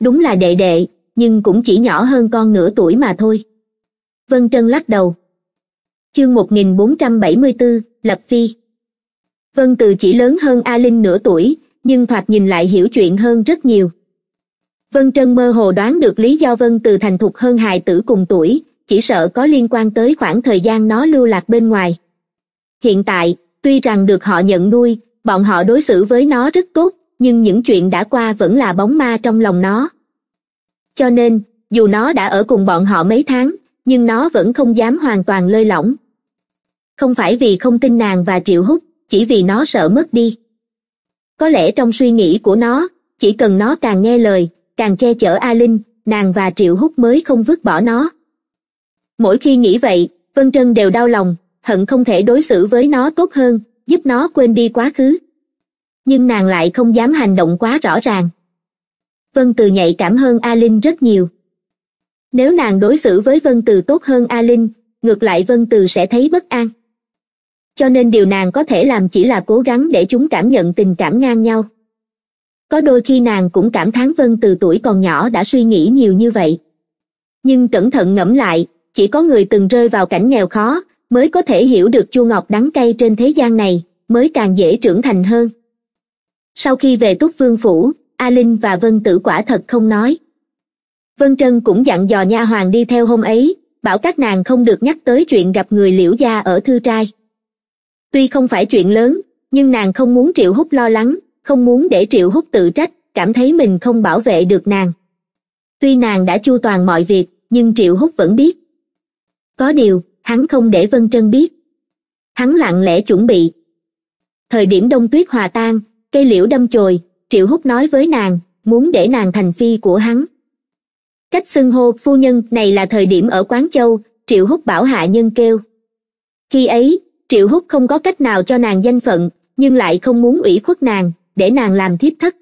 Đúng là đệ đệ, nhưng cũng chỉ nhỏ hơn con nửa tuổi mà thôi. Vân Trân lắc đầu. Chương một nghìn bốn trăm bảy mươi tư, Lập Phi. Vân Từ chỉ lớn hơn A Linh nửa tuổi, nhưng thoạt nhìn lại hiểu chuyện hơn rất nhiều. Vân Trân mơ hồ đoán được lý do Vân Từ thành thục hơn hài tử cùng tuổi, chỉ sợ có liên quan tới khoảng thời gian nó lưu lạc bên ngoài. Hiện tại, tuy rằng được họ nhận nuôi, bọn họ đối xử với nó rất tốt, nhưng những chuyện đã qua vẫn là bóng ma trong lòng nó. Cho nên, dù nó đã ở cùng bọn họ mấy tháng, nhưng nó vẫn không dám hoàn toàn lơi lỏng. Không phải vì không tin nàng và Triệu Húc, chỉ vì nó sợ mất đi. Có lẽ trong suy nghĩ của nó, chỉ cần nó càng nghe lời, càng che chở A Linh, nàng và Triệu Húc mới không vứt bỏ nó. Mỗi khi nghĩ vậy, Vân Trân đều đau lòng, hận không thể đối xử với nó tốt hơn, giúp nó quên đi quá khứ. Nhưng nàng lại không dám hành động quá rõ ràng. Vân Từ nhạy cảm hơn A Linh rất nhiều. Nếu nàng đối xử với Vân Từ tốt hơn A Linh, ngược lại Vân Từ sẽ thấy bất an. Cho nên điều nàng có thể làm chỉ là cố gắng để chúng cảm nhận tình cảm ngang nhau. Có đôi khi nàng cũng cảm thán Vân Từ tuổi còn nhỏ đã suy nghĩ nhiều như vậy. Nhưng cẩn thận ngẫm lại, chỉ có người từng rơi vào cảnh nghèo khó, mới có thể hiểu được chua ngọt đắng cay trên thế gian này, mới càng dễ trưởng thành hơn. Sau khi về Túc Vương Phủ, A Linh và Vân Tử quả thật không nói. Vân Trân cũng dặn dò nha hoàn đi theo hôm ấy, bảo các nàng không được nhắc tới chuyện gặp người Liễu gia ở thư trai. Tuy không phải chuyện lớn, nhưng nàng không muốn Triệu Húc lo lắng, không muốn để Triệu Húc tự trách, cảm thấy mình không bảo vệ được nàng. Tuy nàng đã chu toàn mọi việc, nhưng Triệu Húc vẫn biết. Có điều, hắn không để Vân Trân biết. Hắn lặng lẽ chuẩn bị. Thời điểm đông tuyết hòa tan, cây liễu đâm chồi, Triệu Húc nói với nàng, muốn để nàng thành phi của hắn. Cách xưng hô phu nhân này là thời điểm ở Quán Châu, Triệu Húc bảo hạ nhân kêu. Khi ấy, Triệu Húc không có cách nào cho nàng danh phận, nhưng lại không muốn ủy khuất nàng, để nàng làm thiếp thất.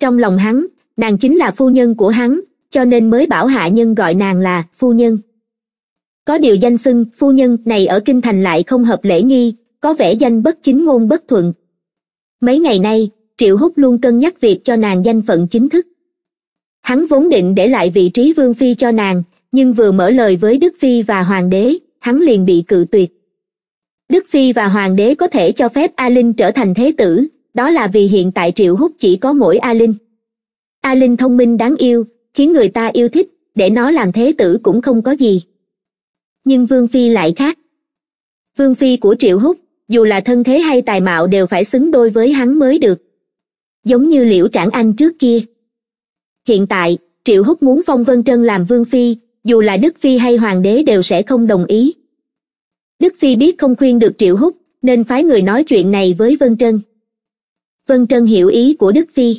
Trong lòng hắn, nàng chính là phu nhân của hắn, cho nên mới bảo hạ nhân gọi nàng là phu nhân. Có điều danh xưng phu nhân này ở Kinh Thành lại không hợp lễ nghi, có vẻ danh bất chính ngôn bất thuận. Mấy ngày nay, Triệu Húc luôn cân nhắc việc cho nàng danh phận chính thức. Hắn vốn định để lại vị trí vương phi cho nàng, nhưng vừa mở lời với Đức Phi và Hoàng đế, hắn liền bị cự tuyệt. Đức Phi và Hoàng đế có thể cho phép A Linh trở thành thế tử, đó là vì hiện tại Triệu Húc chỉ có mỗi A Linh. A Linh thông minh đáng yêu, khiến người ta yêu thích, để nó làm thế tử cũng không có gì. Nhưng Vương Phi lại khác. Vương Phi của Triệu Húc, dù là thân thế hay tài mạo đều phải xứng đôi với hắn mới được. Giống như Liễu Trảng Anh trước kia. Hiện tại, Triệu Húc muốn phong Vân Trân làm Vương Phi, dù là Đức Phi hay Hoàng đế đều sẽ không đồng ý. Đức Phi biết không khuyên được Triệu Húc, nên phái người nói chuyện này với Vân Trân. Vân Trân hiểu ý của Đức Phi.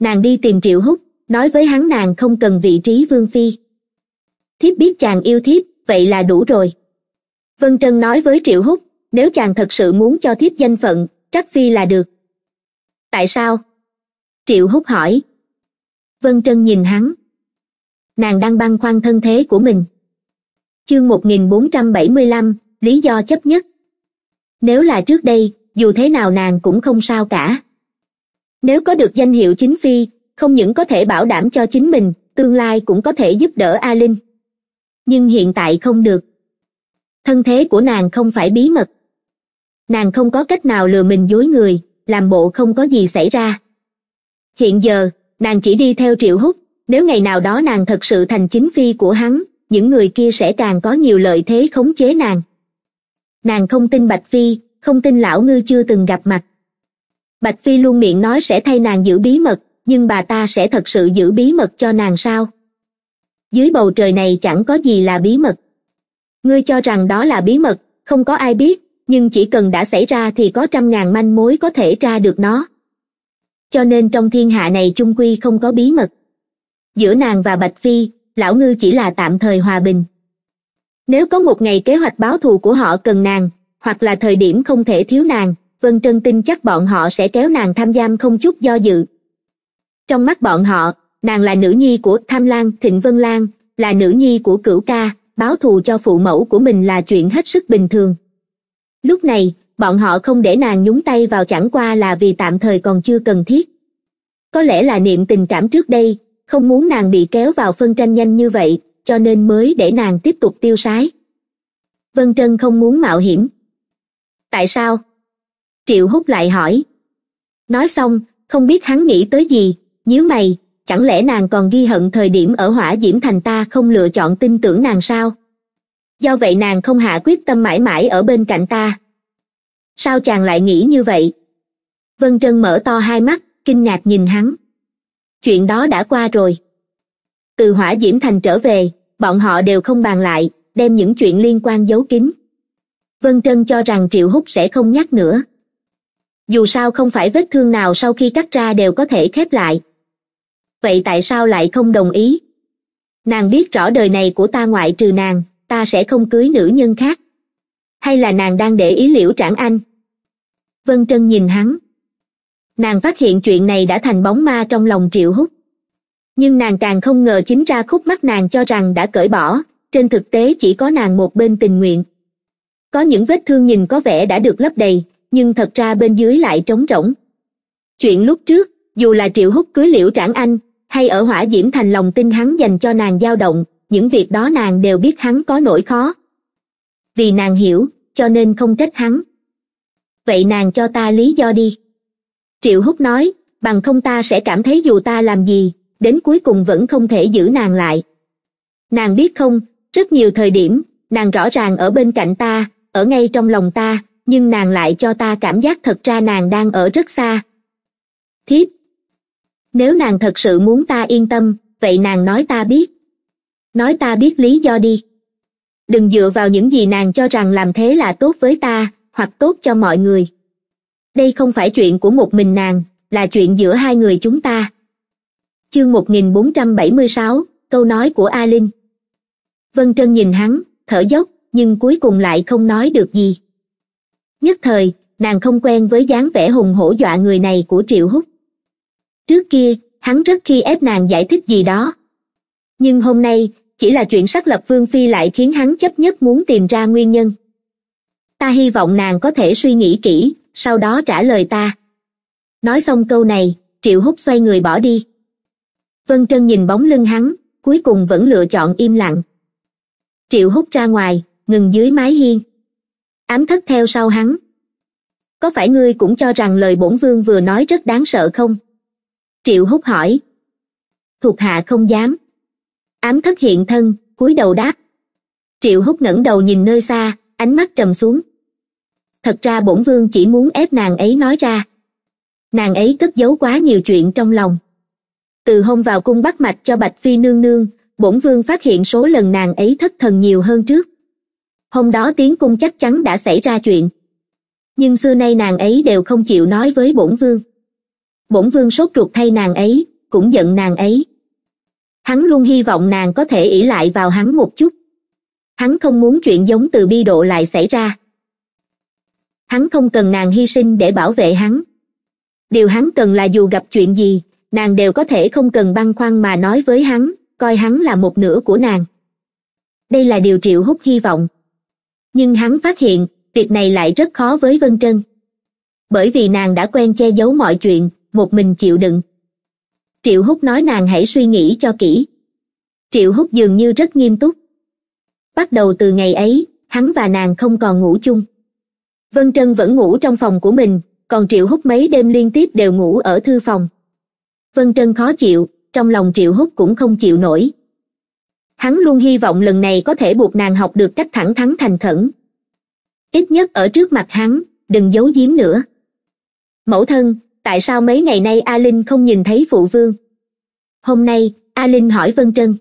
Nàng đi tìm Triệu Húc, nói với hắn nàng không cần vị trí Vương Phi. Thiếp biết chàng yêu thiếp, vậy là đủ rồi. Vân Trân nói với Triệu Húc, nếu chàng thật sự muốn cho thiếp danh phận, trắc Phi là được. Tại sao? Triệu Húc hỏi. Vân Trân nhìn hắn. Nàng đang băn khoăn thân thế của mình. Chương một nghìn bốn trăm bảy mươi lăm, lý do chấp nhất. Nếu là trước đây, dù thế nào nàng cũng không sao cả. Nếu có được danh hiệu chính phi, không những có thể bảo đảm cho chính mình, tương lai cũng có thể giúp đỡ A Linh. Nhưng hiện tại không được. Thân thế của nàng không phải bí mật. Nàng không có cách nào lừa mình dối người, làm bộ không có gì xảy ra. Hiện giờ, nàng chỉ đi theo Triệu Húc, nếu ngày nào đó nàng thật sự thành chính phi của hắn, những người kia sẽ càng có nhiều lợi thế khống chế nàng. Nàng không tin Bạch Phi, không tin Lão Ngư chưa từng gặp mặt. Bạch Phi luôn miệng nói sẽ thay nàng giữ bí mật, nhưng bà ta sẽ thật sự giữ bí mật cho nàng sao? Dưới bầu trời này chẳng có gì là bí mật. Ngươi cho rằng đó là bí mật, không có ai biết, nhưng chỉ cần đã xảy ra thì có trăm ngàn manh mối có thể tra được nó. Cho nên trong thiên hạ này chung quy không có bí mật. Giữa nàng và Bạch Phi, Lão Ngư chỉ là tạm thời hòa bình. Nếu có một ngày kế hoạch báo thù của họ cần nàng, hoặc là thời điểm không thể thiếu nàng, Vân Trân tin chắc bọn họ sẽ kéo nàng tham giam không chút do dự. Trong mắt bọn họ, nàng là nữ nhi của Tham Lang, Thịnh Vân Lan, là nữ nhi của Cửu Ca, báo thù cho phụ mẫu của mình là chuyện hết sức bình thường. Lúc này, bọn họ không để nàng nhúng tay vào chẳng qua là vì tạm thời còn chưa cần thiết. Có lẽ là niệm tình cảm trước đây, không muốn nàng bị kéo vào phân tranh nhanh như vậy, cho nên mới để nàng tiếp tục tiêu sái. Vân Trân không muốn mạo hiểm. Tại sao? Triệu Húc lại hỏi. Nói xong, không biết hắn nghĩ tới gì, nhíu mày, chẳng lẽ nàng còn ghi hận thời điểm ở Hỏa Diễm Thành ta không lựa chọn tin tưởng nàng sao? Do vậy nàng không hạ quyết tâm mãi mãi ở bên cạnh ta. Sao chàng lại nghĩ như vậy? Vân Trân mở to hai mắt, kinh ngạc nhìn hắn. Chuyện đó đã qua rồi. Từ Hỏa Diễm Thành trở về, bọn họ đều không bàn lại, đem những chuyện liên quan giấu kín. Vân Trân cho rằng Triệu Húc sẽ không nhắc nữa. Dù sao không phải vết thương nào sau khi cắt ra đều có thể khép lại. Vậy tại sao lại không đồng ý? Nàng biết rõ đời này của ta ngoại trừ nàng, ta sẽ không cưới nữ nhân khác. Hay là nàng đang để ý Liễu Trảng Anh? Vân Trân nhìn hắn. Nàng phát hiện chuyện này đã thành bóng ma trong lòng Triệu Húc. Nhưng nàng càng không ngờ chính ra khúc mắc nàng cho rằng đã cởi bỏ, trên thực tế chỉ có nàng một bên tình nguyện. Có những vết thương nhìn có vẻ đã được lấp đầy, nhưng thật ra bên dưới lại trống rỗng. Chuyện lúc trước, dù là Triệu Húc cưới Liễu Trảng Anh, hay ở Hỏa Diễm Thành lòng tin hắn dành cho nàng dao động, những việc đó nàng đều biết hắn có nỗi khó. Vì nàng hiểu, cho nên không trách hắn. Vậy nàng cho ta lý do đi. Triệu Húc nói, bằng không ta sẽ cảm thấy dù ta làm gì, đến cuối cùng vẫn không thể giữ nàng lại. Nàng biết không, rất nhiều thời điểm, nàng rõ ràng ở bên cạnh ta, ở ngay trong lòng ta, nhưng nàng lại cho ta cảm giác thật ra nàng đang ở rất xa. Thiếp, nếu nàng thật sự muốn ta yên tâm, vậy nàng nói ta biết. Nói ta biết lý do đi. Đừng dựa vào những gì nàng cho rằng làm thế là tốt với ta, hoặc tốt cho mọi người. Đây không phải chuyện của một mình nàng, là chuyện giữa hai người chúng ta. Chương một nghìn bốn trăm bảy mươi sáu, câu nói của A Linh. Vân Trân nhìn hắn, thở dốc, nhưng cuối cùng lại không nói được gì. Nhất thời, nàng không quen với dáng vẻ hùng hổ dọa người này của Triệu Húc. Trước kia, hắn rất khi ép nàng giải thích gì đó. Nhưng hôm nay, chỉ là chuyện xác lập Vương Phi lại khiến hắn chấp nhất muốn tìm ra nguyên nhân. Ta hy vọng nàng có thể suy nghĩ kỹ, sau đó trả lời ta. Nói xong câu này, Triệu Húc xoay người bỏ đi. Vân Trân nhìn bóng lưng hắn, cuối cùng vẫn lựa chọn im lặng. Triệu Húc ra ngoài, ngừng dưới mái hiên. Ám thất theo sau hắn. Có phải ngươi cũng cho rằng lời bổn vương vừa nói rất đáng sợ không? Triệu Húc hỏi. Thuộc hạ không dám. Ám thất hiện thân, cúi đầu đáp. Triệu Húc ngẩng đầu nhìn nơi xa, ánh mắt trầm xuống. Thật ra bổn vương chỉ muốn ép nàng ấy nói ra. Nàng ấy cất giấu quá nhiều chuyện trong lòng. Từ hôm vào cung bắt mạch cho Bạch Phi nương nương, bổn vương phát hiện số lần nàng ấy thất thần nhiều hơn trước. Hôm đó tiến cung chắc chắn đã xảy ra chuyện. Nhưng xưa nay nàng ấy đều không chịu nói với bổn vương. Bổn vương sốt ruột thay nàng ấy, cũng giận nàng ấy. Hắn luôn hy vọng nàng có thể ỷ lại vào hắn một chút. Hắn không muốn chuyện giống Từ Bi Độ lại xảy ra. Hắn không cần nàng hy sinh để bảo vệ hắn. Điều hắn cần là dù gặp chuyện gì, nàng đều có thể không cần băn khoăn mà nói với hắn, coi hắn là một nửa của nàng. Đây là điều Triệu Húc hy vọng. Nhưng hắn phát hiện, việc này lại rất khó với Vân Trân. Bởi vì nàng đã quen che giấu mọi chuyện, một mình chịu đựng. Triệu Húc nói nàng hãy suy nghĩ cho kỹ. Triệu Húc dường như rất nghiêm túc. Bắt đầu từ ngày ấy, hắn và nàng không còn ngủ chung. Vân Trân vẫn ngủ trong phòng của mình, còn Triệu Húc mấy đêm liên tiếp đều ngủ ở thư phòng. Vân Trân khó chịu, trong lòng Triệu Húc cũng không chịu nổi. Hắn luôn hy vọng lần này có thể buộc nàng học được cách thẳng thắn thành khẩn. Ít nhất ở trước mặt hắn, đừng giấu giếm nữa. Mẫu thân, tại sao mấy ngày nay A Linh không nhìn thấy phụ vương? Hôm nay, A Linh hỏi Vân Trân.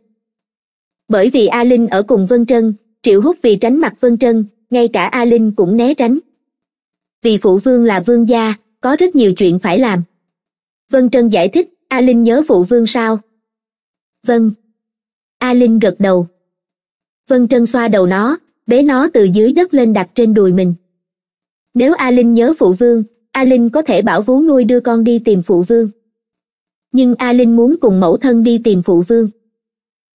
Bởi vì A Linh ở cùng Vân Trân, Triệu Húc vì tránh mặt Vân Trân, ngay cả A Linh cũng né tránh. Vì phụ vương là vương gia, có rất nhiều chuyện phải làm. Vân Trân giải thích, A Linh nhớ phụ vương sao? Vâng. A Linh gật đầu. Vân Trân xoa đầu nó, bế nó từ dưới đất lên đặt trên đùi mình. Nếu A Linh nhớ phụ vương, A Linh có thể bảo vú nuôi đưa con đi tìm phụ vương. Nhưng A Linh muốn cùng mẫu thân đi tìm phụ vương.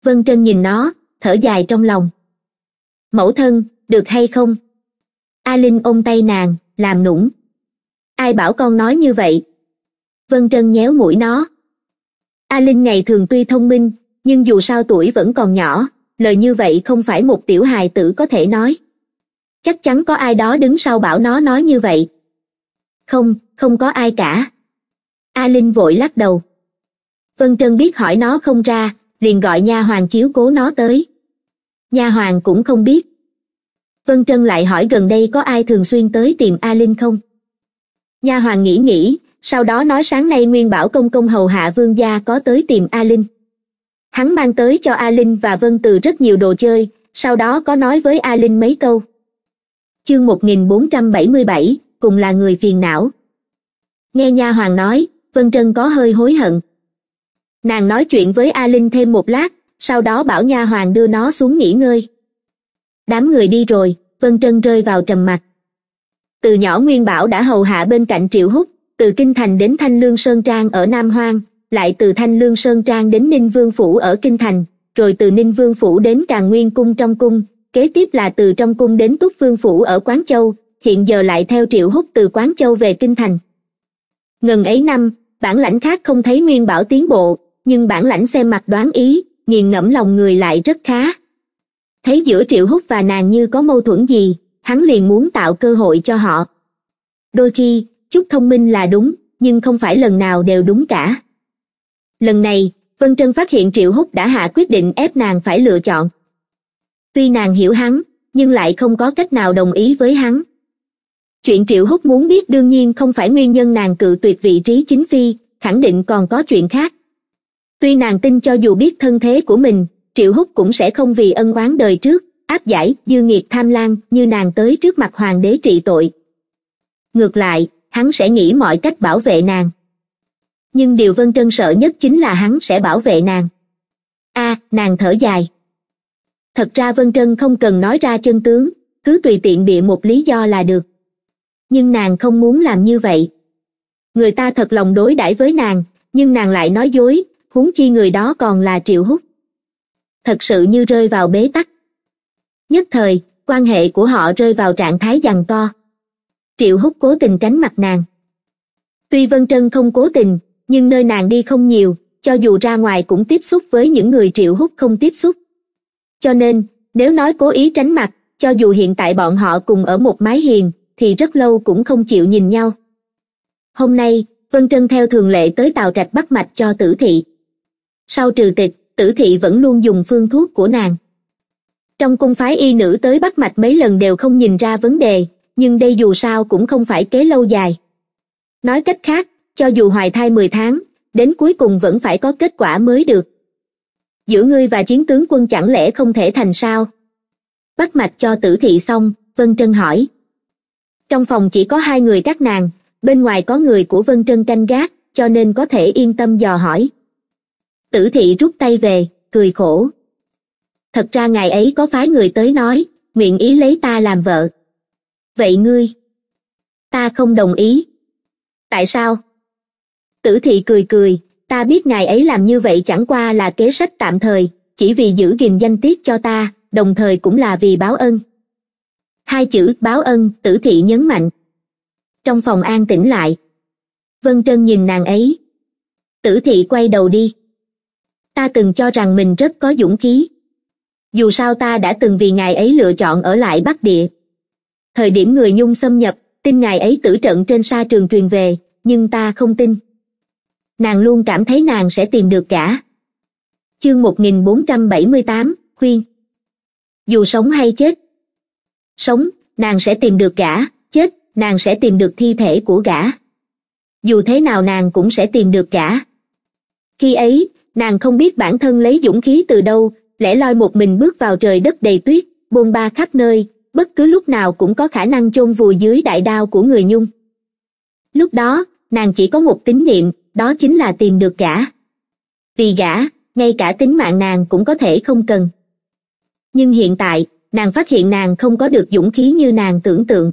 Vân Trân nhìn nó, thở dài trong lòng. Mẫu thân, được hay không? A Linh ôm tay nàng, làm nũng. Ai bảo con nói như vậy? Vân Trân nhéo mũi nó. A Linh ngày thường tuy thông minh, nhưng dù sao tuổi vẫn còn nhỏ, lời như vậy không phải một tiểu hài tử có thể nói. Chắc chắn có ai đó đứng sau bảo nó nói như vậy. Không, không có ai cả. A Linh vội lắc đầu. Vân Trân biết hỏi nó không ra, liền gọi nha hoàn chiếu cố nó tới. Nha hoàn cũng không biết. Vân Trân lại hỏi gần đây có ai thường xuyên tới tìm A Linh không? Nha hoàn nghĩ nghĩ, sau đó nói sáng nay Nguyên Bảo công công hầu hạ vương gia có tới tìm A Linh. Hắn mang tới cho A Linh và Vân Từ rất nhiều đồ chơi, sau đó có nói với A Linh mấy câu. Chương một nghìn bốn trăm bảy mươi bảy, cùng là người phiền não. Nghe nha hoàn nói, Vân Trân có hơi hối hận. Nàng nói chuyện với A Linh thêm một lát, sau đó bảo nha hoàn đưa nó xuống nghỉ ngơi. Đám người đi rồi, Vân Trân rơi vào trầm mặc. Từ nhỏ Nguyên Bảo đã hầu hạ bên cạnh Triệu Húc, từ Kinh Thành đến Thanh Lương Sơn Trang ở Nam Hoang, lại từ Thanh Lương Sơn Trang đến Ninh Vương Phủ ở Kinh Thành, rồi từ Ninh Vương Phủ đến Càn Nguyên Cung trong cung, kế tiếp là từ trong cung đến Túc Vương Phủ ở Quán Châu, hiện giờ lại theo Triệu Húc từ Quán Châu về Kinh Thành. Ngần ấy năm, bản lãnh khác không thấy Nguyên Bảo tiến bộ, nhưng bản lãnh xem mặt đoán ý, nghiền ngẫm lòng người lại rất khá. Thấy giữa Triệu Húc và nàng như có mâu thuẫn gì, hắn liền muốn tạo cơ hội cho họ. Đôi khi, chút thông minh là đúng, nhưng không phải lần nào đều đúng cả. Lần này, Vân Trân phát hiện Triệu Húc đã hạ quyết định ép nàng phải lựa chọn. Tuy nàng hiểu hắn, nhưng lại không có cách nào đồng ý với hắn. Chuyện Triệu Húc muốn biết đương nhiên không phải nguyên nhân nàng cự tuyệt vị trí chính phi, khẳng định còn có chuyện khác. Tuy nàng tin cho dù biết thân thế của mình, Triệu Húc cũng sẽ không vì ân oán đời trước, áp giải, dư nghiệt tham lang như nàng tới trước mặt hoàng đế trị tội. Ngược lại, hắn sẽ nghĩ mọi cách bảo vệ nàng. Nhưng điều Vân Trân sợ nhất chính là hắn sẽ bảo vệ nàng. A, à, nàng thở dài. Thật ra Vân Trân không cần nói ra chân tướng, cứ tùy tiện bịa một lý do là được. Nhưng nàng không muốn làm như vậy. Người ta thật lòng đối đãi với nàng, nhưng nàng lại nói dối, huống chi người đó còn là Triệu Húc. Thật sự như rơi vào bế tắc. Nhất thời, quan hệ của họ rơi vào trạng thái giằng co. Triệu Húc cố tình tránh mặt nàng. Tuy Vân Trân không cố tình, nhưng nơi nàng đi không nhiều, cho dù ra ngoài cũng tiếp xúc với những người Triệu Húc không tiếp xúc. Cho nên, nếu nói cố ý tránh mặt, cho dù hiện tại bọn họ cùng ở một mái hiền, thì rất lâu cũng không chịu nhìn nhau. Hôm nay, Vân Trân theo thường lệ tới Tào Trạch bắt mạch cho Tử Thị. Sau trừ tịch, Tử Thị vẫn luôn dùng phương thuốc của nàng. Trong cung phái y nữ tới bắt mạch mấy lần đều không nhìn ra vấn đề, nhưng đây dù sao cũng không phải kế lâu dài. Nói cách khác, cho dù hoài thai mười tháng, đến cuối cùng vẫn phải có kết quả mới được. Giữa ngươi và chiến tướng quân chẳng lẽ không thể thành sao? Bắt mạch cho Tử Thị xong, Vân Trân hỏi. Trong phòng chỉ có hai người các nàng, bên ngoài có người của Vân Trân canh gác, cho nên có thể yên tâm dò hỏi. Tử Thị rút tay về, cười khổ. Thật ra ngày ấy có phái người tới nói, nguyện ý lấy ta làm vợ. Vậy ngươi? Ta không đồng ý. Tại sao? Tử Thị cười cười, ta biết ngài ấy làm như vậy chẳng qua là kế sách tạm thời, chỉ vì giữ gìn danh tiết cho ta, đồng thời cũng là vì báo ân. Hai chữ báo ân, Tử Thị nhấn mạnh. Trong phòng an tĩnh lại. Vân Trân nhìn nàng ấy. Tử Thị quay đầu đi. Ta từng cho rằng mình rất có dũng khí. Dù sao ta đã từng vì ngài ấy lựa chọn ở lại Bắc Địa. Thời điểm người Nhung xâm nhập, tin ngài ấy tử trận trên sa trường truyền về, nhưng ta không tin. Nàng luôn cảm thấy nàng sẽ tìm được cả. Chương một nghìn bốn trăm bảy mươi tám, khuyên. Dù sống hay chết. Sống, nàng sẽ tìm được cả, chết, nàng sẽ tìm được thi thể của gã. Dù thế nào nàng cũng sẽ tìm được cả. Khi ấy, nàng không biết bản thân lấy dũng khí từ đâu, lẻ loi một mình bước vào trời đất đầy tuyết, bôn ba khắp nơi, bất cứ lúc nào cũng có khả năng chôn vùi dưới đại đao của người Nhung. Lúc đó, nàng chỉ có một tín niệm, đó chính là tìm được gã. Vì gã, ngay cả tính mạng nàng cũng có thể không cần. Nhưng hiện tại, nàng phát hiện nàng không có được dũng khí như nàng tưởng tượng.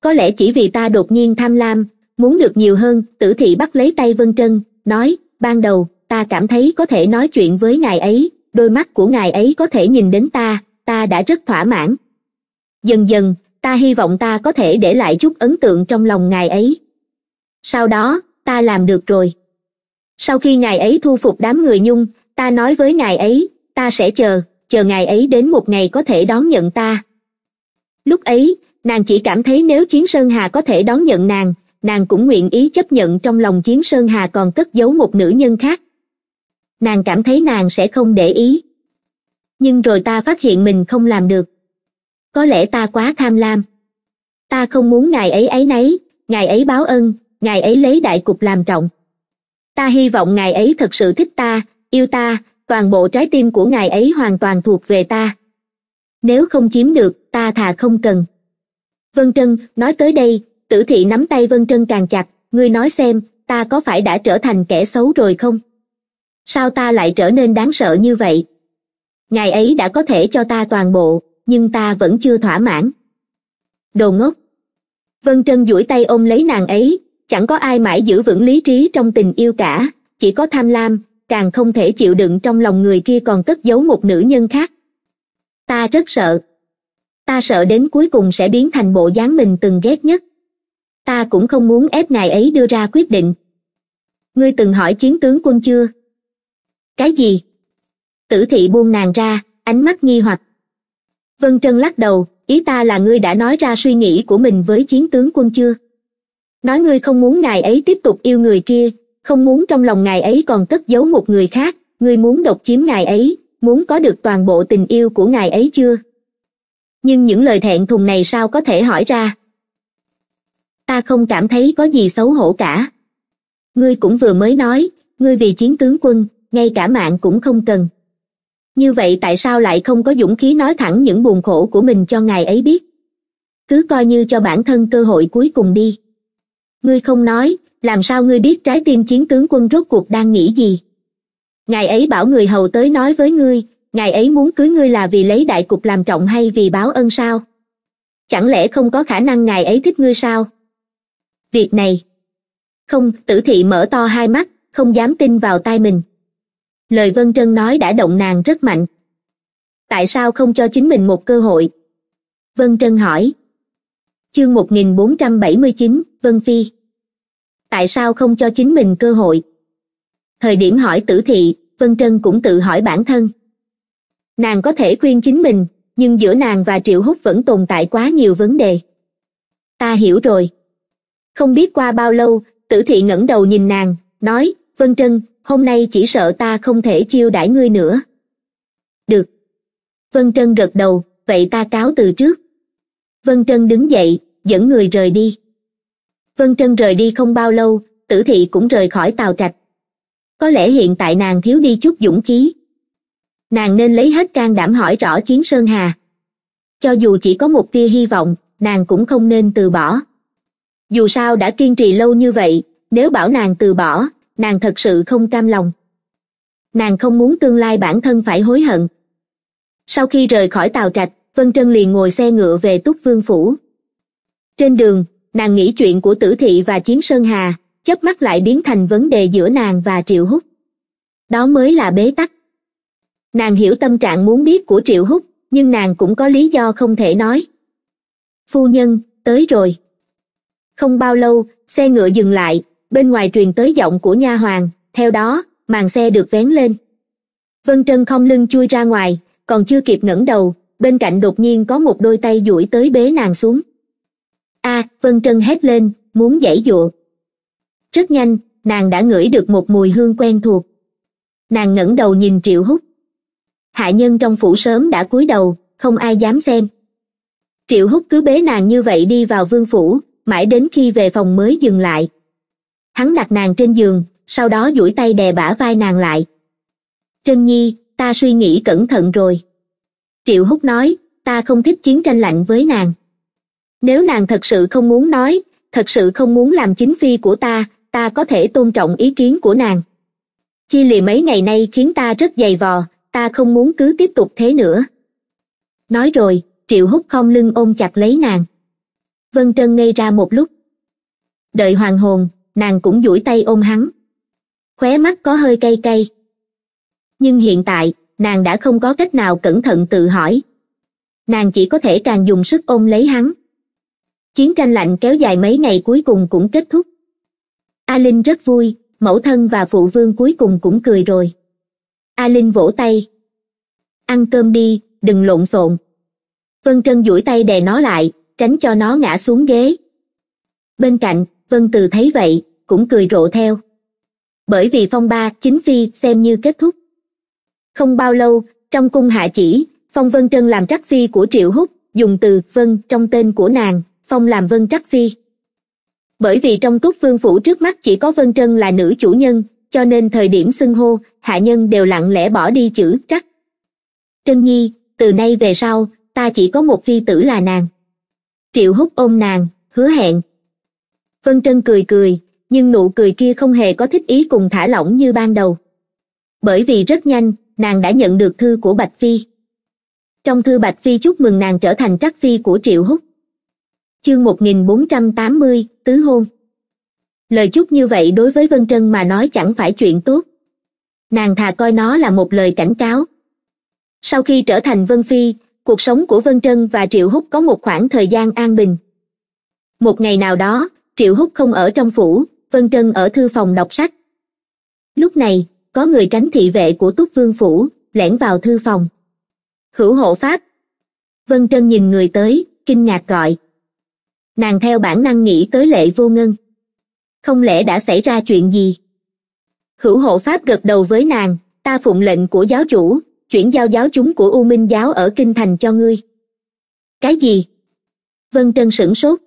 Có lẽ chỉ vì ta đột nhiên tham lam, muốn được nhiều hơn, Tử Thị bắt lấy tay Vân Trân, nói, ban đầu, ta cảm thấy có thể nói chuyện với ngài ấy, đôi mắt của ngài ấy có thể nhìn đến ta, ta đã rất thỏa mãn. Dần dần, ta hy vọng ta có thể để lại chút ấn tượng trong lòng ngài ấy. Sau đó, ta làm được rồi. Sau khi ngài ấy thu phục đám người Nhung, ta nói với ngài ấy, ta sẽ chờ, chờ ngài ấy đến một ngày có thể đón nhận ta. Lúc ấy, nàng chỉ cảm thấy nếu Chiến Sơn Hà có thể đón nhận nàng, nàng cũng nguyện ý chấp nhận trong lòng Chiến Sơn Hà còn cất giấu một nữ nhân khác. Nàng cảm thấy nàng sẽ không để ý. Nhưng rồi ta phát hiện mình không làm được. Có lẽ ta quá tham lam. Ta không muốn ngài ấy áy náy, ngài ấy báo ân, ngài ấy lấy đại cục làm trọng. Ta hy vọng ngài ấy thật sự thích ta, yêu ta, toàn bộ trái tim của ngài ấy hoàn toàn thuộc về ta. Nếu không chiếm được, ta thà không cần. Vân Trân, nói tới đây, Tử Thị nắm tay Vân Trân càng chặt, ngươi nói xem, ta có phải đã trở thành kẻ xấu rồi không? Sao ta lại trở nên đáng sợ như vậy? Ngài ấy đã có thể cho ta toàn bộ, nhưng ta vẫn chưa thỏa mãn. Đồ ngốc! Vân Trân duỗi tay ôm lấy nàng ấy, chẳng có ai mãi giữ vững lý trí trong tình yêu cả, chỉ có tham lam, càng không thể chịu đựng trong lòng người kia còn cất giấu một nữ nhân khác. Ta rất sợ. Ta sợ đến cuối cùng sẽ biến thành bộ dáng mình từng ghét nhất. Ta cũng không muốn ép ngài ấy đưa ra quyết định. Ngươi từng hỏi chiến tướng quân chưa? Cái gì? Tử Thị buông nàng ra, ánh mắt nghi hoặc. Vân Trân lắc đầu, ý ta là ngươi đã nói ra suy nghĩ của mình với chiến tướng quân chưa? Nói ngươi không muốn ngài ấy tiếp tục yêu người kia, không muốn trong lòng ngài ấy còn cất giấu một người khác, ngươi muốn độc chiếm ngài ấy, muốn có được toàn bộ tình yêu của ngài ấy chưa? Nhưng những lời thẹn thùng này sao có thể hỏi ra? Ta không cảm thấy có gì xấu hổ cả. Ngươi cũng vừa mới nói, ngươi vì chiến tướng quân, ngay cả mạng cũng không cần. Như vậy tại sao lại không có dũng khí nói thẳng những buồn khổ của mình cho ngài ấy biết? Cứ coi như cho bản thân cơ hội cuối cùng đi. Ngươi không nói, làm sao ngươi biết trái tim chiến tướng quân rốt cuộc đang nghĩ gì? Ngài ấy bảo người hầu tới nói với ngươi, ngài ấy muốn cưới ngươi là vì lấy đại cục làm trọng hay vì báo ân sao? Chẳng lẽ không có khả năng ngài ấy thích ngươi sao? Việc này... Không, Tử Thị mở to hai mắt, không dám tin vào tai mình. Lời Vân Trân nói đã động nàng rất mạnh. Tại sao không cho chính mình một cơ hội? Vân Trân hỏi. Chương một nghìn bốn trăm bảy mươi chín, Vân Phi. Tại sao không cho chính mình cơ hội? Thời điểm hỏi Tử Thị, Vân Trân cũng tự hỏi bản thân. Nàng có thể khuyên chính mình, nhưng giữa nàng và Triệu Húc vẫn tồn tại quá nhiều vấn đề. Ta hiểu rồi. Không biết qua bao lâu, Tử Thị ngẩng đầu nhìn nàng, nói, Vân Trân, hôm nay chỉ sợ ta không thể chiêu đãi ngươi nữa. Được. Vân Trân gật đầu, vậy ta cáo từ trước. Vân Trân đứng dậy, dẫn người rời đi. Vân Trân rời đi không bao lâu, Tử Thị cũng rời khỏi Tào Trạch. Có lẽ hiện tại nàng thiếu đi chút dũng khí. Nàng nên lấy hết can đảm hỏi rõ Chiến Sơn Hà. Cho dù chỉ có một tia hy vọng, nàng cũng không nên từ bỏ. Dù sao đã kiên trì lâu như vậy, nếu bảo nàng từ bỏ, nàng thật sự không cam lòng. Nàng không muốn tương lai bản thân phải hối hận. Sau khi rời khỏi Tào Trạch, Vân Trân liền ngồi xe ngựa về Túc Vương Phủ. Trên đường, nàng nghĩ chuyện của Tử Thị và Chiến Sơn Hà, chớp mắt lại biến thành vấn đề giữa nàng và Triệu Húc. Đó mới là bế tắc. Nàng hiểu tâm trạng muốn biết của Triệu Húc, nhưng nàng cũng có lý do không thể nói. Phu nhân, tới rồi. Không bao lâu, xe ngựa dừng lại, bên ngoài truyền tới giọng của nha hoàn, theo đó, màn xe được vén lên. Vân Trân không lưng chui ra ngoài, còn chưa kịp ngẩng đầu, bên cạnh đột nhiên có một đôi tay duỗi tới bế nàng xuống. A, à, Vân Trân hét lên, muốn giãy giụa. Rất nhanh, nàng đã ngửi được một mùi hương quen thuộc. Nàng ngẩng đầu nhìn Triệu Húc. Hạ nhân trong phủ sớm đã cúi đầu, không ai dám xem. Triệu Húc cứ bế nàng như vậy đi vào vương phủ, mãi đến khi về phòng mới dừng lại. Hắn đặt nàng trên giường, sau đó duỗi tay đè bả vai nàng lại. Trân Nhi, ta suy nghĩ cẩn thận rồi. Triệu Húc nói, ta không thích chiến tranh lạnh với nàng. Nếu nàng thật sự không muốn nói, thật sự không muốn làm chính phi của ta, ta có thể tôn trọng ý kiến của nàng. Chia lìa mấy ngày nay khiến ta rất dày vò, ta không muốn cứ tiếp tục thế nữa. Nói rồi, Triệu Húc khom lưng ôm chặt lấy nàng. Vân Trân ngây ra một lúc. Đợi hoàng hồn, nàng cũng duỗi tay ôm hắn. Khóe mắt có hơi cay cay. Nhưng hiện tại, nàng đã không có cách nào cẩn thận tự hỏi. Nàng chỉ có thể càng dùng sức ôm lấy hắn. Chiến tranh lạnh kéo dài mấy ngày cuối cùng cũng kết thúc. A Linh rất vui, mẫu thân và phụ vương cuối cùng cũng cười rồi. A Linh vỗ tay. Ăn cơm đi, đừng lộn xộn. Vân Trân duỗi tay đè nó lại, tránh cho nó ngã xuống ghế. Bên cạnh, Vân Từ thấy vậy, cũng cười rộ theo. Bởi vì phong ba, chính phi xem như kết thúc. Không bao lâu, trong cung hạ chỉ, phong Vân Trân làm trắc phi của Triệu Húc, dùng từ Vân trong tên của nàng, phong làm Vân trắc phi. Bởi vì trong Túc Vương Phủ trước mắt chỉ có Vân Trân là nữ chủ nhân, cho nên thời điểm xưng hô, hạ nhân đều lặng lẽ bỏ đi chữ trắc. Trân Nhi, từ nay về sau, ta chỉ có một phi tử là nàng. Triệu Húc ôm nàng, hứa hẹn. Vân Trân cười cười, nhưng nụ cười kia không hề có thích ý cùng thả lỏng như ban đầu. Bởi vì rất nhanh, nàng đã nhận được thư của Bạch Phi. Trong thư Bạch Phi chúc mừng nàng trở thành trắc phi của Triệu Húc. Chương một nghìn bốn trăm tám mươi, Tứ Hôn. Lời chúc như vậy đối với Vân Trân mà nói chẳng phải chuyện tốt. Nàng thà coi nó là một lời cảnh cáo. Sau khi trở thành Vân Phi, cuộc sống của Vân Trân và Triệu Húc có một khoảng thời gian an bình. Một ngày nào đó, Triệu Húc không ở trong phủ, Vân Trân ở thư phòng đọc sách. Lúc này, có người tránh thị vệ của Túc Vương Phủ, lẻn vào thư phòng. Hữu hộ pháp. Vân Trân nhìn người tới, kinh ngạc gọi. Nàng theo bản năng nghĩ tới Lệ Vô Ngân. không lẽ đã xảy ra chuyện gì? Hữu hộ pháp gật đầu với nàng, ta phụng lệnh của giáo chủ, chuyển giao giáo chúng của U Minh giáo ở Kinh Thành cho ngươi. Cái gì? Vân Trân sửng sốt.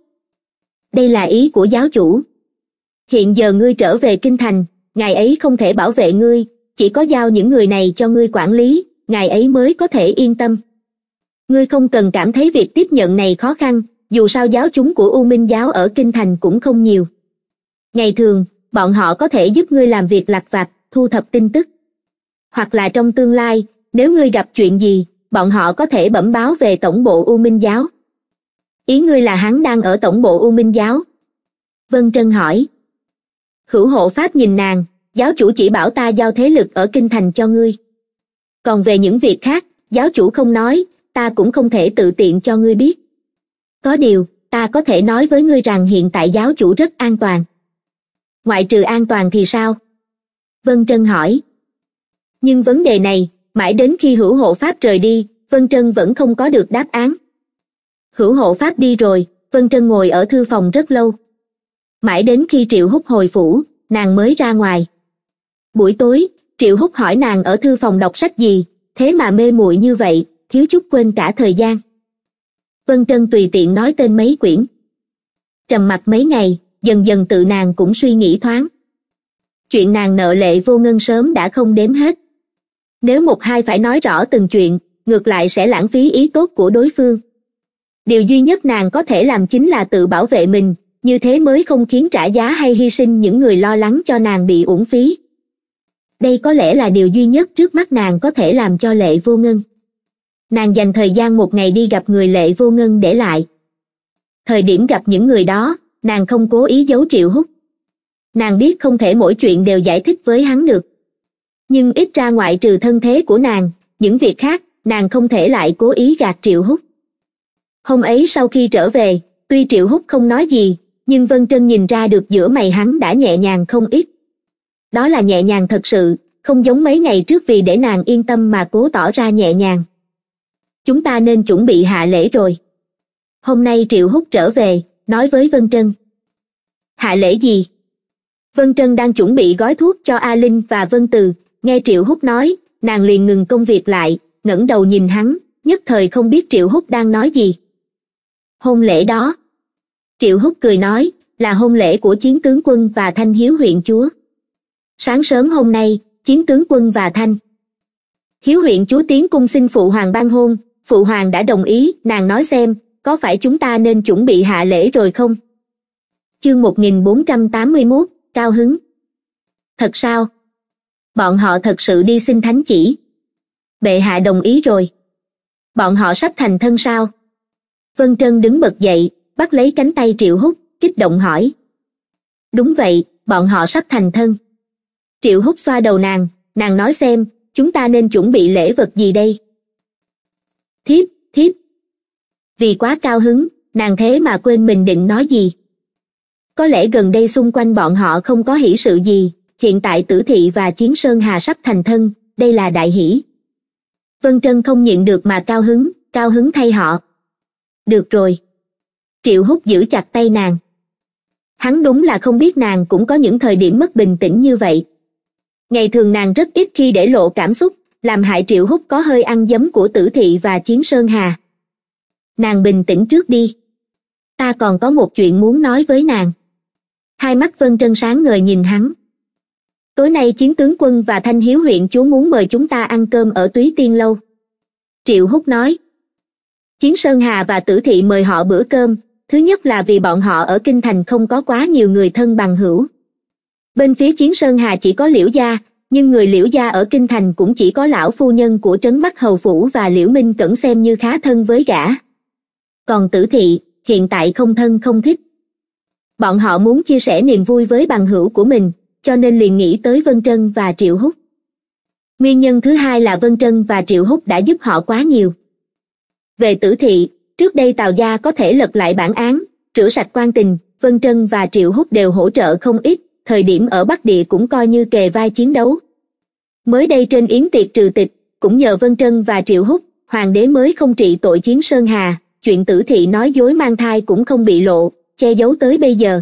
Đây là ý của giáo chủ. Hiện giờ ngươi trở về Kinh Thành, ngài ấy không thể bảo vệ ngươi, chỉ có giao những người này cho ngươi quản lý, ngài ấy mới có thể yên tâm. Ngươi không cần cảm thấy việc tiếp nhận này khó khăn, dù sao giáo chúng của U Minh giáo ở Kinh Thành cũng không nhiều. Ngày thường, bọn họ có thể giúp ngươi làm việc lặt vặt, thu thập tin tức. Hoặc là trong tương lai, nếu ngươi gặp chuyện gì, bọn họ có thể bẩm báo về tổng bộ U Minh giáo. Ý ngươi là hắn đang ở tổng bộ U Minh giáo? Vân Trân hỏi. Hữu hộ pháp nhìn nàng, giáo chủ chỉ bảo ta giao thế lực ở Kinh Thành cho ngươi. Còn về những việc khác, giáo chủ không nói, ta cũng không thể tự tiện cho ngươi biết. Có điều, ta có thể nói với ngươi rằng hiện tại giáo chủ rất an toàn. Ngoại trừ an toàn thì sao? Vân Trân hỏi. Nhưng vấn đề này, mãi đến khi hữu hộ pháp rời đi, Vân Trân vẫn không có được đáp án. Hữu hộ pháp đi rồi, Vân Trân ngồi ở thư phòng rất lâu. Mãi đến khi Triệu Húc hồi phủ, nàng mới ra ngoài. Buổi tối, Triệu Húc hỏi nàng ở thư phòng đọc sách gì, thế mà mê muội như vậy, thiếu chút quên cả thời gian. Vân Trân tùy tiện nói tên mấy quyển. Trầm mặc mấy ngày, dần dần tự nàng cũng suy nghĩ thoáng. Chuyện nàng nợ lệ vô ngân sớm đã không đếm hết. Nếu một hai phải nói rõ từng chuyện, ngược lại sẽ lãng phí ý tốt của đối phương. Điều duy nhất nàng có thể làm chính là tự bảo vệ mình, như thế mới không khiến trả giá hay hy sinh những người lo lắng cho nàng bị uổng phí. Đây có lẽ là điều duy nhất trước mắt nàng có thể làm cho Lệ Vô Ngân. Nàng dành thời gian một ngày đi gặp người Lệ Vô Ngân để lại. Thời điểm gặp những người đó, nàng không cố ý giấu Triệu Húc. Nàng biết không thể mỗi chuyện đều giải thích với hắn được. Nhưng ít ra ngoại trừ thân thế của nàng, những việc khác, nàng không thể lại cố ý gạt Triệu Húc. Hôm ấy sau khi trở về, tuy Triệu Húc không nói gì, nhưng Vân Trân nhìn ra được giữa mày hắn đã nhẹ nhàng không ít. Đó là nhẹ nhàng thật sự, không giống mấy ngày trước vì để nàng yên tâm mà cố tỏ ra nhẹ nhàng. Chúng ta nên chuẩn bị hạ lễ rồi. Hôm nay Triệu Húc trở về, nói với Vân Trân. Hạ lễ gì? Vân Trân đang chuẩn bị gói thuốc cho A Linh và Vân Từ, nghe Triệu Húc nói, nàng liền ngừng công việc lại, ngẩng đầu nhìn hắn, nhất thời không biết Triệu Húc đang nói gì. Hôn lễ đó. Triệu Húc cười nói, là hôn lễ của Chiến tướng quân và Thanh Hiếu huyện chúa. Sáng sớm hôm nay, Chiến tướng quân và Thanh Hiếu huyện chúa tiến cung xin Phụ Hoàng ban hôn, Phụ Hoàng đã đồng ý, nàng nói xem, có phải chúng ta nên chuẩn bị hạ lễ rồi không? Chương một nghìn bốn trăm tám mươi mốt, cao hứng. Thật sao? Bọn họ thật sự đi xin thánh chỉ. Bệ hạ đồng ý rồi. Bọn họ sắp thành thân sao? Vân Trân đứng bật dậy, bắt lấy cánh tay Triệu Húc, kích động hỏi. Đúng vậy, bọn họ sắp thành thân. Triệu Húc xoa đầu nàng, nàng nói xem, chúng ta nên chuẩn bị lễ vật gì đây? Thiếp, thiếp. Vì quá cao hứng, nàng thế mà quên mình định nói gì. Có lẽ gần đây xung quanh bọn họ không có hỷ sự gì, hiện tại Tử Thị và Chiến Sơn Hà sắp thành thân, đây là đại hỷ. Vân Trân không nhịn được mà cao hứng, cao hứng thay họ. Được rồi. Triệu Húc giữ chặt tay nàng. Hắn đúng là không biết nàng cũng có những thời điểm mất bình tĩnh như vậy. Ngày thường nàng rất ít khi để lộ cảm xúc, làm hại Triệu Húc có hơi ăn giấm của Tử Thị và Chiến Sơn Hà. Nàng bình tĩnh trước đi. Ta còn có một chuyện muốn nói với nàng. Hai mắt Vân Trân sáng ngời nhìn hắn. Tối nay Chiến tướng quân và Thanh Hiếu huyện chúa muốn mời chúng ta ăn cơm ở Túy Tiên Lâu. Triệu Húc nói. Chiến Sơn Hà và Tử Thị mời họ bữa cơm, thứ nhất là vì bọn họ ở Kinh Thành không có quá nhiều người thân bằng hữu. Bên phía Chiến Sơn Hà chỉ có Liễu Gia, nhưng người Liễu Gia ở Kinh Thành cũng chỉ có lão phu nhân của Trấn Bắc Hầu Phủ và Liễu Minh Cẩn xem như khá thân với gã. Còn Tử Thị, hiện tại không thân không thích. Bọn họ muốn chia sẻ niềm vui với bằng hữu của mình, cho nên liền nghĩ tới Vân Trân và Triệu Húc. Nguyên nhân thứ hai là Vân Trân và Triệu Húc đã giúp họ quá nhiều. Về Tử Thị, trước đây Tào gia có thể lật lại bản án, rửa sạch quan tình, Vân Trân và Triệu Húc đều hỗ trợ không ít, thời điểm ở Bắc Địa cũng coi như kề vai chiến đấu. Mới đây trên yến tiệc trừ tịch, cũng nhờ Vân Trân và Triệu Húc, Hoàng đế mới không trị tội Chiến Sơn Hà, chuyện Tử Thị nói dối mang thai cũng không bị lộ, che giấu tới bây giờ.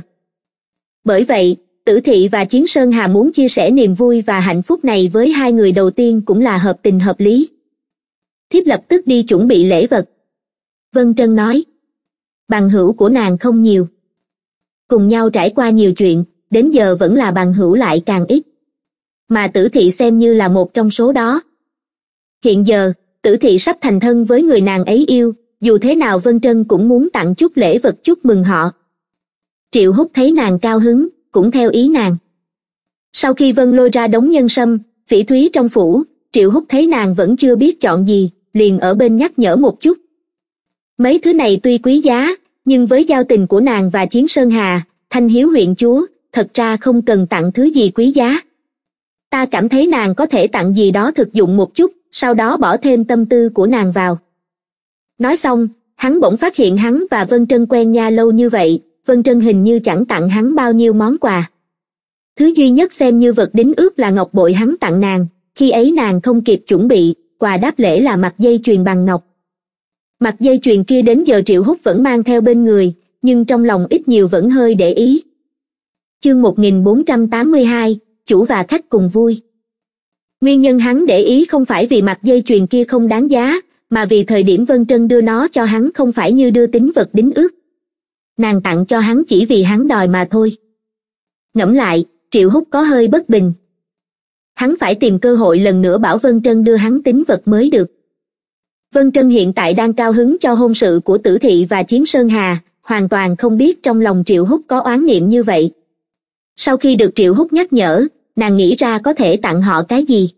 Bởi vậy, Tử Thị và Chiến Sơn Hà muốn chia sẻ niềm vui và hạnh phúc này với hai người đầu tiên cũng là hợp tình hợp lý. Thiếp lập tức đi chuẩn bị lễ vật. Vân Trân nói. Bằng hữu của nàng không nhiều. Cùng nhau trải qua nhiều chuyện, đến giờ vẫn là bằng hữu lại càng ít. Mà Tử Thị xem như là một trong số đó. Hiện giờ, Tử Thị sắp thành thân với người nàng ấy yêu, dù thế nào Vân Trân cũng muốn tặng chút lễ vật chúc mừng họ. Triệu Húc thấy nàng cao hứng, cũng theo ý nàng. Sau khi Vân lôi ra đống nhân sâm, phỉ thúy trong phủ, Triệu Húc thấy nàng vẫn chưa biết chọn gì, liền ở bên nhắc nhở một chút. Mấy thứ này tuy quý giá, nhưng với giao tình của nàng và Chiến Sơn Hà, Thanh Hiếu huyện chúa, thật ra không cần tặng thứ gì quý giá. Ta cảm thấy nàng có thể tặng gì đó thực dụng một chút, sau đó bỏ thêm tâm tư của nàng vào. Nói xong, hắn bỗng phát hiện hắn và Vân Trân quen nhau lâu như vậy, Vân Trân hình như chẳng tặng hắn bao nhiêu món quà. Thứ duy nhất xem như vật đính ước là ngọc bội hắn tặng nàng, khi ấy nàng không kịp chuẩn bị, quà đáp lễ là mặt dây chuyền bằng ngọc. Mặt dây chuyền kia đến giờ Triệu Húc vẫn mang theo bên người, nhưng trong lòng ít nhiều vẫn hơi để ý. Chương một nghìn bốn trăm tám mươi hai, chủ và khách cùng vui. Nguyên nhân hắn để ý không phải vì mặt dây chuyền kia không đáng giá, mà vì thời điểm Vân Trân đưa nó cho hắn không phải như đưa tín vật đính ước. Nàng tặng cho hắn chỉ vì hắn đòi mà thôi. Ngẫm lại, Triệu Húc có hơi bất bình. Hắn phải tìm cơ hội lần nữa bảo Vân Trân đưa hắn tín vật mới được. Vân Trân hiện tại đang cao hứng cho hôn sự của Tử Thị và Chiến Sơn Hà, hoàn toàn không biết trong lòng Triệu Húc có oán niệm như vậy. Sau khi được Triệu Húc nhắc nhở, nàng nghĩ ra có thể tặng họ cái gì.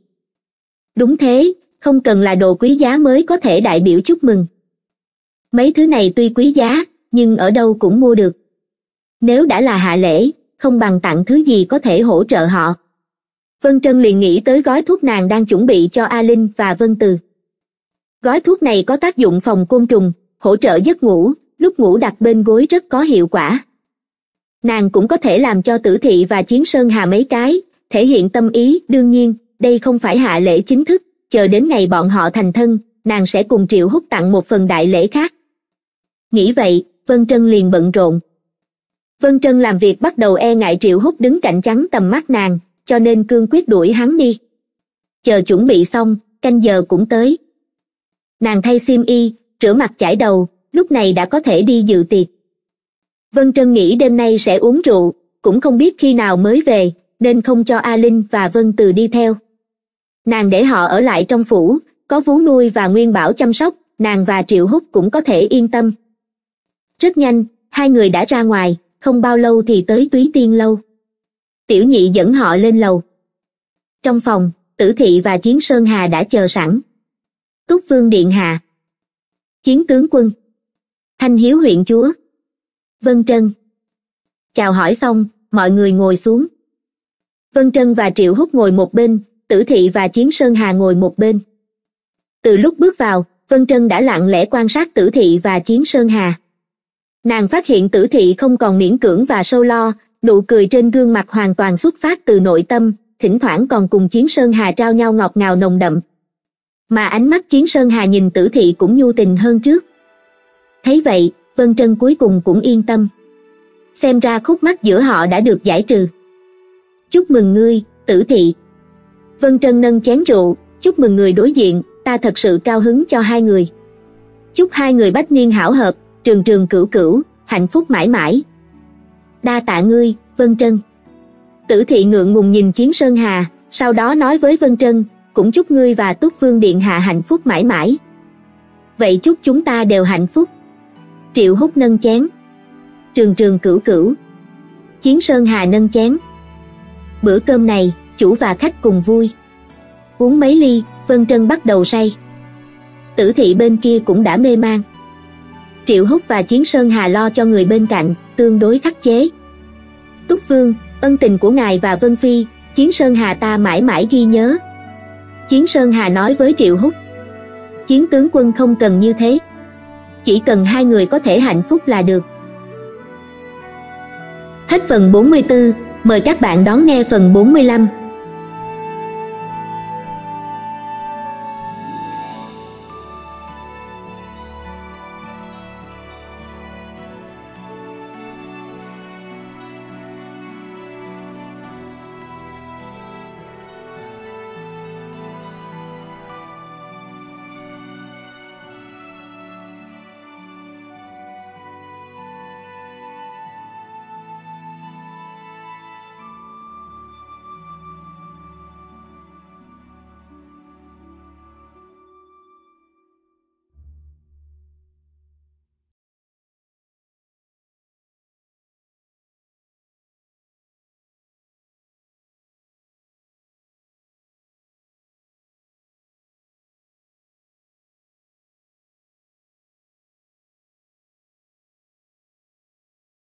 Đúng thế, không cần là đồ quý giá mới có thể đại biểu chúc mừng. Mấy thứ này tuy quý giá, nhưng ở đâu cũng mua được. Nếu đã là hạ lễ, không bằng tặng thứ gì có thể hỗ trợ họ. Vân Trân liền nghĩ tới gói thuốc nàng đang chuẩn bị cho A Linh và Vân Từ. Gói thuốc này có tác dụng phòng côn trùng, hỗ trợ giấc ngủ, lúc ngủ đặt bên gối rất có hiệu quả. Nàng cũng có thể làm cho Tử Thị và Chiến Sơn Hà mấy cái, thể hiện tâm ý, đương nhiên, đây không phải hạ lễ chính thức, chờ đến ngày bọn họ thành thân, nàng sẽ cùng Triệu Húc tặng một phần đại lễ khác. Nghĩ vậy, Vân Trân liền bận rộn. Vân Trân làm việc bắt đầu e ngại Triệu Húc đứng cạnh chắn tầm mắt nàng, cho nên cương quyết đuổi hắn đi. Chờ chuẩn bị xong, canh giờ cũng tới. Nàng thay xiêm y, rửa mặt chải đầu, lúc này đã có thể đi dự tiệc. Vân Trân nghĩ đêm nay sẽ uống rượu, cũng không biết khi nào mới về, nên không cho A Linh và Vân Từ đi theo. Nàng để họ ở lại trong phủ, có vú nuôi và Nguyên Bảo chăm sóc, nàng và Triệu Húc cũng có thể yên tâm. Rất nhanh, hai người đã ra ngoài, không bao lâu thì tới Túy Tiên Lâu. Tiểu nhị dẫn họ lên lầu. Trong phòng, Tử Thị và Chiến Sơn Hà đã chờ sẵn. Túc Vương điện hạ, Chiến tướng quân, Thanh Hiếu huyện chúa, Vân Trân. Chào hỏi xong, mọi người ngồi xuống. Vân Trân và Triệu Húc ngồi một bên, Tử Thị và Chiến Sơn Hà ngồi một bên. Từ lúc bước vào, Vân Trân đã lặng lẽ quan sát Tử Thị và Chiến Sơn Hà. Nàng phát hiện Tử Thị không còn miễn cưỡng và sâu lo, nụ cười trên gương mặt hoàn toàn xuất phát từ nội tâm, thỉnh thoảng còn cùng Chiến Sơn Hà trao nhau ngọt ngào nồng đậm. Mà ánh mắt Chiến Sơn Hà nhìn Tử Thị cũng nhu tình hơn trước. Thấy vậy, Vân Trân cuối cùng cũng yên tâm. Xem ra khúc mắc giữa họ đã được giải trừ. Chúc mừng ngươi, Tử Thị. Vân Trân nâng chén rượu, chúc mừng người đối diện, ta thật sự cao hứng cho hai người. Chúc hai người bách niên hảo hợp, trường trường cửu cửu, hạnh phúc mãi mãi. Đa tạ ngươi, Vân Trân. Tử Thị ngượng ngùng nhìn Chiến Sơn Hà, sau đó nói với Vân Trân, cũng chúc ngươi và Túc Vương điện hạ hạnh phúc mãi mãi. Vậy chúc chúng ta đều hạnh phúc. Triệu Húc nâng chén. Trường trường cửu cửu. Chiến Sơn Hà nâng chén. Bữa cơm này, chủ và khách cùng vui. Uống mấy ly, Vân Trân bắt đầu say. Tử Thị bên kia cũng đã mê man. Triệu Húc và Chiến Sơn Hà lo cho người bên cạnh, tương đối khắc chế. Túc Vương, ân tình của ngài và Vân Phi, Chiến Sơn Hà ta mãi mãi ghi nhớ. Chiến Sơn Hà nói với Triệu Húc. Chiến tướng quân không cần như thế. Chỉ cần hai người có thể hạnh phúc là được. Hết phần bốn mươi tư, mời các bạn đón nghe phần bốn mươi lăm.